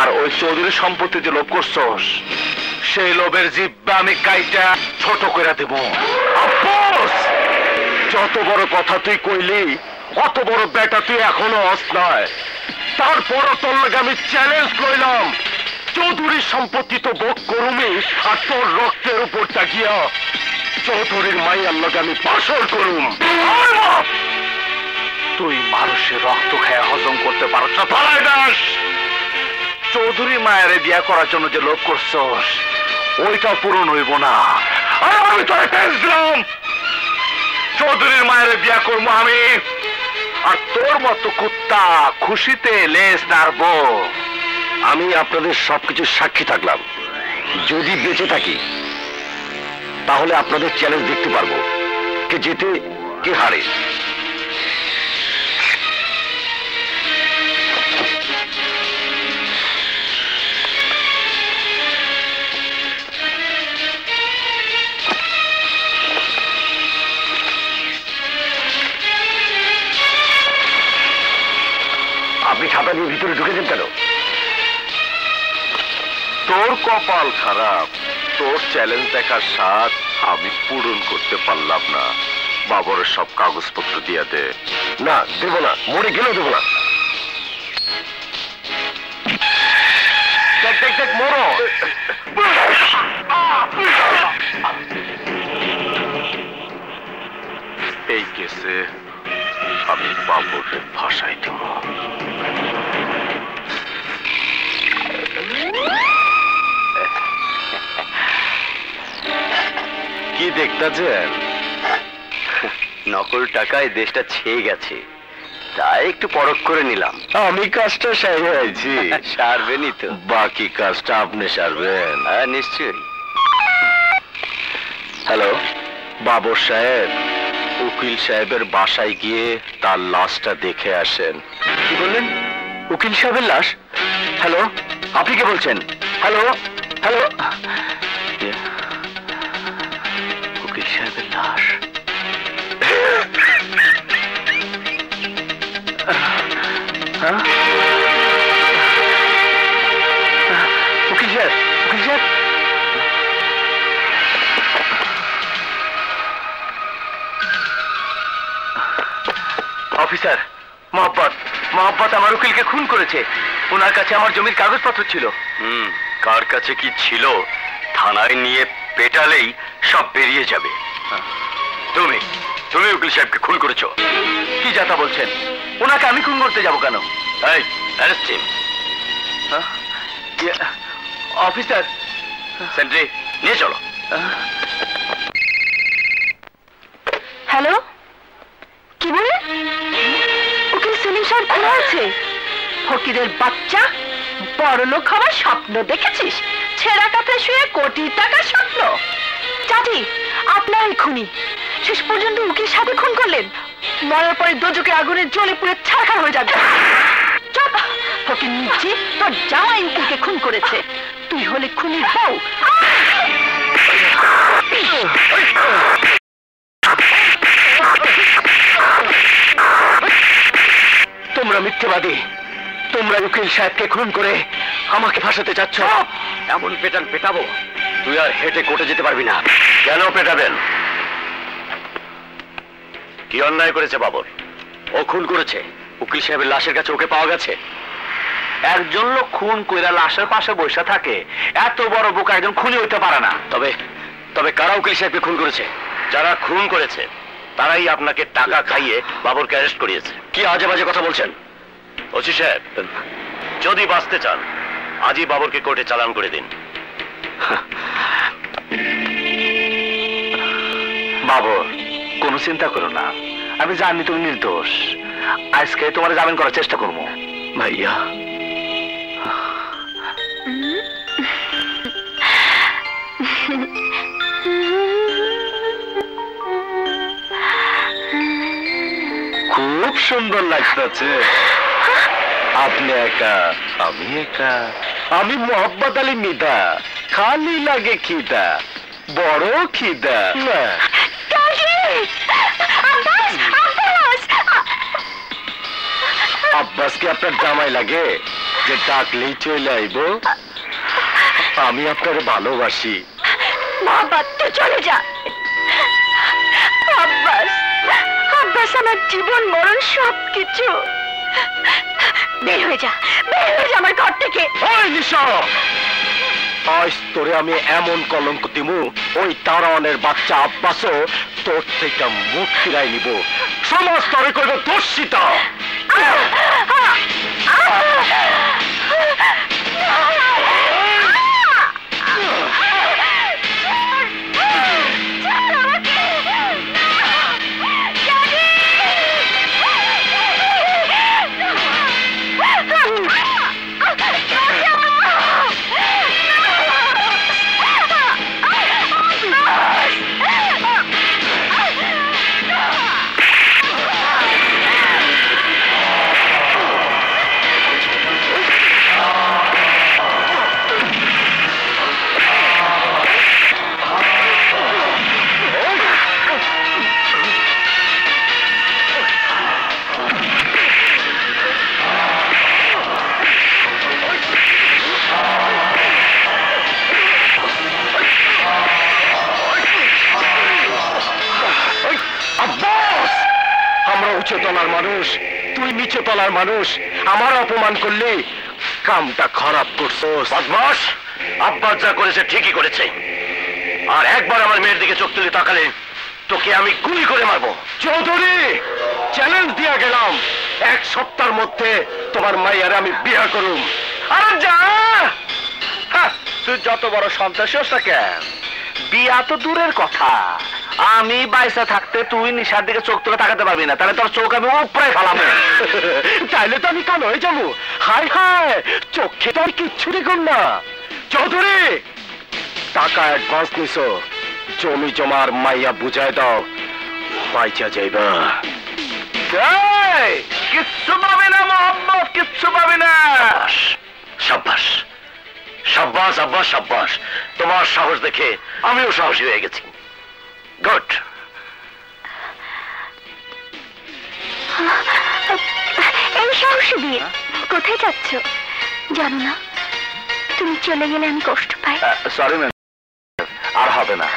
আর ওই চৌধুরীর সম্পত্তি যে লোভ করছস, সেই লোভের জিব্বা আমি কাইটা ছোট করে দেব। আব্বাস, যত বড় কথা তুই কইলি, অত বড় বেটা তুই এখনো অস নয়। তারপরও তোর লাগে আমি চ্যালেঞ্জ কইলাম, চৌধুরীর সম্পত্তি তো ভোগ করুমি, আর তোর রক্তের উপর তাকিয়া চৌধুরীর মাই আল্লাহকে আমি পাশর করুম। তুই মানুষের রক্ত খায়া হজম করতে পারছ না, পালাই দাস। চৌধুরী মায়ের বিয়া করার জন্য যে লোভ করছস, ওইটা পূরণ হইব না। আর আমি তোরে পেয়েছিলাম, চৌধুরীর মায়ের বিয়া করবো আমি, আর তোর মতো কুত্তা খুশিতে লেজ নাড়ব। আমি আপনাদের সবকিছু সাক্ষী থাকলাম। যদি বেঁচে থাকি তাহলে আপনাদের চ্যালেঞ্জ দেখতে পারবো, কে জেতে কে হারে। আপনি ছাতা নিয়ে ভিতরে ঢুকেছেন কেন? তোর কপাল খারাপ, তোর চ্যালেঞ্জ দেখার স্বাদ আমি পূরণ করতে পারলাম না। বাবরের সব কাগজপত্র দিয়া দে। না, দেব না, মরে গেলেও দেব না। দেখ দেখ দেখ, মরো। এই কেসে আমি বাবরের ভাষায় দেব। কি দেখতেছেন? নকল টাকায় দেশটা ছেয়ে গেছে, তাই একটু পরখ করে নিলাম। আমি কাজটা সেরে আইছি। সারবেনই তো? বাকি কাজটা আপনি সারবেন? হ্যাঁ, নিশ্চয়ই। হ্যালো বাবর সাহেব, উকিল সাহেবের বাসায় গিয়ে তার লাশটা দেখে আসেন। কি বললেন? উকিল সাহেবের লাশ? হ্যালো, আপনি কে বলছেন? হ্যালো হ্যালো, উকিল সাহেবের লাশ। উকিল সাহেব, উকিল সাহেব, অফিসার মহব্বত, মহব্বত আমার উকিলকে খুন করেছে। ওনার কাছে আমার জমির কাগজপত্র ছিল। হুম, কার কাছে কি ছিল থানায় নিয়ে পেটালেই সব বেরিয়ে যাবে। তুমি তুমি উকিল সাহেবকে খুন করেছো? কি যাতা বলছেন? ওনাকে আমি খুন করতে যাব কেন? এই অ্যারেস্ট হিম। অফিসার, সেন্ট্রি নিয়ে চলো। হ্যালো, কি বলে? উকিল সেলিম সাহেব খুন হয়েছে। ফকিরের বাচ্চা, বড় লোক হওয়ার স্বপ্ন দেখেছিস? ছেঁড়া কাঁথা শুয়ে কোটি টাকার স্বপ্ন। চাচি, আপনারাই খুনি। শেষ পর্যন্ত উকিল সাথে খুন করলেন। মরার পরে দোজকে আগুনে জ্বলে পুড়ে ছারখার হয়ে যাবে। চুপ, ফকির নিচে তোর জামাই উকিলকে খুন করেছে, তুই হলে খুনির বউ। তোমরা মিথ্যাবাদী, তোমরা উকিল সাহেবকে খুন করে আমাকে ফাঁসাতে চাচ্ছ। এমন পেটান পেটাবো তুই আর হেঁটে কোর্টে যেতে পারবি না। কেন পেটাবেন? কি অন্যায় করেছে বাবর? ও খুন করেছে। উকিল সাহেবের লাশের কাছে ওকে পাওয়া গেছে। একজন লোক খুন কইরা লাশের পাশে বসে থাকে, এত বড় বোকা একজন খুনি হইতে পারে না। তবে তবে কারা উকিল সাহেবকে খুন করেছে? যারা খুন করেছে তারাই আপনাকে টাকা খাইয়ে বাবরকে অ্যারেস্ট করিয়েছে। কি আজে বাজে কথা বলছেন ওসি সাহেব? যদি বাঁচতে চান আজই বাবরকে কোর্টে চালান করে দিন। বাবর, কোনো চিন্তা করো না, আমি জানি তুমি নির্দোষ। আজকে তোমার জামিন করার চেষ্টা করবো। ভাইয়া খুব সুন্দর লাগতেছে, আপনি একা আমি একা। আমি মোহাম্মদ আলী মিদা, খালি লাগে খিদা, বড় খিদা। আব্বাস কি আপনার জামাই লাগে যে ডাকলেই চলে আইব? আমি আপনার ভালোবাসি। মোহাম্মদ তো চলে যা। আব্বাস, আব্বাস আমার জীবন মরণ সব কিছু। বের হয়ে যা, বের হয়ে যা আমার ঘর থেকে। ওই নিশা, আজ তোরে আমি এমন কলঙ্ক দিমু, ওই দারোয়ানের বাচ্চা আব্বাসও তোর থেকে মুখ ফিরাই নিব। সমাজ তোরে কইব দর্শিতা। উচ্চতলার মানুষ, তুই নিচে তলার মানুষ, আমার অপমান করলে কামটা খারাপ করছো। বদমাশ, আব্বাস যা করেছে ঠিকই করেছে। আর একবার আমার মেয়ের দিকে চোখ তুলে তাকালে তোকে আমি গুলি করে মারবো। চৌধুরী, চ্যালেঞ্জ দিয়া গেলাম, এক সপ্তাহের মধ্যে তোমার মাইয়ারে আমি বিয়া করুম। আরে যা, তুই যত বড় সন্ত্রাসী হোস না কেন, বিয়া তো দূরের কথা, আমি বাইসা থাকতে তুই নিশার দিকে চোখ তুলে তাকাতে পারবি না। তাহলে তোর চোখ আমি উপরে ফেলাম, তাহলে তো আমি কান হয়ে যাবো। হায় হায়, চোখে তো আর কিচ্ছু দেখুন না। চৌধুরী, টাকা অ্যাডভান্স নিস, জমি জমার মাইয়া বুঝাই দাও, বাইচা যাইবা। কিচ্ছু পাবে না মোহাম্মদ, কিচ্ছু পাবে না। সাব্বাস সাব্বাস আব্বাস সাব্বাস, তোমার সাহস দেখে আমিও সাহসী হয়ে গেছি। গুড। এই সাহসী দিয়ে কোথায় যাচ্ছ? জানো না, তুমি চলে গেলে আমি কষ্ট পাই। সরি ম্যাম, আর হবে না।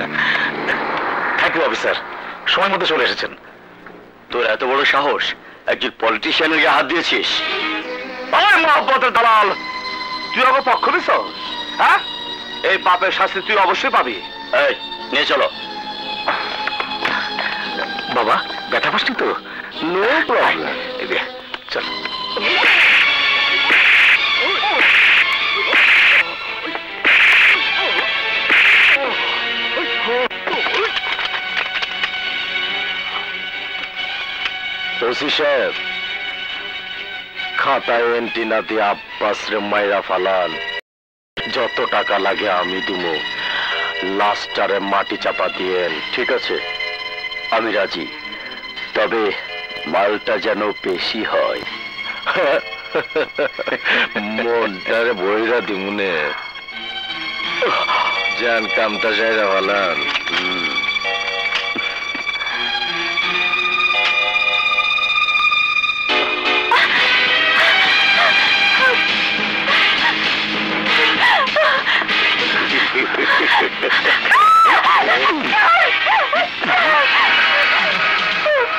थैंक यू ऑफिसर समय मत चले तोर एत बड़ साहस एक पलिटिशियन गए हाथ दिए मोहब्बत दलाल तु आगे पक्ष दिस हाँ এই পাপের শাস্তি তুই অবশ্যই পাবি। এই নিয়ে চলো। বাবা ব্যথা পাসনি তো? No problem. এই দে চল। ওসি সাহেব খাতায় এন্ট্রি না দিয়ে আব্বাস রে মাইরা ফালান। যত টাকা লাগে আমি দিব, লাস্টারে মাটি চাপা দিয়েন। ঠিক আছে আমি রাজি, তবে মালটা যেন বেশি হয়। মনটারে বইরা দিমুনে যান কামটা সাইরা ভালান।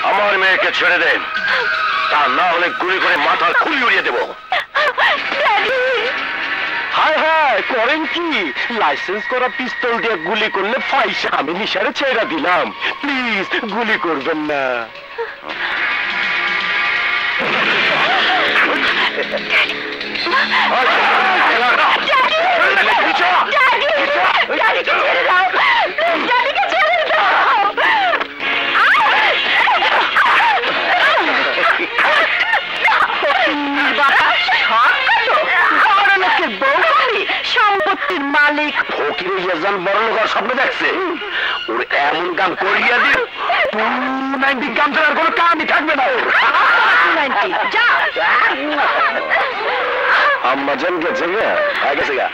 আমার মেয়েকে ছেড়ে দেন, তা না হলে গুলি করে মাথার খুলি উড়িয়ে দেব। হায় হায় করেন কি? লাইসেন্স করা পিস্তল দিয়ে গুলি করলে ফাইসা। আমি নিশারে ছেড়ে দিলাম, প্লিজ গুলি করবেন না। Daddy, get it out! Please, Daddy, get it out! সম্পত্তির মালিক ফকির ইয়াজান বড় লোক আর স্বপ্ন দেখছে। ওর এমন গান করিয়া দিন টু নাইনটি গান ছাড়ার কোনো কামই থাকবে না। যা আম্মা জান গেছে গা, আয় গেছে গা।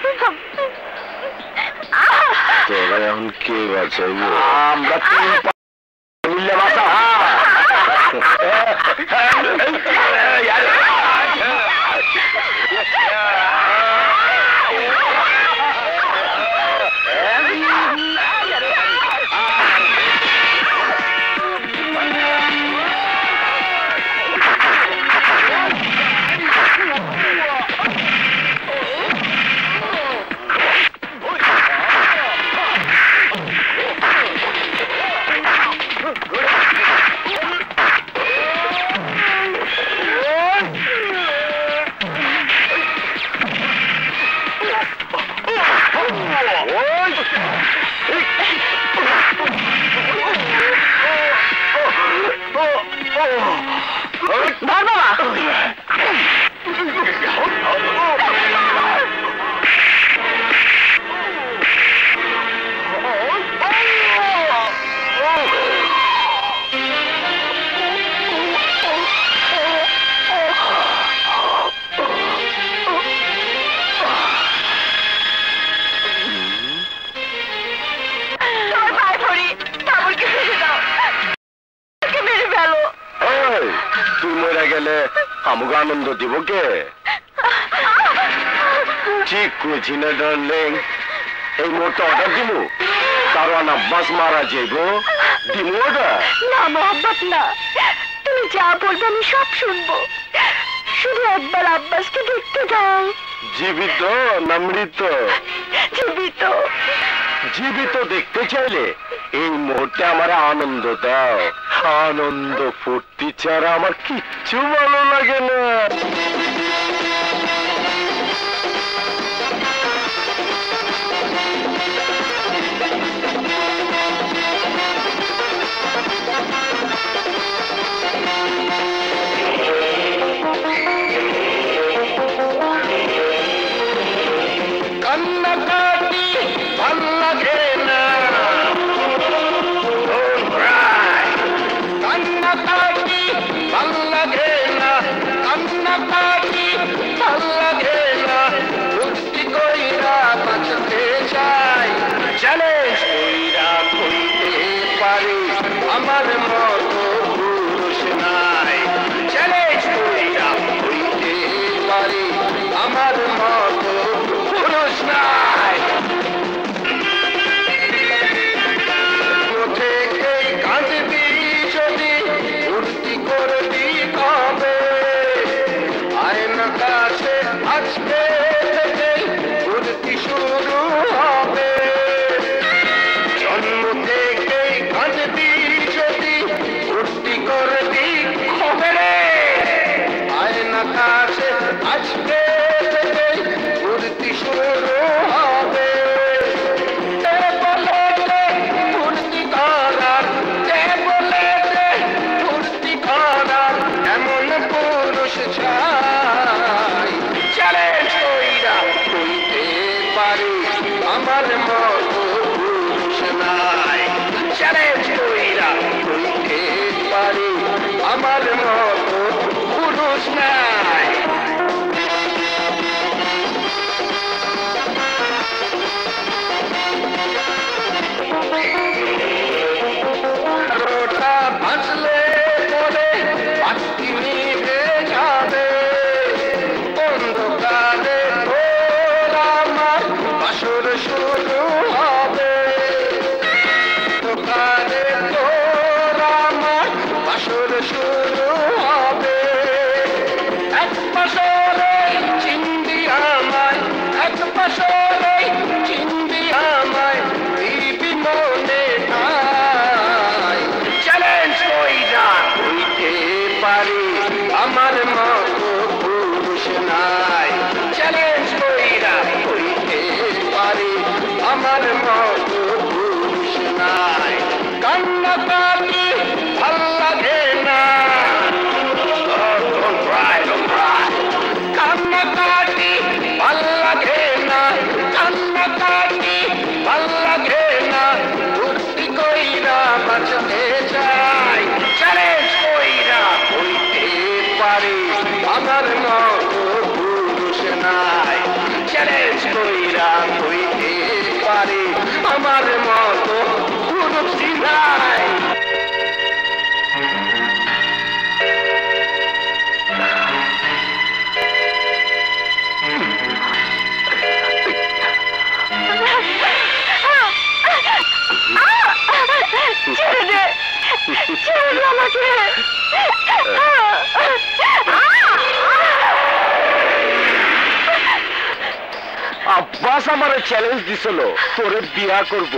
চ্যালেঞ্জ দিছিল তোরে বিয়া করব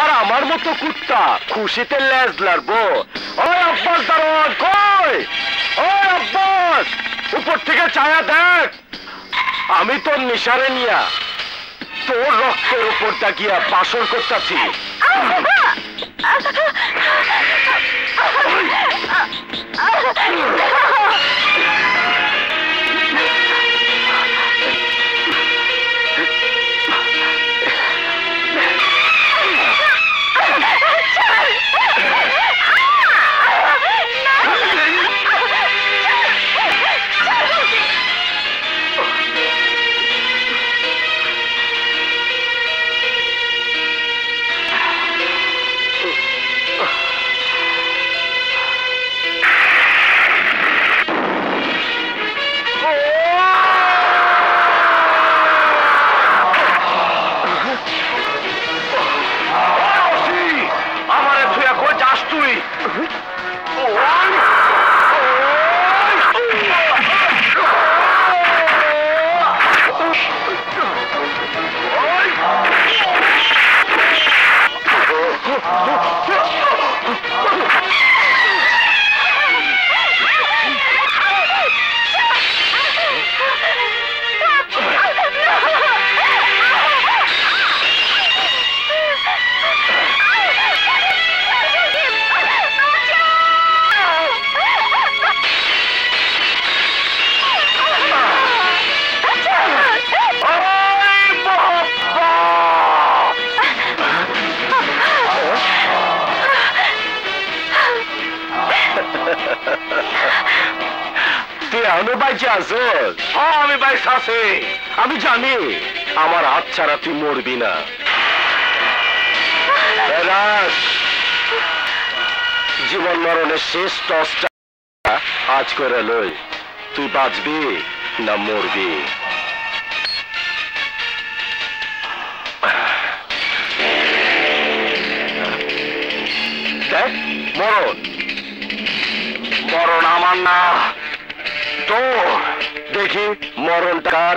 আর আমার মতো কুত্তা খুশিতে লেজ লাড়বো। ওই আব্বাস দারোয়ান কই? ওই আব্বাস, উপর থেকে ছায়া দেখ। আমি তোর নিশারে নিয়া তোর রক্তের উপর তাকিয়া বাসর করতেছি। আমি জানি আমার হাত ছাড়া তুই মরবি না। জীবন মরণের শেষ টসটা আজ করে লই, তুই বাঁচবি না মরবি। দেখ, মরণ মরণ আমার না তোর। দেখি মরণ কার।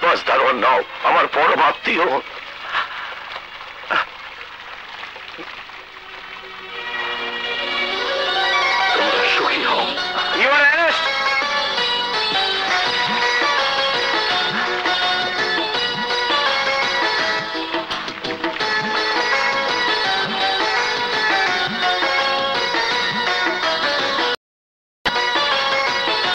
Abbas Daroaan, now, our poor Abtiyo.